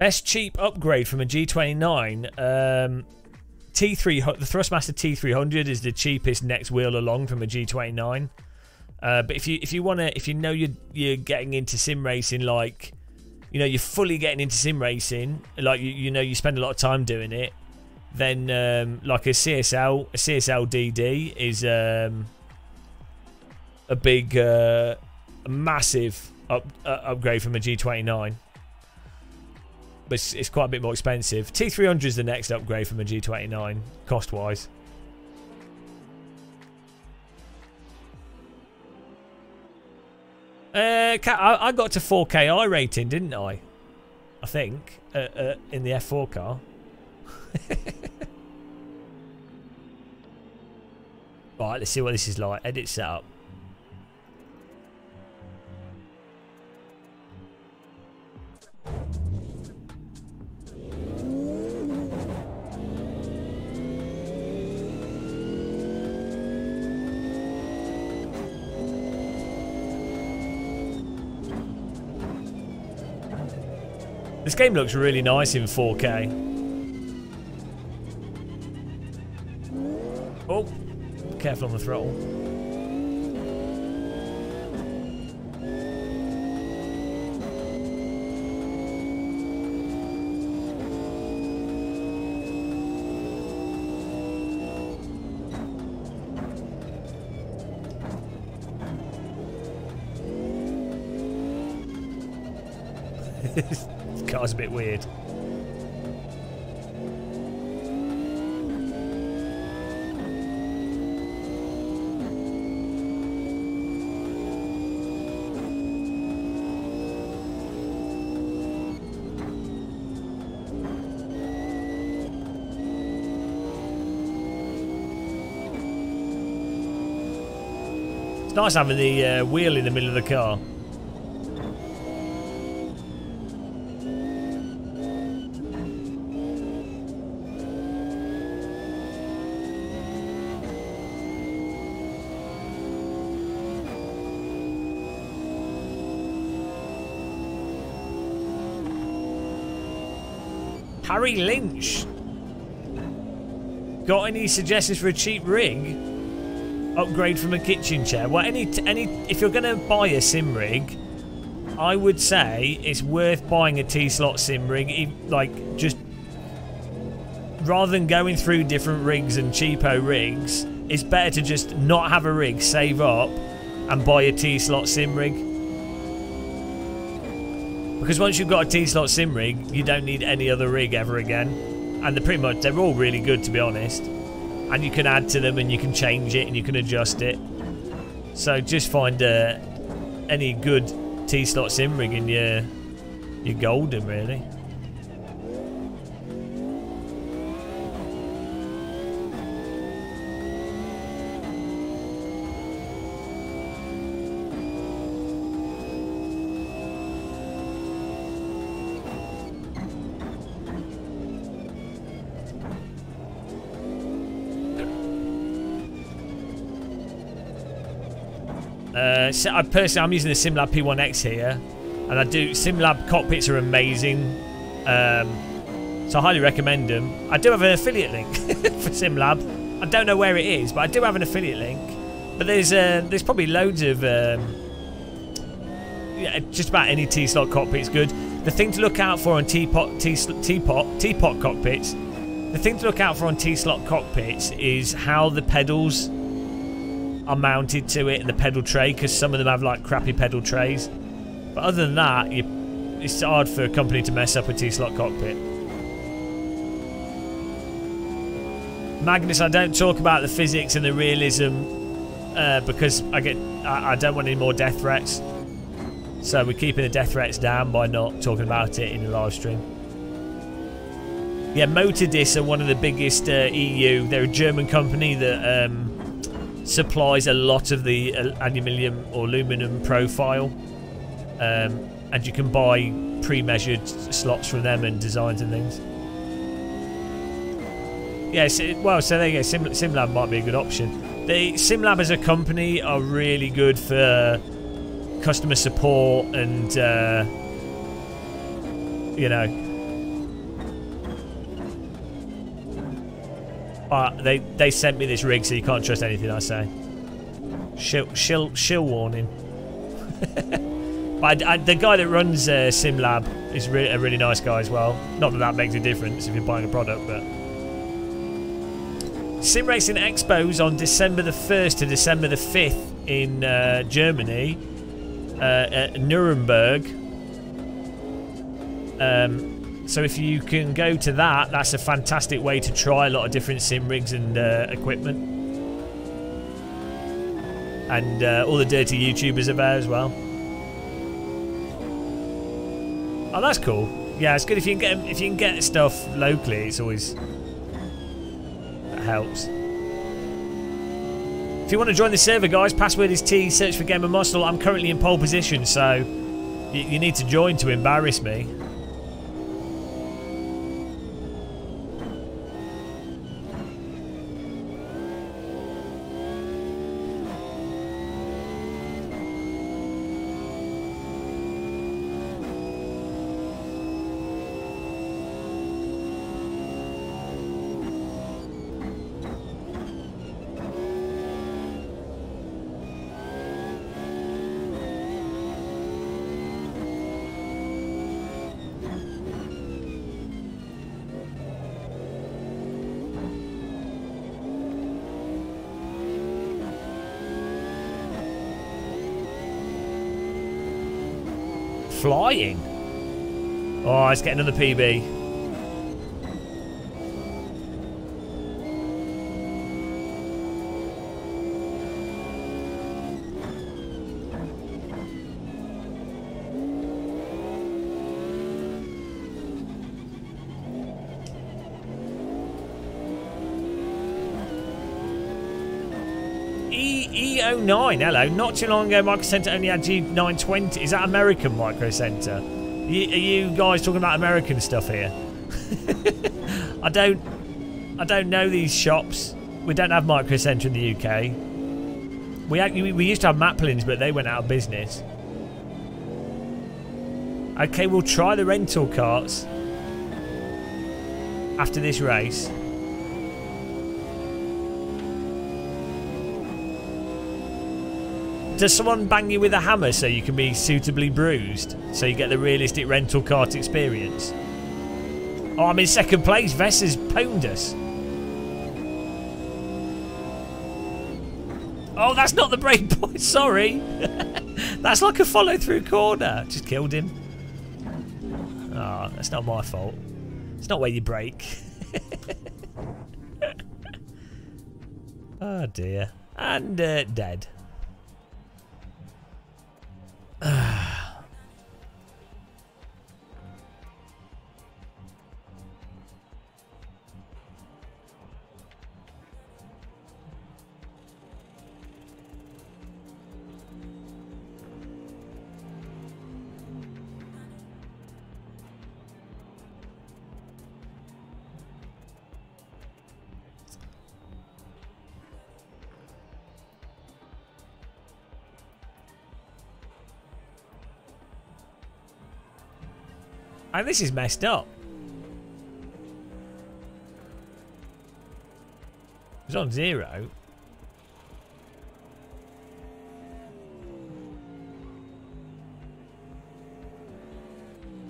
Best cheap upgrade from a G twenty-nine. Um, T three, the Thrustmaster T three hundred is the cheapest next wheel along from a G twenty-nine. Uh, but if you if you want to if you know you're you're getting into sim racing, like, you know, you're fully getting into sim racing, like you you know you spend a lot of time doing it, then um, like a C S L a C S L D D is um, a big uh, a massive up, uh, upgrade from a G twenty-nine, but it's, it's quite a bit more expensive. T three hundred is the next upgrade from a G twenty-nine cost wise. Uh, I got to four K I rating, didn't I? I think uh, uh, in the F four car. Right, let's see what this is like. Edit setup. This game looks really nice in four K. Oh, careful on the throttle. Car's a bit weird. Nice having the uh, wheel in the middle of the car. Harry Lynch. Got any suggestions for a cheap rig? Upgrade from a kitchen chair. Well, any any if you're going to buy a sim rig, I would say it's worth buying a T-slot sim rig. Like, just rather than going through different rigs and cheapo rigs, it's better to just not have a rig, save up, and buy a T-slot sim rig. Because once you've got a T-slot sim rig, you don't need any other rig ever again. And they're pretty much, they're all really good, to be honest. And you can add to them and you can change it and you can adjust it. So just find uh, any good T-slot sim rig and you're, you're golden, really. So I personally, I'm using the SimLab P one X here, and I do SimLab cockpits are amazing, um, so I highly recommend them. I do have an affiliate link for SimLab. I don't know where it is, but I do have an affiliate link. But there's uh, there's probably loads of um, yeah, just about any T-slot cockpit's good. The thing to look out for on teapot teapot teapot cockpits, the thing to look out for on T-slot cockpits is how the pedals are mounted to it and the pedal tray, because some of them have like crappy pedal trays. But other than that, you, it's hard for a company to mess up a T-slot cockpit. Magnus, I don't talk about the physics and the realism uh, because I get I, I don't want any more death threats. So we're keeping the death threats down by not talking about it in the live stream. Yeah, Motordis are one of the biggest uh, E U. They're a German company that um, supplies a lot of the aluminium or aluminum profile, um, and you can buy pre-measured slots from them and designs and things. Yes, yeah, so, well, so there you go. Sim, SimLab might be a good option. The SimLab as a company are really good for customer support and uh, you know. Uh, they they sent me this rig, so you can't trust anything I say. She'll she'll she'll warn him. But I, I, the guy that runs uh, SimLab is re a really nice guy as well. Not that that makes a difference if you're buying a product, but Sim Racing Expo's on December the first to December the fifth in uh, Germany, uh, at Nuremberg. Um. So if you can go to that, that's a fantastic way to try a lot of different sim rigs and uh, equipment. And uh, all the dirty YouTubers are there as well. Oh, that's cool. Yeah, it's good if you can get if you can get stuff locally. It's always that helps. If you want to join the server, guys, password is T. Search for Gamer Muscle. I'm currently in pole position, so you, you need to join to embarrass me. Flying. Oh, let's get another P B. E G oh nine, hello. Not too long ago, Micro Center only had G nine twenty. Is that American Micro Center? Are you guys talking about American stuff here? I don't, I don't know these shops. We don't have Micro Center in the U K. We, had, we used to have Maplin's, but they went out of business. Okay, we'll try the rental carts after this race. Does someone bang you with a hammer so you can be suitably bruised? So you get the realistic rental kart experience? Oh, I'm in second place. Vess has pwned us. Oh, that's not the break point. Sorry. That's like a follow-through corner. Just killed him. Oh, that's not my fault. It's not where you break. Oh, dear. And uh, dead. And this is messed up. It's on zero.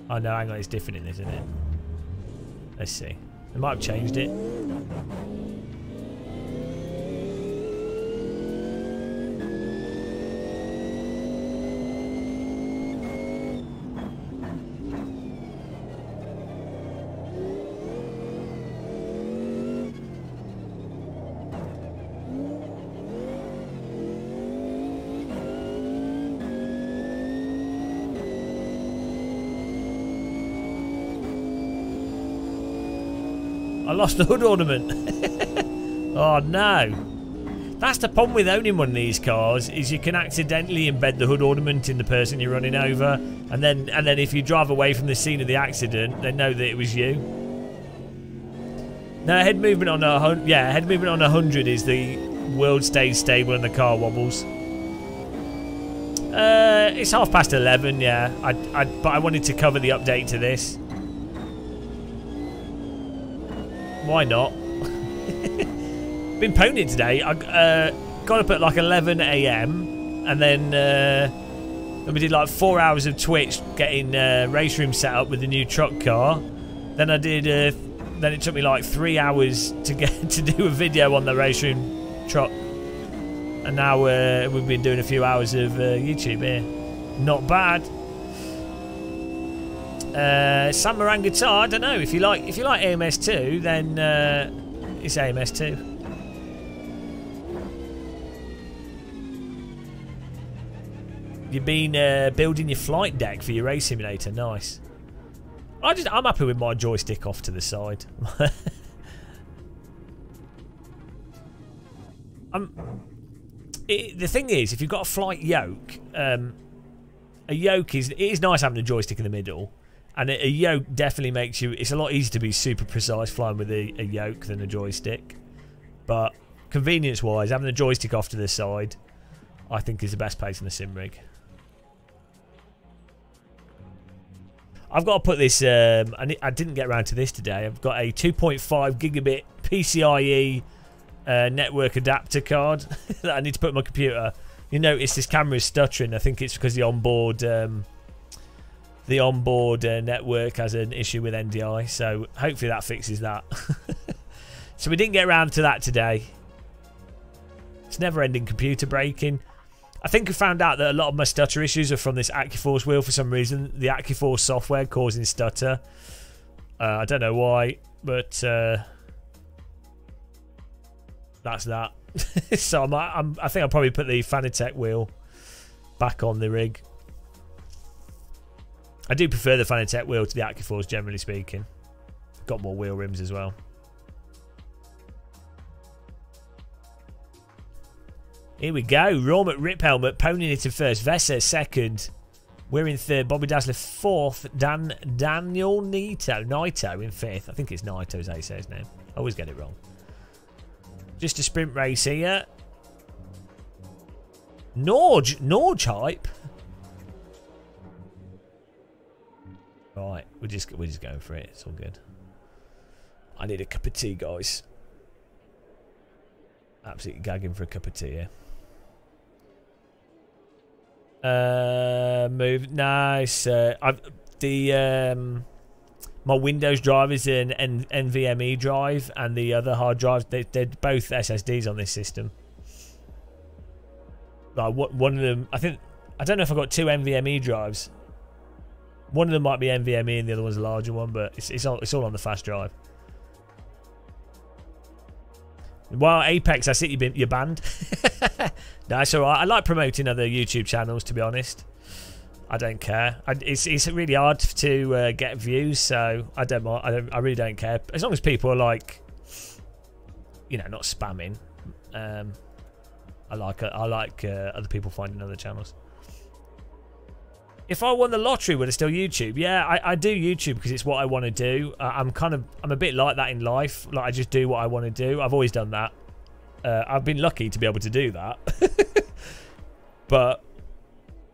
Oh no, hang on, it's different in this, isn't it? Let's see. They might have changed it. Lost the hood ornament. Oh no, that's the problem with owning one of these cars, is you can accidentally embed the hood ornament in the person you're running over, and then and then if you drive away from the scene of the accident, they know that it was you. No, head movement on a hundred, yeah, head movement on a hundred is the world stays stable and the car wobbles. Uh, it's half past eleven, yeah. I I but I wanted to cover the update to this. Why not? Been pwned today. I uh, got up at like eleven A M and then uh, then we did like four hours of Twitch getting uh, Race Room set up with the new truck car. Then I did. Uh, then it took me like three hours to get to do a video on the Race Room truck. And now uh, we've been doing a few hours of uh, YouTube here. Not bad. Uh, Samarang guitar, I don't know. If you like, if you like A M S two, then uh, it's A M S two. You've been uh, building your flight deck for your race simulator, nice. I just, I'm happy with my joystick off to the side. I'm, it, the thing is, if you've got a flight yoke, um, a yoke is it is nice having a joystick in the middle. And a yoke definitely makes you... It's a lot easier to be super precise flying with a, a yoke than a joystick. But convenience-wise, having the joystick off to the side, I think, is the best place in the sim rig. I've got to put this... Um, I, I didn't get around to this today. I've got a two point five gigabit P C I E uh, network adapter card that I need to put in my computer. You notice this camera is stuttering. I think it's because the onboard... Um, The onboard uh, network has an issue with N D I, so hopefully that fixes that. So we didn't get around to that today. It's never-ending computer breaking. I think I found out that a lot of my stutter issues are from this AccuForce wheel for some reason. The AccuForce software causing stutter. Uh, I don't know why, but uh, that's that. So I'm, I'm, I think I'll probably put the Fanatec wheel back on the rig. I do prefer the Fanatec wheel to the AccuForce, generally speaking. Got more wheel rims as well. Here we go. Raum at Rip Helmet, Pony Knitter first, Vesa second. We're in third, Bobby Dazzler fourth, Dan Daniel Nito, Nito in fifth. I think it's Nito as I say his name. I always get it wrong. Just a sprint race here. Norge, Norge hype. Right, we're just we're just going for it. It's all good. I need a cup of tea, guys. Absolutely gagging for a cup of tea here. Uh, move nice. Uh, I've the um, my Windows drive is an N NVMe drive, and the other hard drives they they're both S S Ds on this system. Like what one of them? I think I don't know if I got two NVMe drives. One of them might be NVMe, and the other one's a larger one, but it's it's all it's all on the fast drive. Well, Apex, I see you've been, you're banned. No, it's all right. I like promoting other YouTube channels, to be honest. I don't care. I, it's it's really hard to uh, get views, so I don't I don't I really don't care as long as people are like, you know, not spamming. Um, I like I like uh, other people finding other channels. If I won the lottery, would I still YouTube? Yeah, I, I do YouTube because it's what I want to do. Uh, I'm kind of, I'm a bit like that in life. Like, I just do what I want to do. I've always done that. Uh, I've been lucky to be able to do that. But,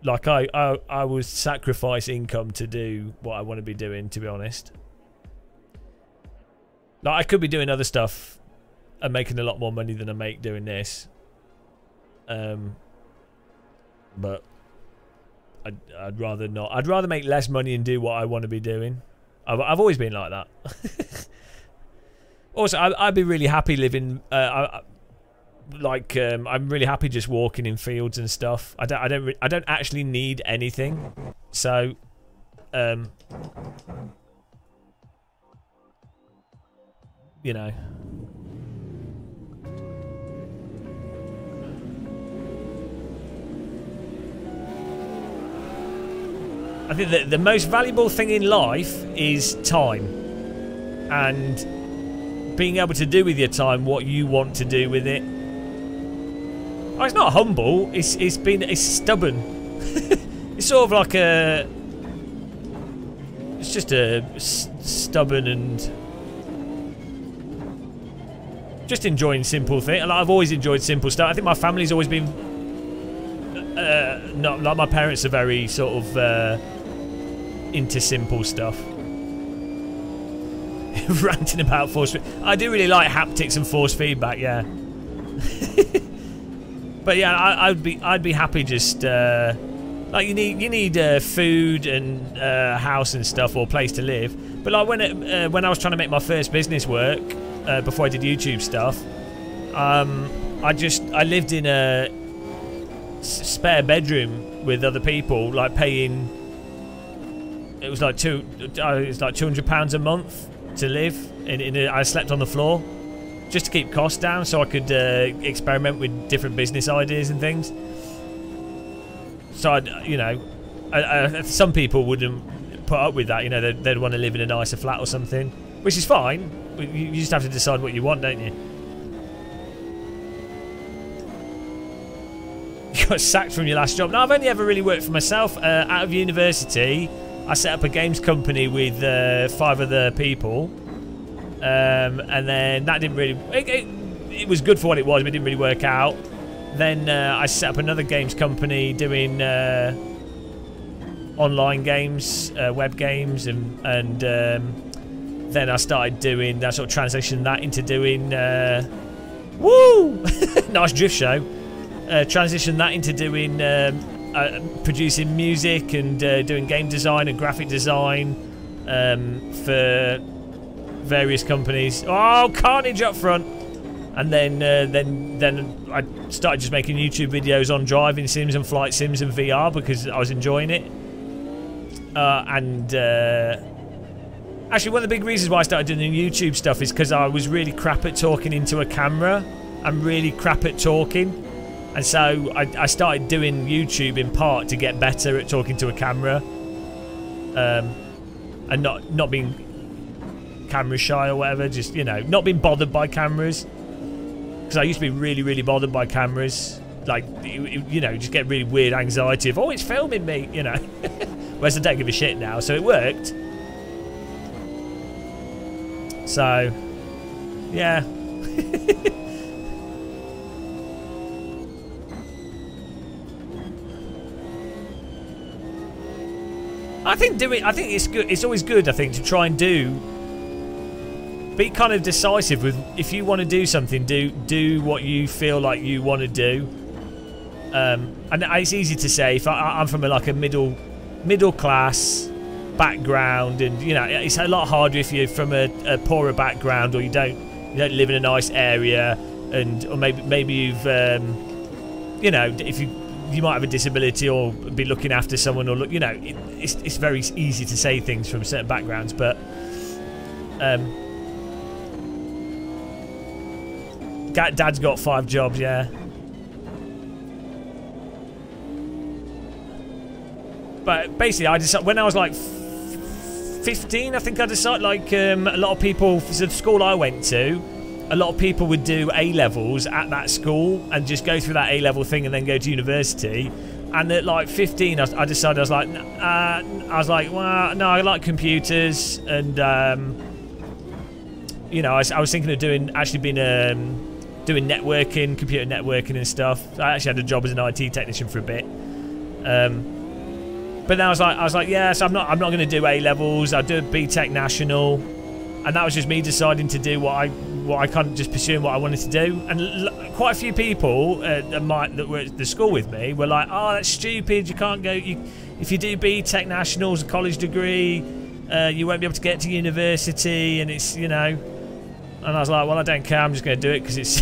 like, I, I I would sacrifice income to do what I want to be doing, to be honest. Like, I could be doing other stuff and making a lot more money than I make doing this. Um, But... I'd, I'd rather not. I'd rather make less money and do what I want to be doing. I've, I've always been like that. Also, I, I'd be really happy living. Uh, I, like, um, I'm really happy just walking in fields and stuff. I don't. I don't. I don't actually need anything. So, um, you know. I think that the most valuable thing in life is time, and being able to do with your time what you want to do with it. Oh, it's not humble. It's it's been it's stubborn. It's sort of like a. It's just a st stubborn and just enjoying simple things. Like, I've always enjoyed simple stuff. I think my family's always been. Uh, not like my parents are very sort of. Uh, into simple stuff. Ranting about force feedback. I do really like haptics and force feedback, yeah. But yeah, I, I'd be I'd be happy just uh, like you need you need uh, food and uh, house and stuff or place to live. But like when it, uh, when I was trying to make my first business work uh, before I did YouTube stuff, um, I just I lived in a spare bedroom with other people, like paying. It was like two. It was like two hundred pounds a month to live. In, in a, I slept on the floor, just to keep costs down, so I could uh, experiment with different business ideas and things. So I'd, you know, I, I, some people wouldn't put up with that. You know, they'd, they'd want to live in a nicer flat or something, which is fine. You just have to decide what you want, don't you? You got sacked from your last job. No, I've only ever really worked for myself uh, out of university. I set up a games company with uh, five other people, um, and then that didn't really... It, it, it was good for what it was, but it didn't really work out. Then uh, I set up another games company doing uh, online games, uh, web games, and, and um, then I started doing... I sort of transitioned that into doing... Uh, woo! Nice drift show. Uh, transitioned that into doing... Um, Uh, producing music and uh, doing game design and graphic design um, for various companies. Oh, carnage up front! And then, uh, then, then I started just making YouTube videos on driving sims and flight sims and V R because I was enjoying it. Uh, and uh, actually, one of the big reasons why I started doing the YouTube stuff is because I was really crap at talking into a camera. I'm really crap at talking. And so I, I started doing YouTube in part to get better at talking to a camera, um, and not not being camera shy or whatever. Just, you know, not being bothered by cameras, because I used to be really really bothered by cameras. like, you know, just get really weird anxiety of, oh, it's filming me, you know. Whereas I don't give a shit now, so it worked. So, yeah. I think doing, I think it's good. It's always good, I think, to try and do. Be kind of decisive with, if you want to do something, do do what you feel like you want to do. Um, and it's easy to say. If I, I'm from a, like a middle middle class background, and you know, it's a lot harder if you're from a, a poorer background, or you don't you don't live in a nice area, and or maybe maybe you've um, you know, if you. You might have a disability or be looking after someone, or look, you know, it, it's, it's very easy to say things from certain backgrounds, but um dad's got five jobs. Yeah, but basically I decided when I was like fifteen, I think I decided, like, um a lot of people, the school I went to, a lot of people would do A levels at that school and just go through that A level thing and then go to university. And at like fifteen, I, I decided, I was like, uh, I was like, well, no, I like computers, and um, you know, I, I was thinking of doing, actually being um, doing networking, computer networking and stuff. I actually had a job as an I T technician for a bit, um, but then I was like, I was like, yeah, so I'm not, I'm not going to do A levels. I'll do a B Tech National. And that was just me deciding to do what I, what I kind of just pursuing what I wanted to do. And l quite a few people uh, that might that were at the school with me were like, "Oh, that's stupid! You can't go. You, if you do B Tech Nationals, a college degree, uh, you won't be able to get to university." And it's, you know, and I was like, "Well, I don't care. I'm just going to do it because it's."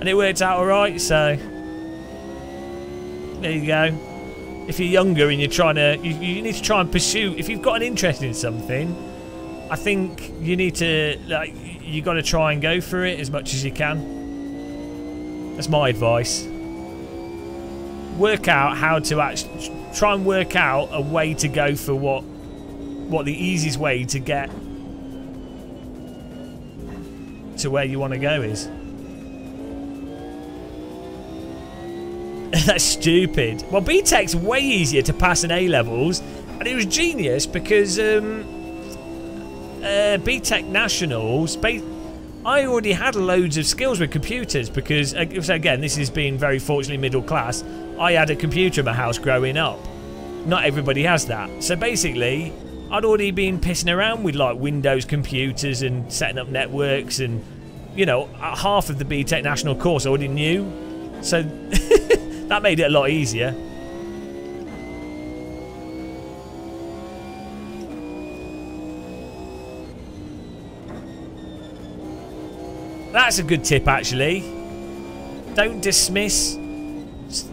And it worked out all right. So there you go. If you're younger and you're trying to, you, you need to try and pursue. If you've got an interest in something, I think you need to, like, you got to try and go for it as much as you can. That's my advice. Work out how to actually try and work out a way to go for what, what the easiest way to get to where you want to go is. That's stupid. Well, B Tech's way easier to pass than A levels, and it was genius because. Um, Uh, B Tech Nationals, I already had loads of skills with computers because, again, this is being very fortunately middle class. I had a computer in my house growing up. Not everybody has that. So basically, I'd already been pissing around with like Windows computers and setting up networks, and you know, half of the B Tech National course I already knew. So that made it a lot easier. That's a good tip, actually. Don't dismiss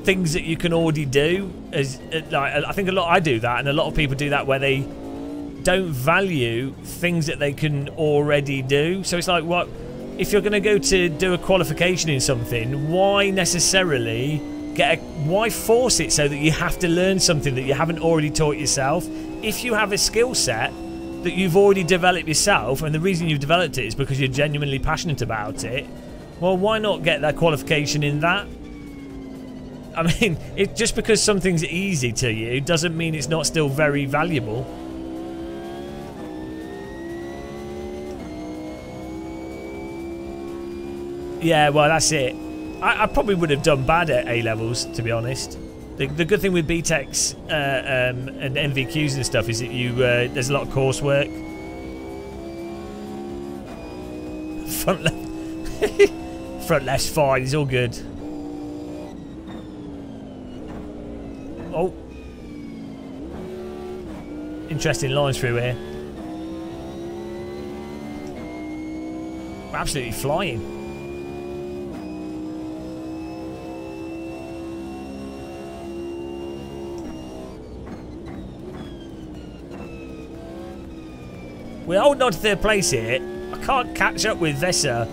things that you can already do. As like, I think a lot, I do that, and a lot of people do that where they don't value things that they can already do. So it's like, what if you're going to go to do a qualification in something? Why necessarily get? A, why force it so that you have to learn something that you haven't already taught yourself? If you have a skill set that you've already developed yourself, and the reason you've developed it is because you're genuinely passionate about it, well, why not get that qualification in that? I mean, it, just because something's easy to you doesn't mean it's not still very valuable. Yeah, well, that's it. I, I probably would have done bad at A levels, to be honest. The, the good thing with B Techs uh, um, and N V Qs and stuff is that you uh, there's a lot of coursework. Front left, front left's fine. It's all good. Oh, interesting lines through here. We're absolutely flying. We're holding on to third place here. I can't catch up with Vesa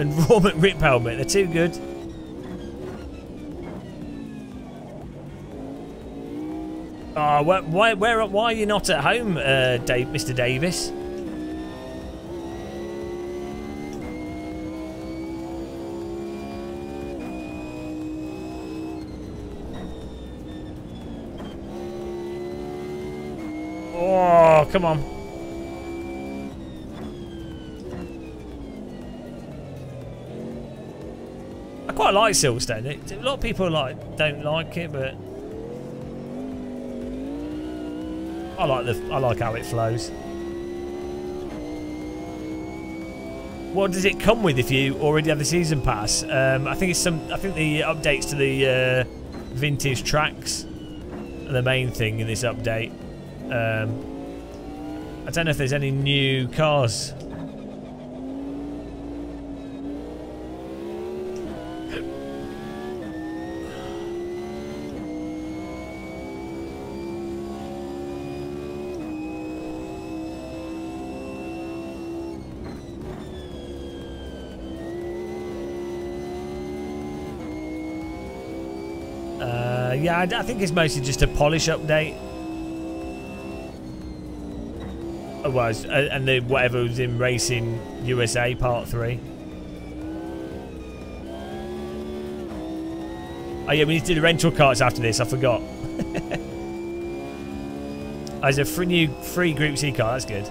and Roman Rip Helmet. They're too good. Oh, why, why, where, why are you not at home, uh, Dave, Mister Davis? Oh, come on. I quite like Silverstone. It, a lot of people like don't like it, but I like the I like how it flows. What does it come with if you already have the season pass? Um, I think it's some. I think the updates to the uh, vintage tracks are the main thing in this update. Um, I don't know if there's any new cars. Yeah, I think it's mostly just a polish update. Oh, well, and the whatever was in Racing U S A Part Three. Oh yeah, we need to do the rental carts after this. I forgot. Oh, there's a free new free Group C car. That's good.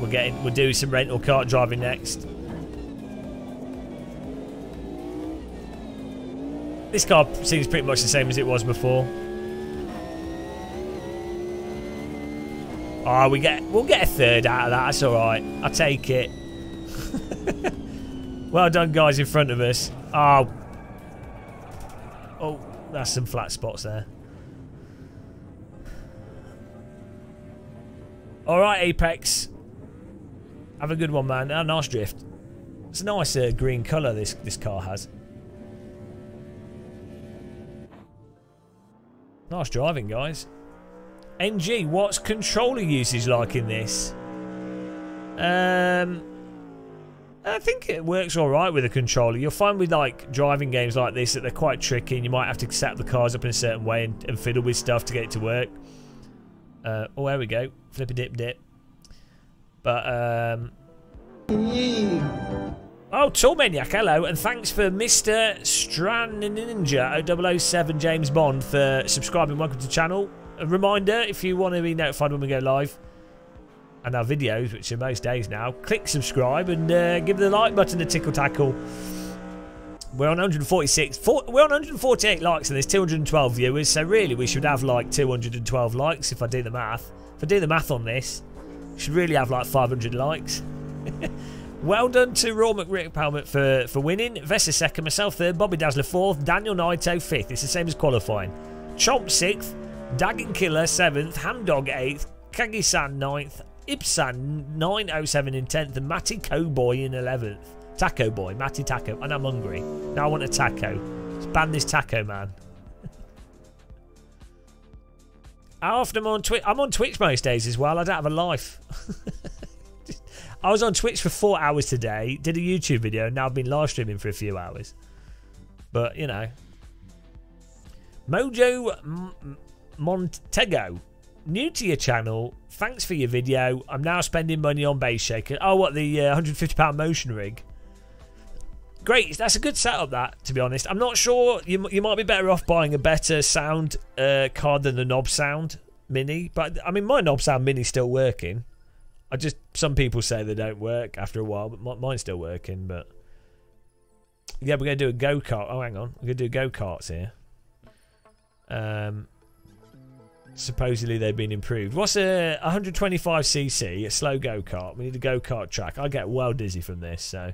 We'll, get, we'll do some rental kart driving next. This car seems pretty much the same as it was before. Ah, oh, we get we'll get a third out of that. That's all right. I take it. Well done, guys in front of us. Oh, oh, that's some flat spots there. All right, Apex. Have a good one, man. A nice drift. It's a nice uh, green colour this, this car has. Nice driving, guys. N G, what's controller usage like in this? Um, I think it works alright with a controller. You'll find with like driving games like this that they're quite tricky and you might have to set the cars up in a certain way and, and fiddle with stuff to get it to work. Uh, oh, there we go. Flip a dip dip. But, um... oh, Toolmaniac, hello, and thanks for Mister Straninja double oh seven James Bond for subscribing. Welcome to the channel. A reminder, if you want to be notified when we go live and our videos, which are most days now, click subscribe and uh, give the like button a tickle tackle. We're on one hundred forty-six, four, we're on one hundred forty-eight likes and there's two hundred twelve viewers, so really we should have like two hundred twelve likes if I do the math. If I do the math on this, should really have like five hundred likes. Well done to Raw McRick Palmer for, for winning. Vesa second, myself third, Bobby Dazzler fourth, Daniel Naito fifth. It's the same as qualifying. Chomp sixth, Dagging Killer seventh, Hamdog eighth, Kagisan ninth, Ibsan nine oh seven in tenth, and Matty Cowboy in eleventh. Taco Boy, Matty Taco. And I'm hungry. Now I want a taco. Let's ban this taco, man. How often am I on Twitch? I'm on Twitch most days as well. I don't have a life. Just, I was on Twitch for four hours today, did a YouTube video, and now I've been live streaming for a few hours. But, you know. Mojo M Montego, new to your channel. Thanks for your video. I'm now spending money on Base Shaker. Oh, what, the uh, one hundred fifty pound motion rig? Great, that's a good setup, that, to be honest. I'm not sure, you, you might be better off buying a better sound uh, card than the Knob Sound Mini. But, I mean, my Knob Sound Mini's still working. I just, some people say they don't work after a while, but my, mine's still working, but... yeah, we're going to do a go-kart. Oh, hang on. We're going to do go-karts here. Um, supposedly they've been improved. What's a one twenty-five c c? A slow go-kart. We need a go-kart track. I get well dizzy from this, so...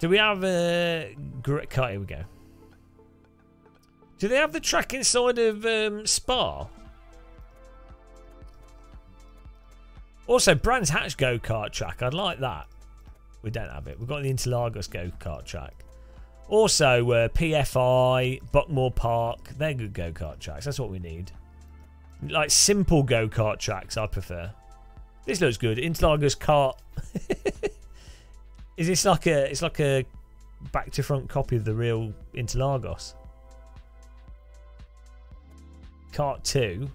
do we have a great car? Here we go. Do they have the track inside of um, Spa? Also, Brands Hatch go-kart track. I'd like that. We don't have it. We've got the Interlagos go-kart track. Also, uh, P F I, Buckmore Park. They're good go-kart tracks. That's what we need. Like, simple go-kart tracks, I prefer. This looks good. Interlagos kart. Is this like a, it's like a back to front copy of the real Interlagos? Kart two.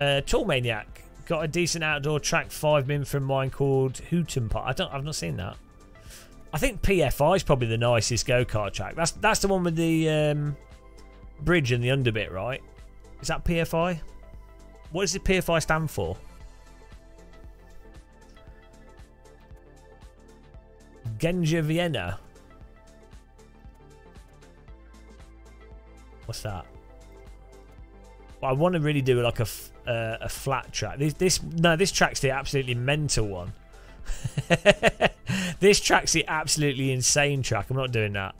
Uh, Tool Maniac, Got a decent outdoor track five min from mine called Hooton Park. I don't, I've not seen that. I think P F I is probably the nicest go-kart track. That's that's the one with the um, bridge and the underbit, right? Is that P F I? What does the P F I stand for? Genja Vienna. What's that? Well, I want to really do like a uh, a flat track. This this no, this track's the absolutely mental one. This track's the absolutely insane track. I'm not doing that.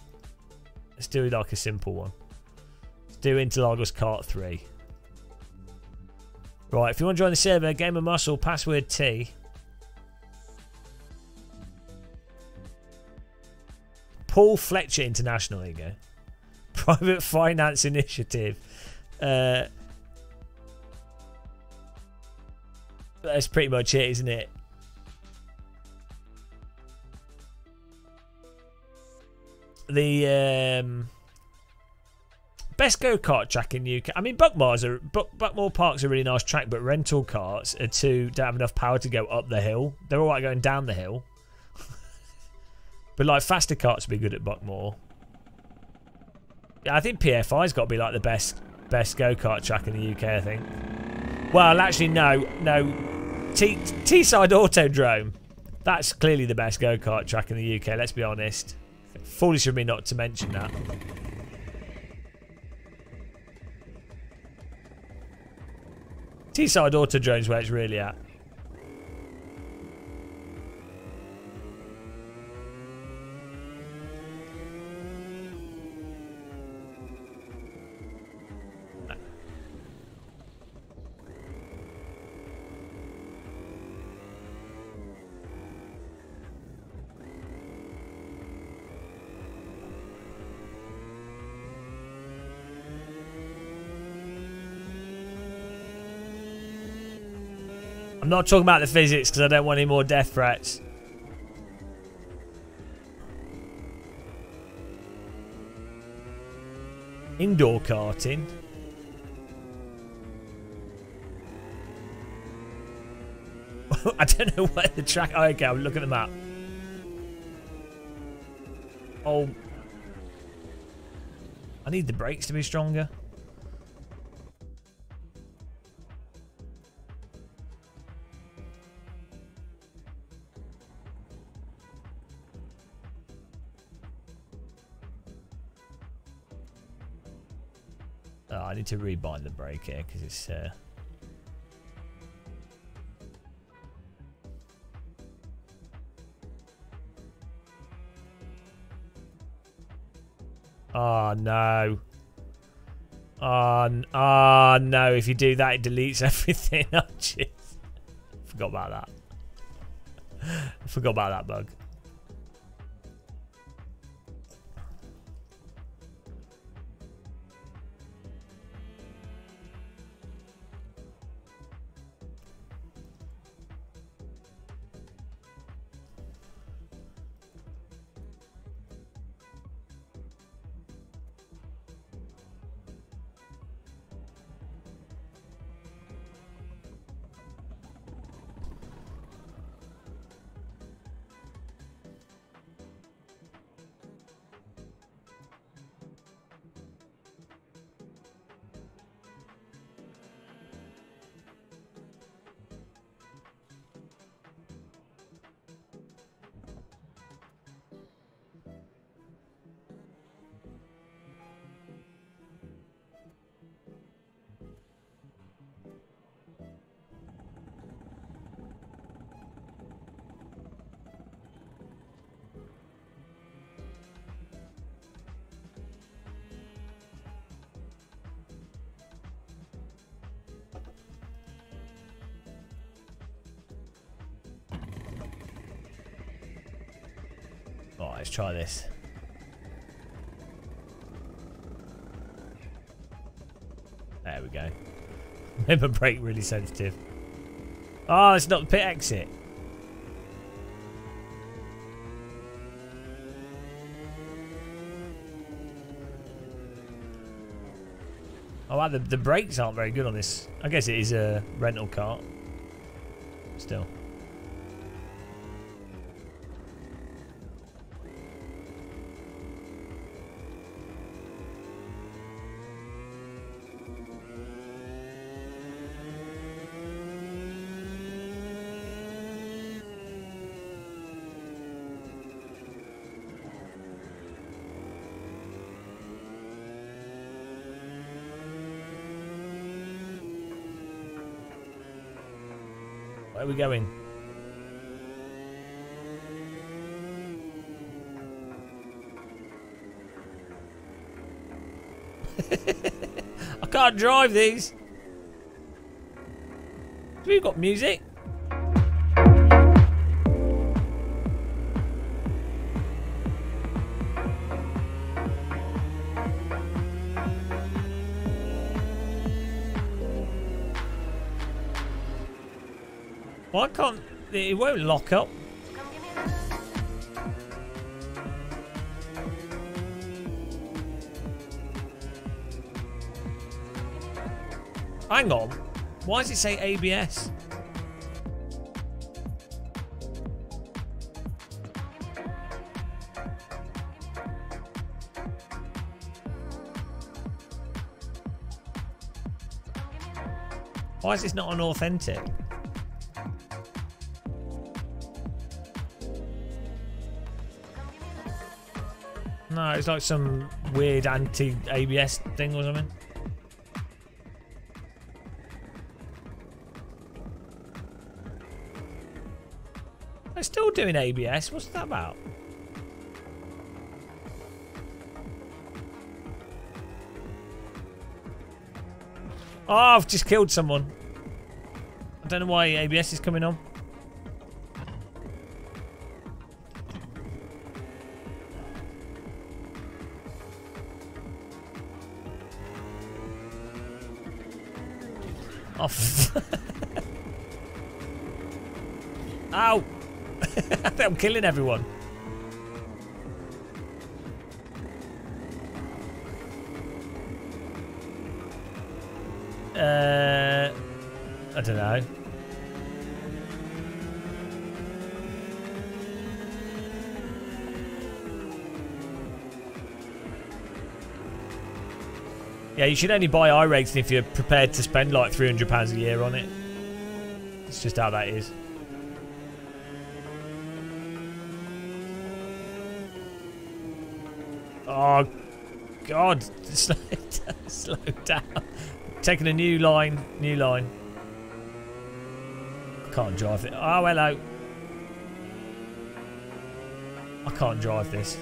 Let's do like a simple one. Let's do Interlagos Kart three. Right, if you want to join the server, Gamer Muscle, password T. Paul Fletcher International, there you go. Private Finance Initiative. Uh, that's pretty much it, isn't it? The um, best go-kart track in the U K. I mean, Buckmore's are, Buck, Buckmore Park's a really nice track, but rental carts are too, don't have enough power to go up the hill. They're all right going down the hill. But, like, faster carts would be good at Buckmore. Yeah, I think P F I's got to be, like, the best best go-kart track in the U K, I think. Well, actually, no. No. T Teesside Autodrome. That's clearly the best go-kart track in the U K, let's be honest. Foolish of me not to mention that. Teesside Autodrome's where it's really at. I'm not talking about the physics because I don't want any more death threats. Indoor karting. I don't know where the track. Oh, okay, I'll look at the map. Oh, I need the brakes to be stronger. I need to rebind the brake here because it's uh... oh no oh, oh no, if you do that it deletes everything. I just forgot about that. I forgot about that bug. Let's try this. There we go. Remember, brake really sensitive. Oh, it's not the pit exit. Oh, wow, the, the brakes aren't very good on this. I guess it is a rental cart. still. Where are we going? I can't drive these. Do we got music? Well, I can't, it won't lock up. Hang on, why does it say A B S? Why is this not an authentic? No, it's like some weird anti-A B S thing or something. They're still doing A B S. What's that about? Oh, I've just killed someone. I don't know why A B S is coming on. Ow! I think I'm killing everyone. Uh, I don't know. Yeah, you should only buy iRacing if you're prepared to spend like three hundred pounds a year on it. It's just how that is. Oh, God. Slow down. Slow down. Taking a new line. New line. I can't drive it. Oh, hello. I can't drive this.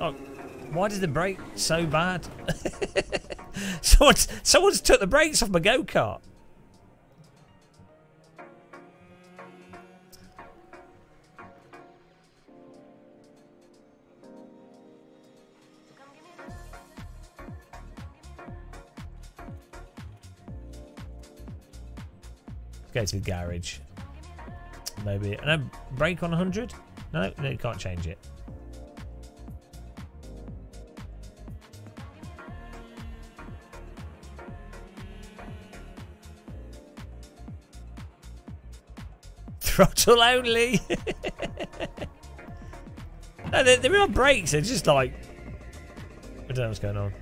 Oh, why did the brake so bad? someone's, someone's took the brakes off my go-kart. Let's go to the garage. Maybe. And a brake on one hundred? No, no, you can't change it. Throttle only. No, they're, they're not brakes. They're just like, I don't know what's going on.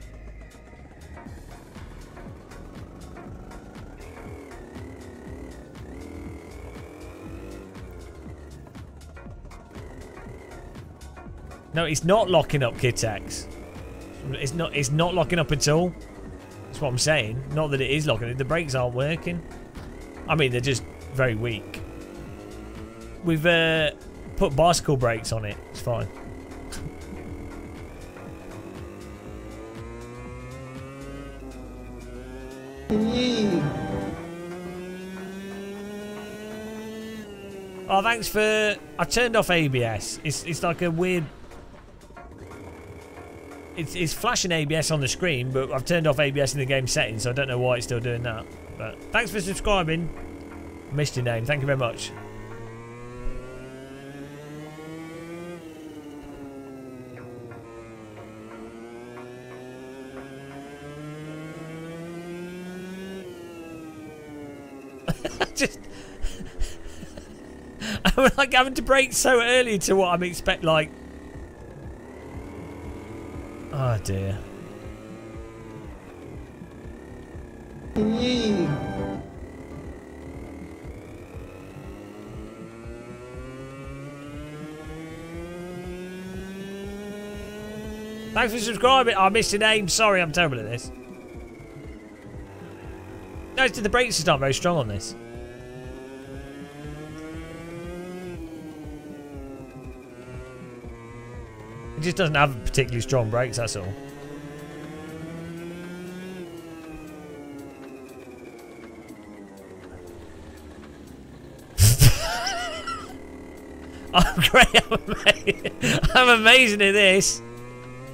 No, it's not locking up, Kitex. It's not. It's not locking up at all. That's what I'm saying. Not that it is locking up. The brakes aren't working. I mean, they're just very weak. We've uh, put bicycle brakes on it. It's fine. Oh, thanks for. I turned off A B S. It's it's like a weird. It's it's flashing A B S on the screen, but I've turned off A B S in the game settings, so I don't know why it's still doing that. But thanks for subscribing. I missed your name. Thank you very much. just... I'm like having to brake so early to what I'm expect, like... Oh dear. Yeah. Thanks for subscribing. Oh, I missed your name. Sorry, I'm terrible at this. Notice that the brakes is not very strong on this. It just doesn't have particularly strong brakes, that's all. I'm great. I'm amazing. I'm amazing at this.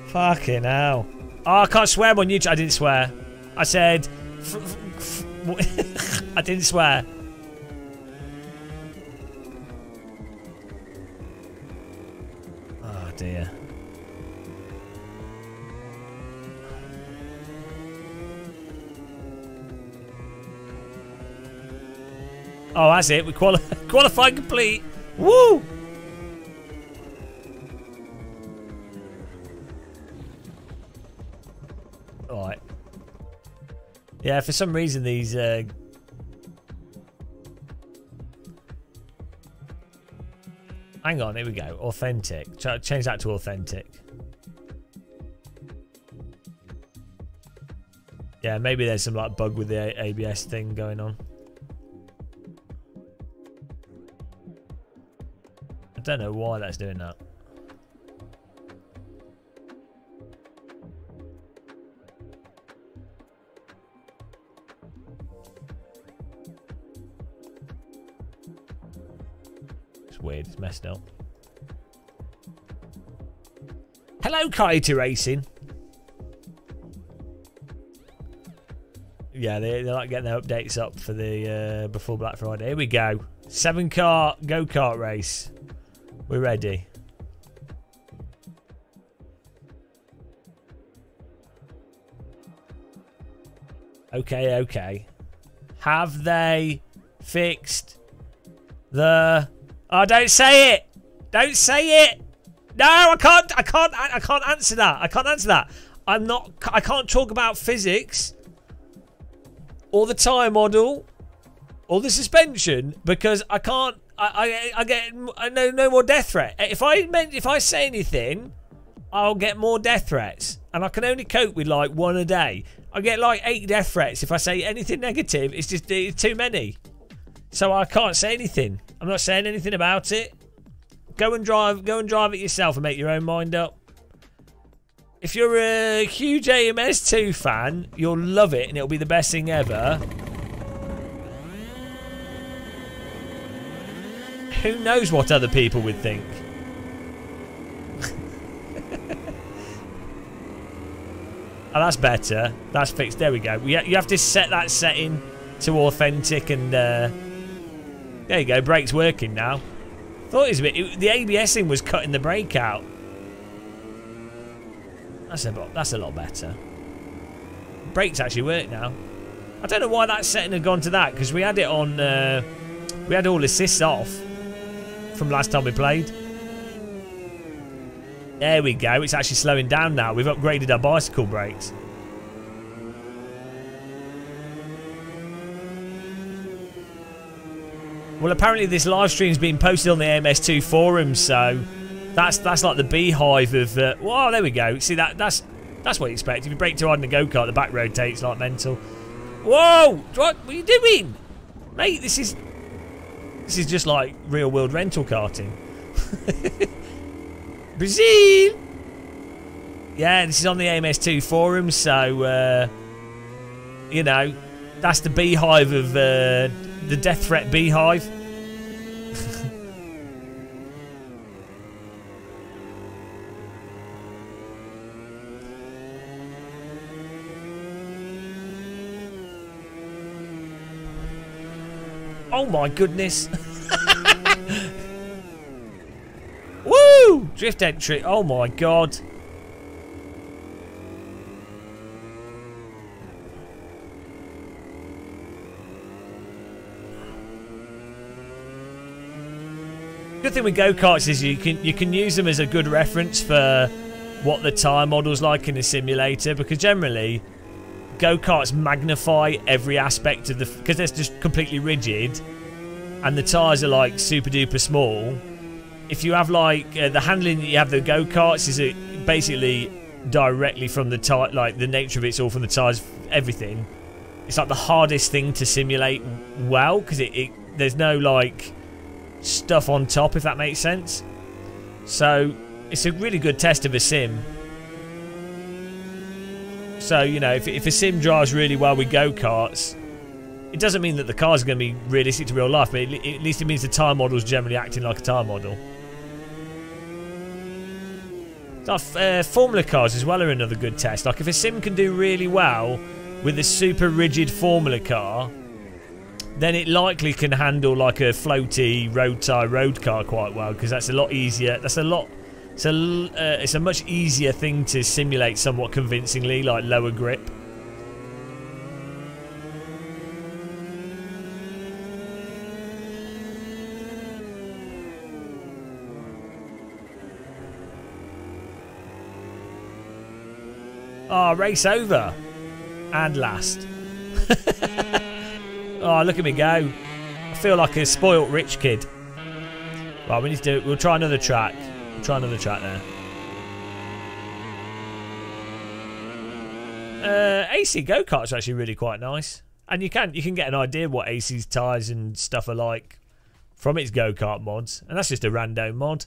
Fucking hell. Oh, I can't swear on YouTube. I didn't swear. I said... F f f I didn't swear. Oh, dear. Oh, that's it. We quali qualified complete. Woo! Alright. Yeah, for some reason these uh hang on, here we go. Authentic. Ch change that to authentic. Yeah, maybe there's some like bug with the A B S thing going on. I don't know why that's doing that. Weird, it's messed up. Hello, Coyote Racing. Yeah, they, they like getting their updates up for the uh, before Black Friday. Here we go. Seven car go kart race. We're ready. Okay, okay. Have they fixed the? Oh, don't say it! Don't say it! No, I can't, I can't, I can't answer that. I can't answer that. I'm not, I can't talk about physics or the tire model or the suspension because I can't, I, I, I get, I know no more death threat. If I meant, if I say anything, I'll get more death threats and I can only cope with like one a day. I get like eight death threats. If I say anything negative, it's just it's too many. So I can't say anything. I'm not saying anything about it. Go and drive. Go and drive it yourself and make your own mind up. If you're a huge A M S two fan, you'll love it and it'll be the best thing ever. Who knows what other people would think? Oh, that's better. That's fixed. There we go. You have to set that setting to authentic and... Uh, there you go, brake's working now. Thought it was a bit. It, the A B S thing was cutting the brake out. That's a that's a lot better. Brakes actually work now. I don't know why that setting had gone to that because we had it on. Uh, we had all assists off from last time we played. There we go. It's actually slowing down now. We've upgraded our bicycle brakes. Well, apparently this live stream's been posted on the A M S two forum, so that's that's like the beehive of. Uh, wow, there we go. See that that's that's what you expect. If you brake too hard in a go-kart, the back rotates like mental. Whoa! What, what are you doing, mate? This is this is just like real-world rental karting. Brazil. Yeah, this is on the A M S two forum, so uh, you know that's the beehive of. Uh, The death threat beehive. Oh my goodness. Woo! Drift entry. Oh my god. good thing with go-karts is you can you can use them as a good reference for what the tyre model's like in a simulator, because generally go-karts magnify every aspect of the... because they're just completely rigid and the tyres are like super duper small. If you have like uh, the handling that you have the go-karts is a, basically directly from the tyre, like the nature of it's all from the tyres, everything. It's like the hardest thing to simulate well, because it, it there's no like stuff on top, if that makes sense. So it's a really good test of a sim. So, you know, if, if a sim drives really well with go-karts, it doesn't mean that the cars are going to be realistic to real life, but it, it, at least it means the tyre model's generally acting like a tyre model. Like, uh, formula cars as well are another good test. Like, if a sim can do really well with a super rigid formula car, then it likely can handle like a floaty road tyre road car quite well, because that's a lot easier. That's a lot... It's a, uh, it's a much easier thing to simulate somewhat convincingly, like lower grip. Ah, oh, race over. And last. Oh, look at me go. I feel like a spoilt rich kid. Right, we need to do it. We'll try another track. Try another track there. Uh, A C go-karts are actually really quite nice, and you can you can get an idea what A C's tyres and stuff are like from its go-kart mods, and that's just a rando mod.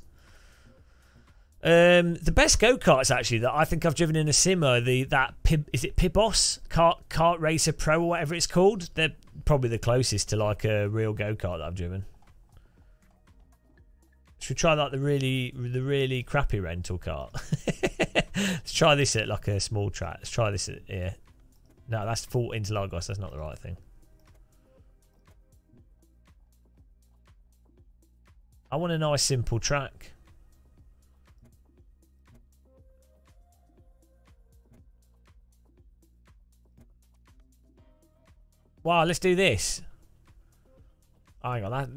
Um, the best go-karts actually that I think I've driven in a sim are the that Pib, is it Pibos Kart Kart Racer Pro or whatever it's called. They're probably the closest to like a real go-kart that I've driven. Should we try like the really the really crappy rental cart? Let's try this at like a small track. Let's try this at here. No, that's full Interlagos. That's not the right thing. I want a nice simple track. Wow, let's do this. Oh, hang on, that.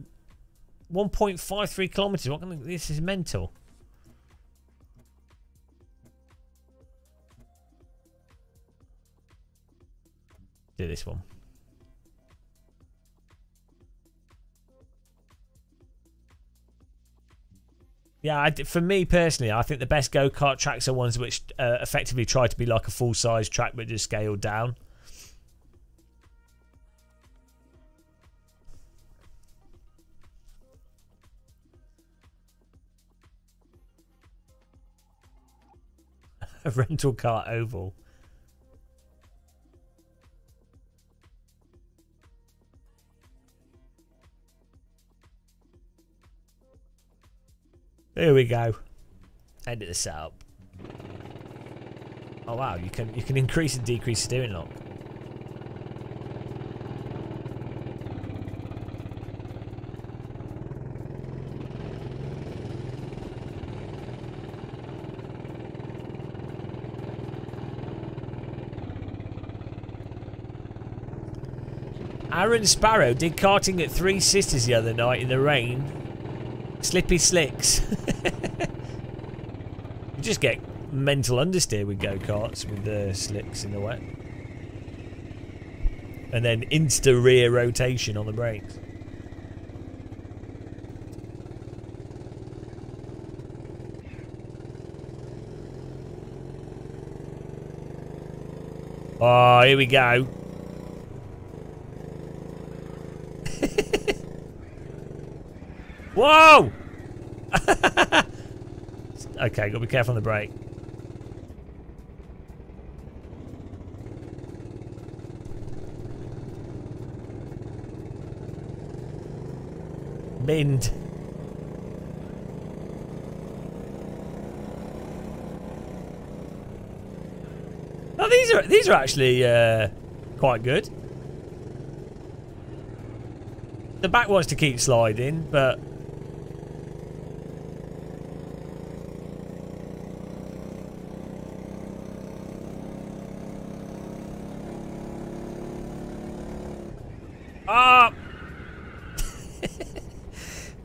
one point five three kilometers. What can, this is mental. Do this one. Yeah, I, for me personally, I think the best go-kart tracks are ones which uh, effectively try to be like a full-size track but just scaled down. A rental car oval. There we go. Edit the setup. Oh wow, you can you can increase and decrease steering lock. Aaron Sparrow did karting at Three Sisters the other night in the rain. Slippy slicks. You just get mental understeer with go-karts with the slicks in the wet. And then insta rear rotation on the brakes. Oh, here we go. Whoa! Okay, gotta be careful on the brake. Bend. Now these are these are actually uh, quite good. The back wants to keep sliding, but.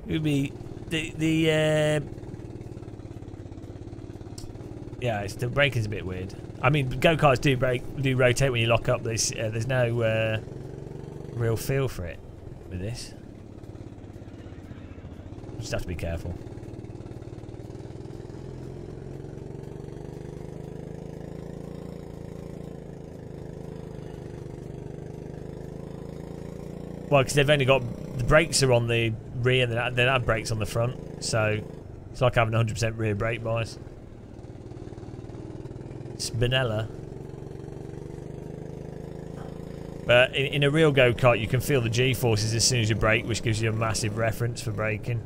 It would be the the uh, yeah, it's, the braking's a bit weird. I mean, go-karts do brake, do rotate when you lock up. There's uh, there's no uh, real feel for it with this. Just have to be careful. Well, because they've only got the brakes are on the rear, and then they have brakes on the front, so it's like having one hundred percent rear brake bias. Spinella. But in, in a real go-kart, you can feel the G-forces as soon as you brake, which gives you a massive reference for braking.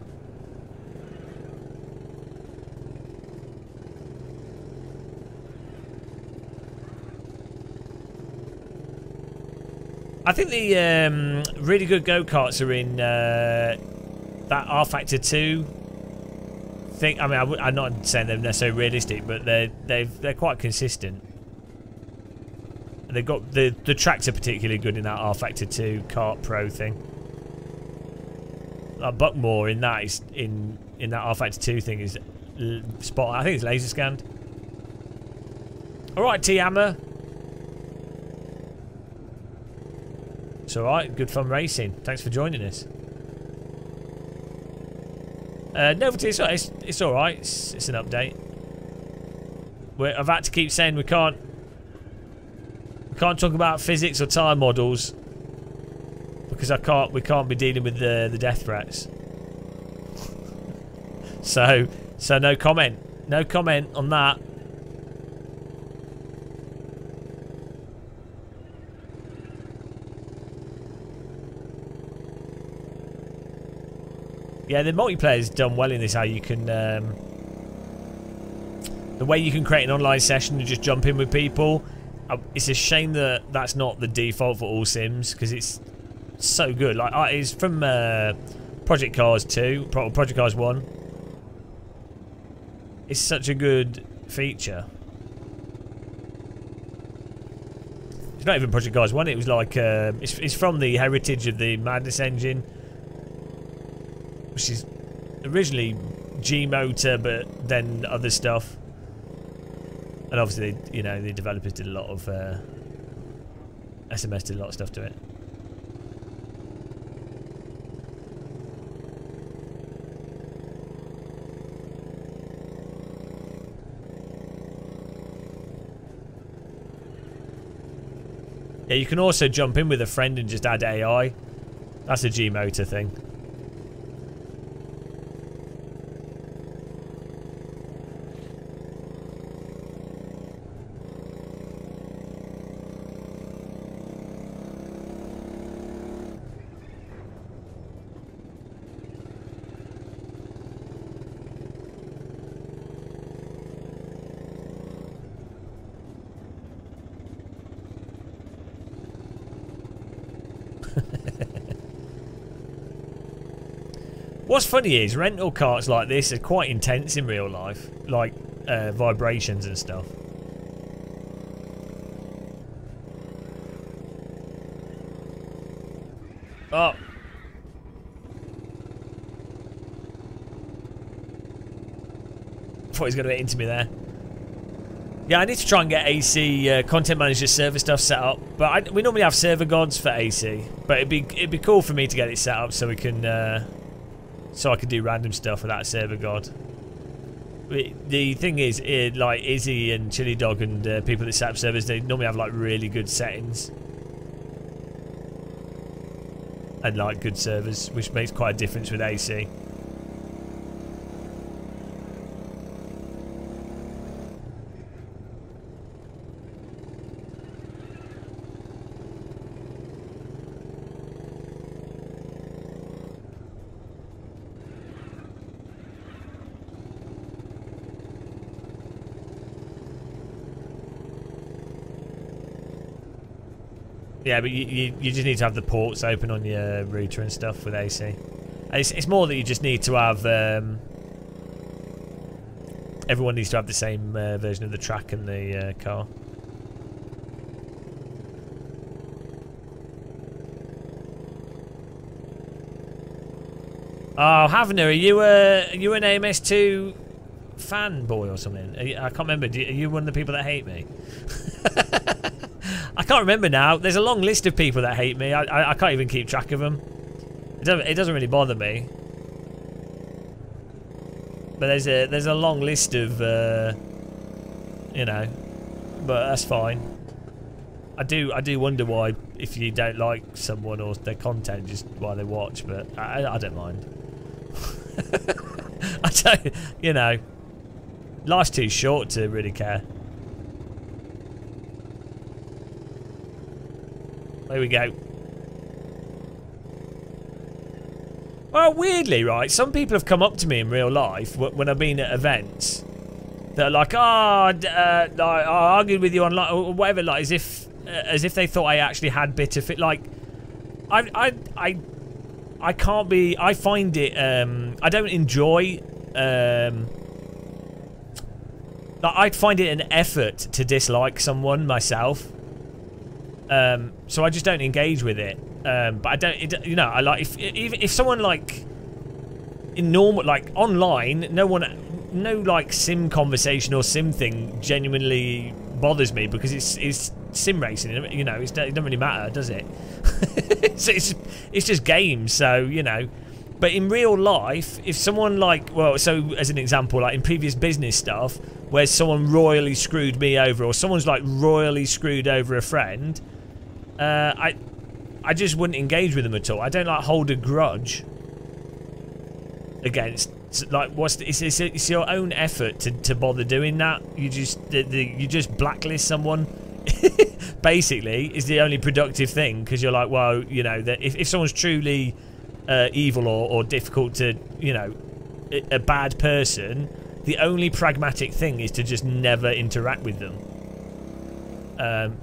I think the um, really good go-karts are in uh, that R Factor two thing. I mean, I w I'm not saying they're necessarily realistic, but they're they've, they're quite consistent. And they've got the the tracks are particularly good in that R Factor two Kart Pro thing. Like Buckmore in that is in in that R Factor two thing is spot. I think it's laser scanned. All right, T-Hammer. It's alright, good fun racing. Thanks for joining us. Uh, novelty, it's, it's, it's alright. It's, it's an update. We're, I've had to keep saying we can't... We can't talk about physics or tyre models. Because I can't, we can't be dealing with the, the death threats. so, so no comment. No comment on that. Yeah, the multiplayer's done well in this, how you can, um, the way you can create an online session and just jump in with people. It's a shame that that's not the default for all Sims, because it's so good. Like, it's from uh, Project Cars two, Project Cars one. It's such a good feature. It's not even Project Cars one, it was like, uh, it's, it's from the heritage of the Madness engine, which is originally G-Motor, but then other stuff. And obviously, you know, the developers did a lot of... Uh, S M S did a lot of stuff to it. Yeah, you can also jump in with a friend and just add A I. That's a G-Motor thing. What's funny is rental carts like this are quite intense in real life, like uh, vibrations and stuff. Oh. Thought he was going to get into me there. Yeah, I need to try and get A C uh, content manager server stuff set up, but I, we normally have server gods for A C. But it'd be it'd be cool for me to get it set up so we can. Uh, So I could do random stuff with that server god. It, the thing is, it, like Izzy and Chili Dog and uh, people that set up servers, they normally have like really good settings. And like good servers, which makes quite a difference with A C. Yeah, but you, you, you just need to have the ports open on your router and stuff with A C. It's, it's more that you just need to have... Um, everyone needs to have the same uh, version of the track and the uh, car. Oh, Havner, are you a are you an A M S two fanboy or something? You, I can't remember. Do you, are you one of the people that hate me? I can't remember now. There's a long list of people that hate me. I I, I can't even keep track of them. It doesn't it doesn't really bother me. But there's a there's a long list of uh, you know, but that's fine. I do I do wonder why, if you don't like someone or their content, just why they watch, but I, I don't mind. I don't, you know, life's too short to really care. There we go. Well, weirdly, right, some people have come up to me in real life when I've been at events. They're like, oh, uh, I argued with you online, or whatever, like, as if... as if they thought I actually had bitter fit. Like, I, I, I, I can't be. I find it. Um, I don't enjoy. Um, like I'd find it an effort to dislike someone myself. Um, so I just don't engage with it. Um, but I don't. It, you know, I like if even if someone like in normal, like online, no one, no like sim conversation or sim thing genuinely bothers me, because it's it's. Sim racing, you know, it's, it doesn't really matter, does it? it's, it's it's just games, so you know. But in real life, if someone like, well, so as an example, like in previous business stuff, where someone royally screwed me over, or someone's like royally screwed over a friend, uh, I I just wouldn't engage with them at all. I don't like hold a grudge against. Like, what's the, it's, it's it's your own effort to to bother doing that. You just the, the, you just blacklist someone. Basically, is the only productive thing, because you're like, well, you know, that if, if someone's truly uh, evil or, or difficult to, you know, a, a bad person, the only pragmatic thing is to just never interact with them. Um,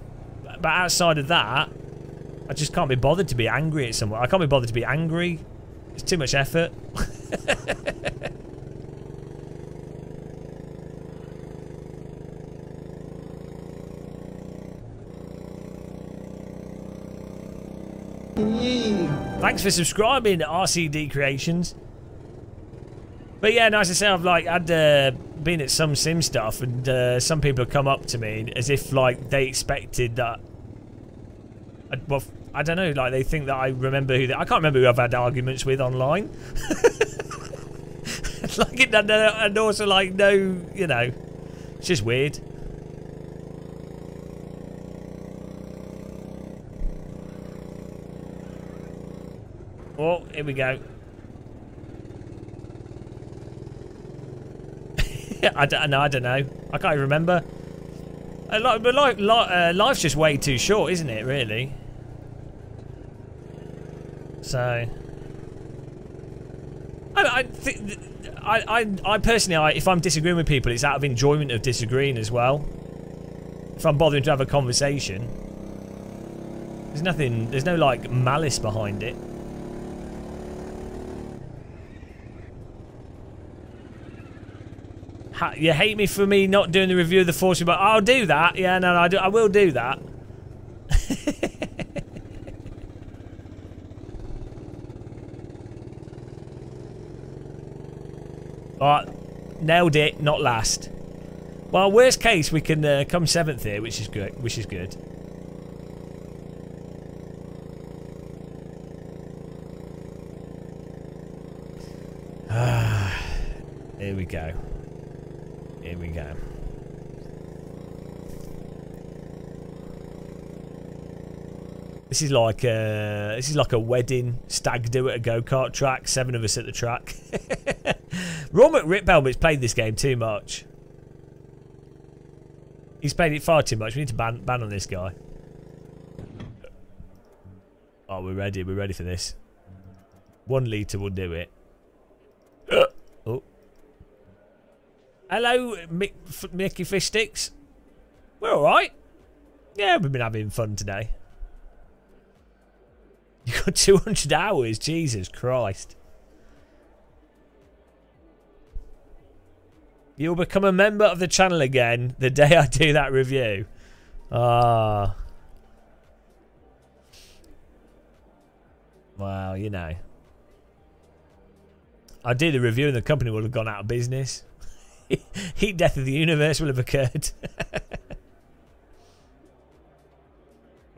but outside of that, I just can't be bothered to be angry at someone. I can't be bothered to be angry. It's too much effort. Thanks for subscribing to R C D Creations. But yeah, nice to say I've like had uh, been at some sim stuff, and uh, some people have come up to me as if like they expected that. I, well, I don't know, like they think that I remember who they, I can't remember who I've had arguments with online. Like it, and also like no, you know, it's just weird. Oh, here we go. I don't know. I don't know. I can't even remember. But like, like, uh, life's just way too short, isn't it? Really. So, I, I think I, I, I personally, I, if I'm disagreeing with people, it's out of enjoyment of disagreeing as well. If I'm bothering to have a conversation, there's nothing. There's no like malice behind it. You hate me for me not doing the review of the Force, but I'll do that. Yeah, no, no I, do, I will do that. All right, nailed it. Not last. Well, worst case, we can uh, come seventh here, which is good. Which is good. Ah, here we go. Here we go. This is like a this is like a wedding stag do at a go kart track. Seven of us at the track. Raw McRitbelmut's played this game too much. He's played it far too much. We need to ban ban on this guy. Oh, we're ready. We're ready for this. One litre will do it. Hello, Mick, F Mickey Fish Sticks. We're all right. Yeah, we've been having fun today. You got two hundred hours, Jesus Christ. You'll become a member of the channel again the day I do that review. Ah. Well, you know. I did a review and the company would have gone out of business. Heat death of the universe will have occurred.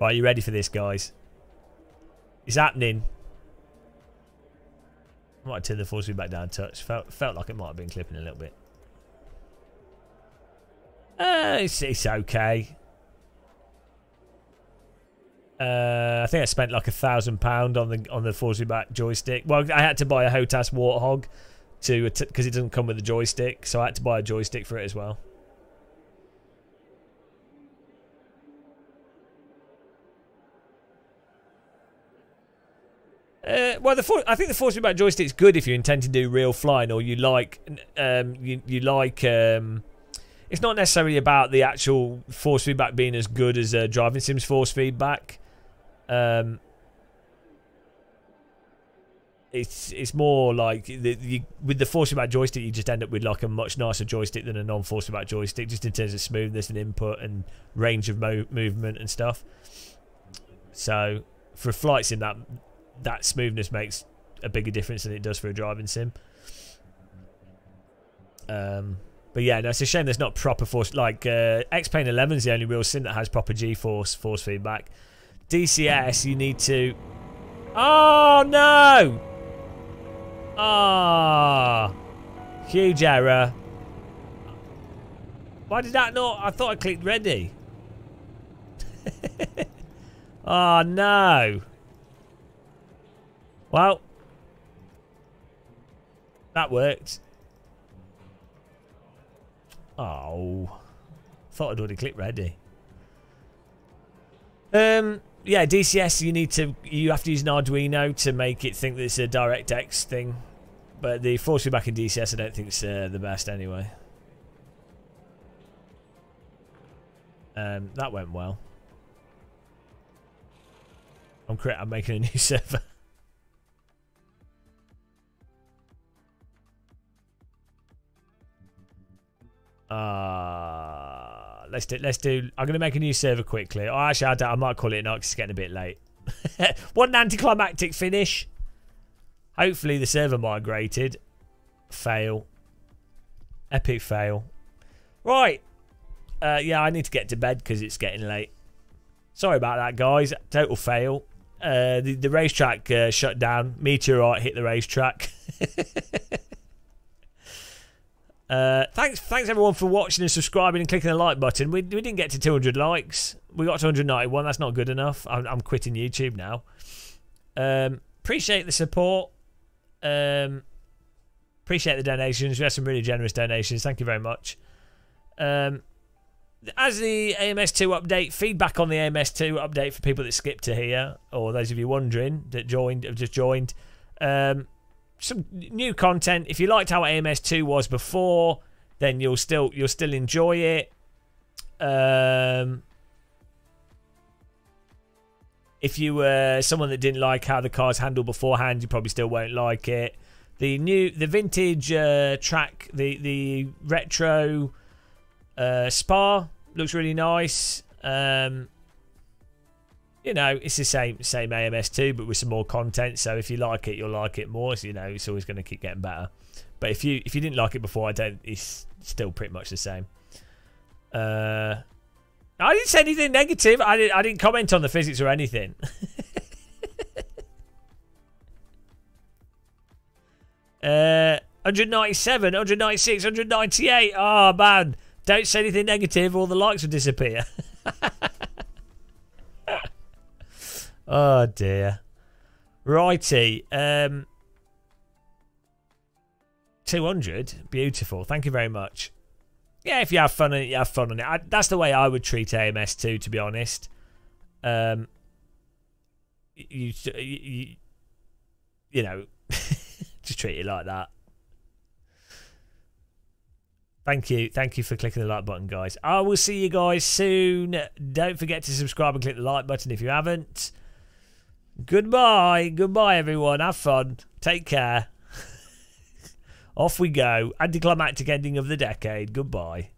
Right, you ready for this, guys? It's happening. I might have turned the force back down a touch. Felt, felt like it might have been clipping a little bit. Uh, it's, it's okay. Uh, I think I spent like a thousand pound on the on the Forza back joystick. Well, I had to buy a Hotas Warthog to because it doesn't come with a joystick, so I had to buy a joystick for it as well. Uh, well, the I think the Forza back joystick is good if you intend to do real flying, or you like um, you you like. Um, it's not necessarily about the actual force feedback being as good as uh, driving sims force feedback. Um, it's it's more like the, you, with the force feedback joystick, you just end up with like a much nicer joystick than a non-force feedback joystick, just in terms of smoothness and input and range of mo movement and stuff. So for a flight sim, that that smoothness makes a bigger difference than it does for a driving sim. Um, but yeah, no, it's a shame there's not proper force. Like uh, X-Plane eleven is the only real sim that has proper G-force force feedback. D C S, you need to... Oh, no! Ah, oh, huge error. Why did that not... I thought I clicked ready. Oh, no. Well. That worked. Oh. Thought I'd already clicked ready. Um... Yeah, D C S, you need to, you have to use an Arduino to make it think that it's a DirectX thing. But the force feedback in D C S, I don't think it's uh, the best anyway. Um, that went well. I'm crit, I'm making a new server. Ah. Uh... Let's do. Let's do. I'm gonna make a new server quickly. Oh, actually, I, don't, I might call it night because it's getting a bit late. What an anticlimactic finish! Hopefully, the server migrated. Fail. Epic fail. Right. Uh, yeah, I need to get to bed because it's getting late. Sorry about that, guys. Total fail. Uh, the the racetrack uh, shut down. Meteorite hit the racetrack. Uh, thanks, thanks everyone for watching and subscribing and clicking the like button. We, we didn't get to two hundred likes. We got two hundred ninety-one. That's not good enough. I'm, I'm quitting YouTube now. Um, appreciate the support. Um, appreciate the donations. We had some really generous donations. Thank you very much. Um, as the A M S two update, feedback on the A M S two update for people that skipped to here, or those of you wondering that joined, have just joined. Um, Some new content. If you liked how A M S two was before, then you'll still you'll still enjoy it. Um, if you were someone that didn't like how the cars handled beforehand, you probably still won't like it. The new, the vintage uh, track, the the retro uh, Spa looks really nice. Um, You know, it's the same same A M S two, but with some more content. So if you like it, you'll like it more. So you know, it's always going to keep getting better. But if you if you didn't like it before, I don't. It's still pretty much the same. Uh, I didn't say anything negative. I didn't. I didn't comment on the physics or anything. uh, one ninety-seven, one ninety-six, one ninety-eight. Oh man! Don't say anything negative, or the likes will disappear. Oh dear. Righty. Um, two hundred. Beautiful. Thank you very much. Yeah, if you have fun on it, you have fun on it. I, that's the way I would treat A M S two, to be honest. Um, you, you, you, you know, just treat it like that. Thank you. Thank you for clicking the like button, guys. I will see you guys soon. Don't forget to subscribe and click the like button if you haven't. Goodbye. Goodbye, everyone. Have fun. Take care. Off we go. Anticlimactic ending of the decade. Goodbye.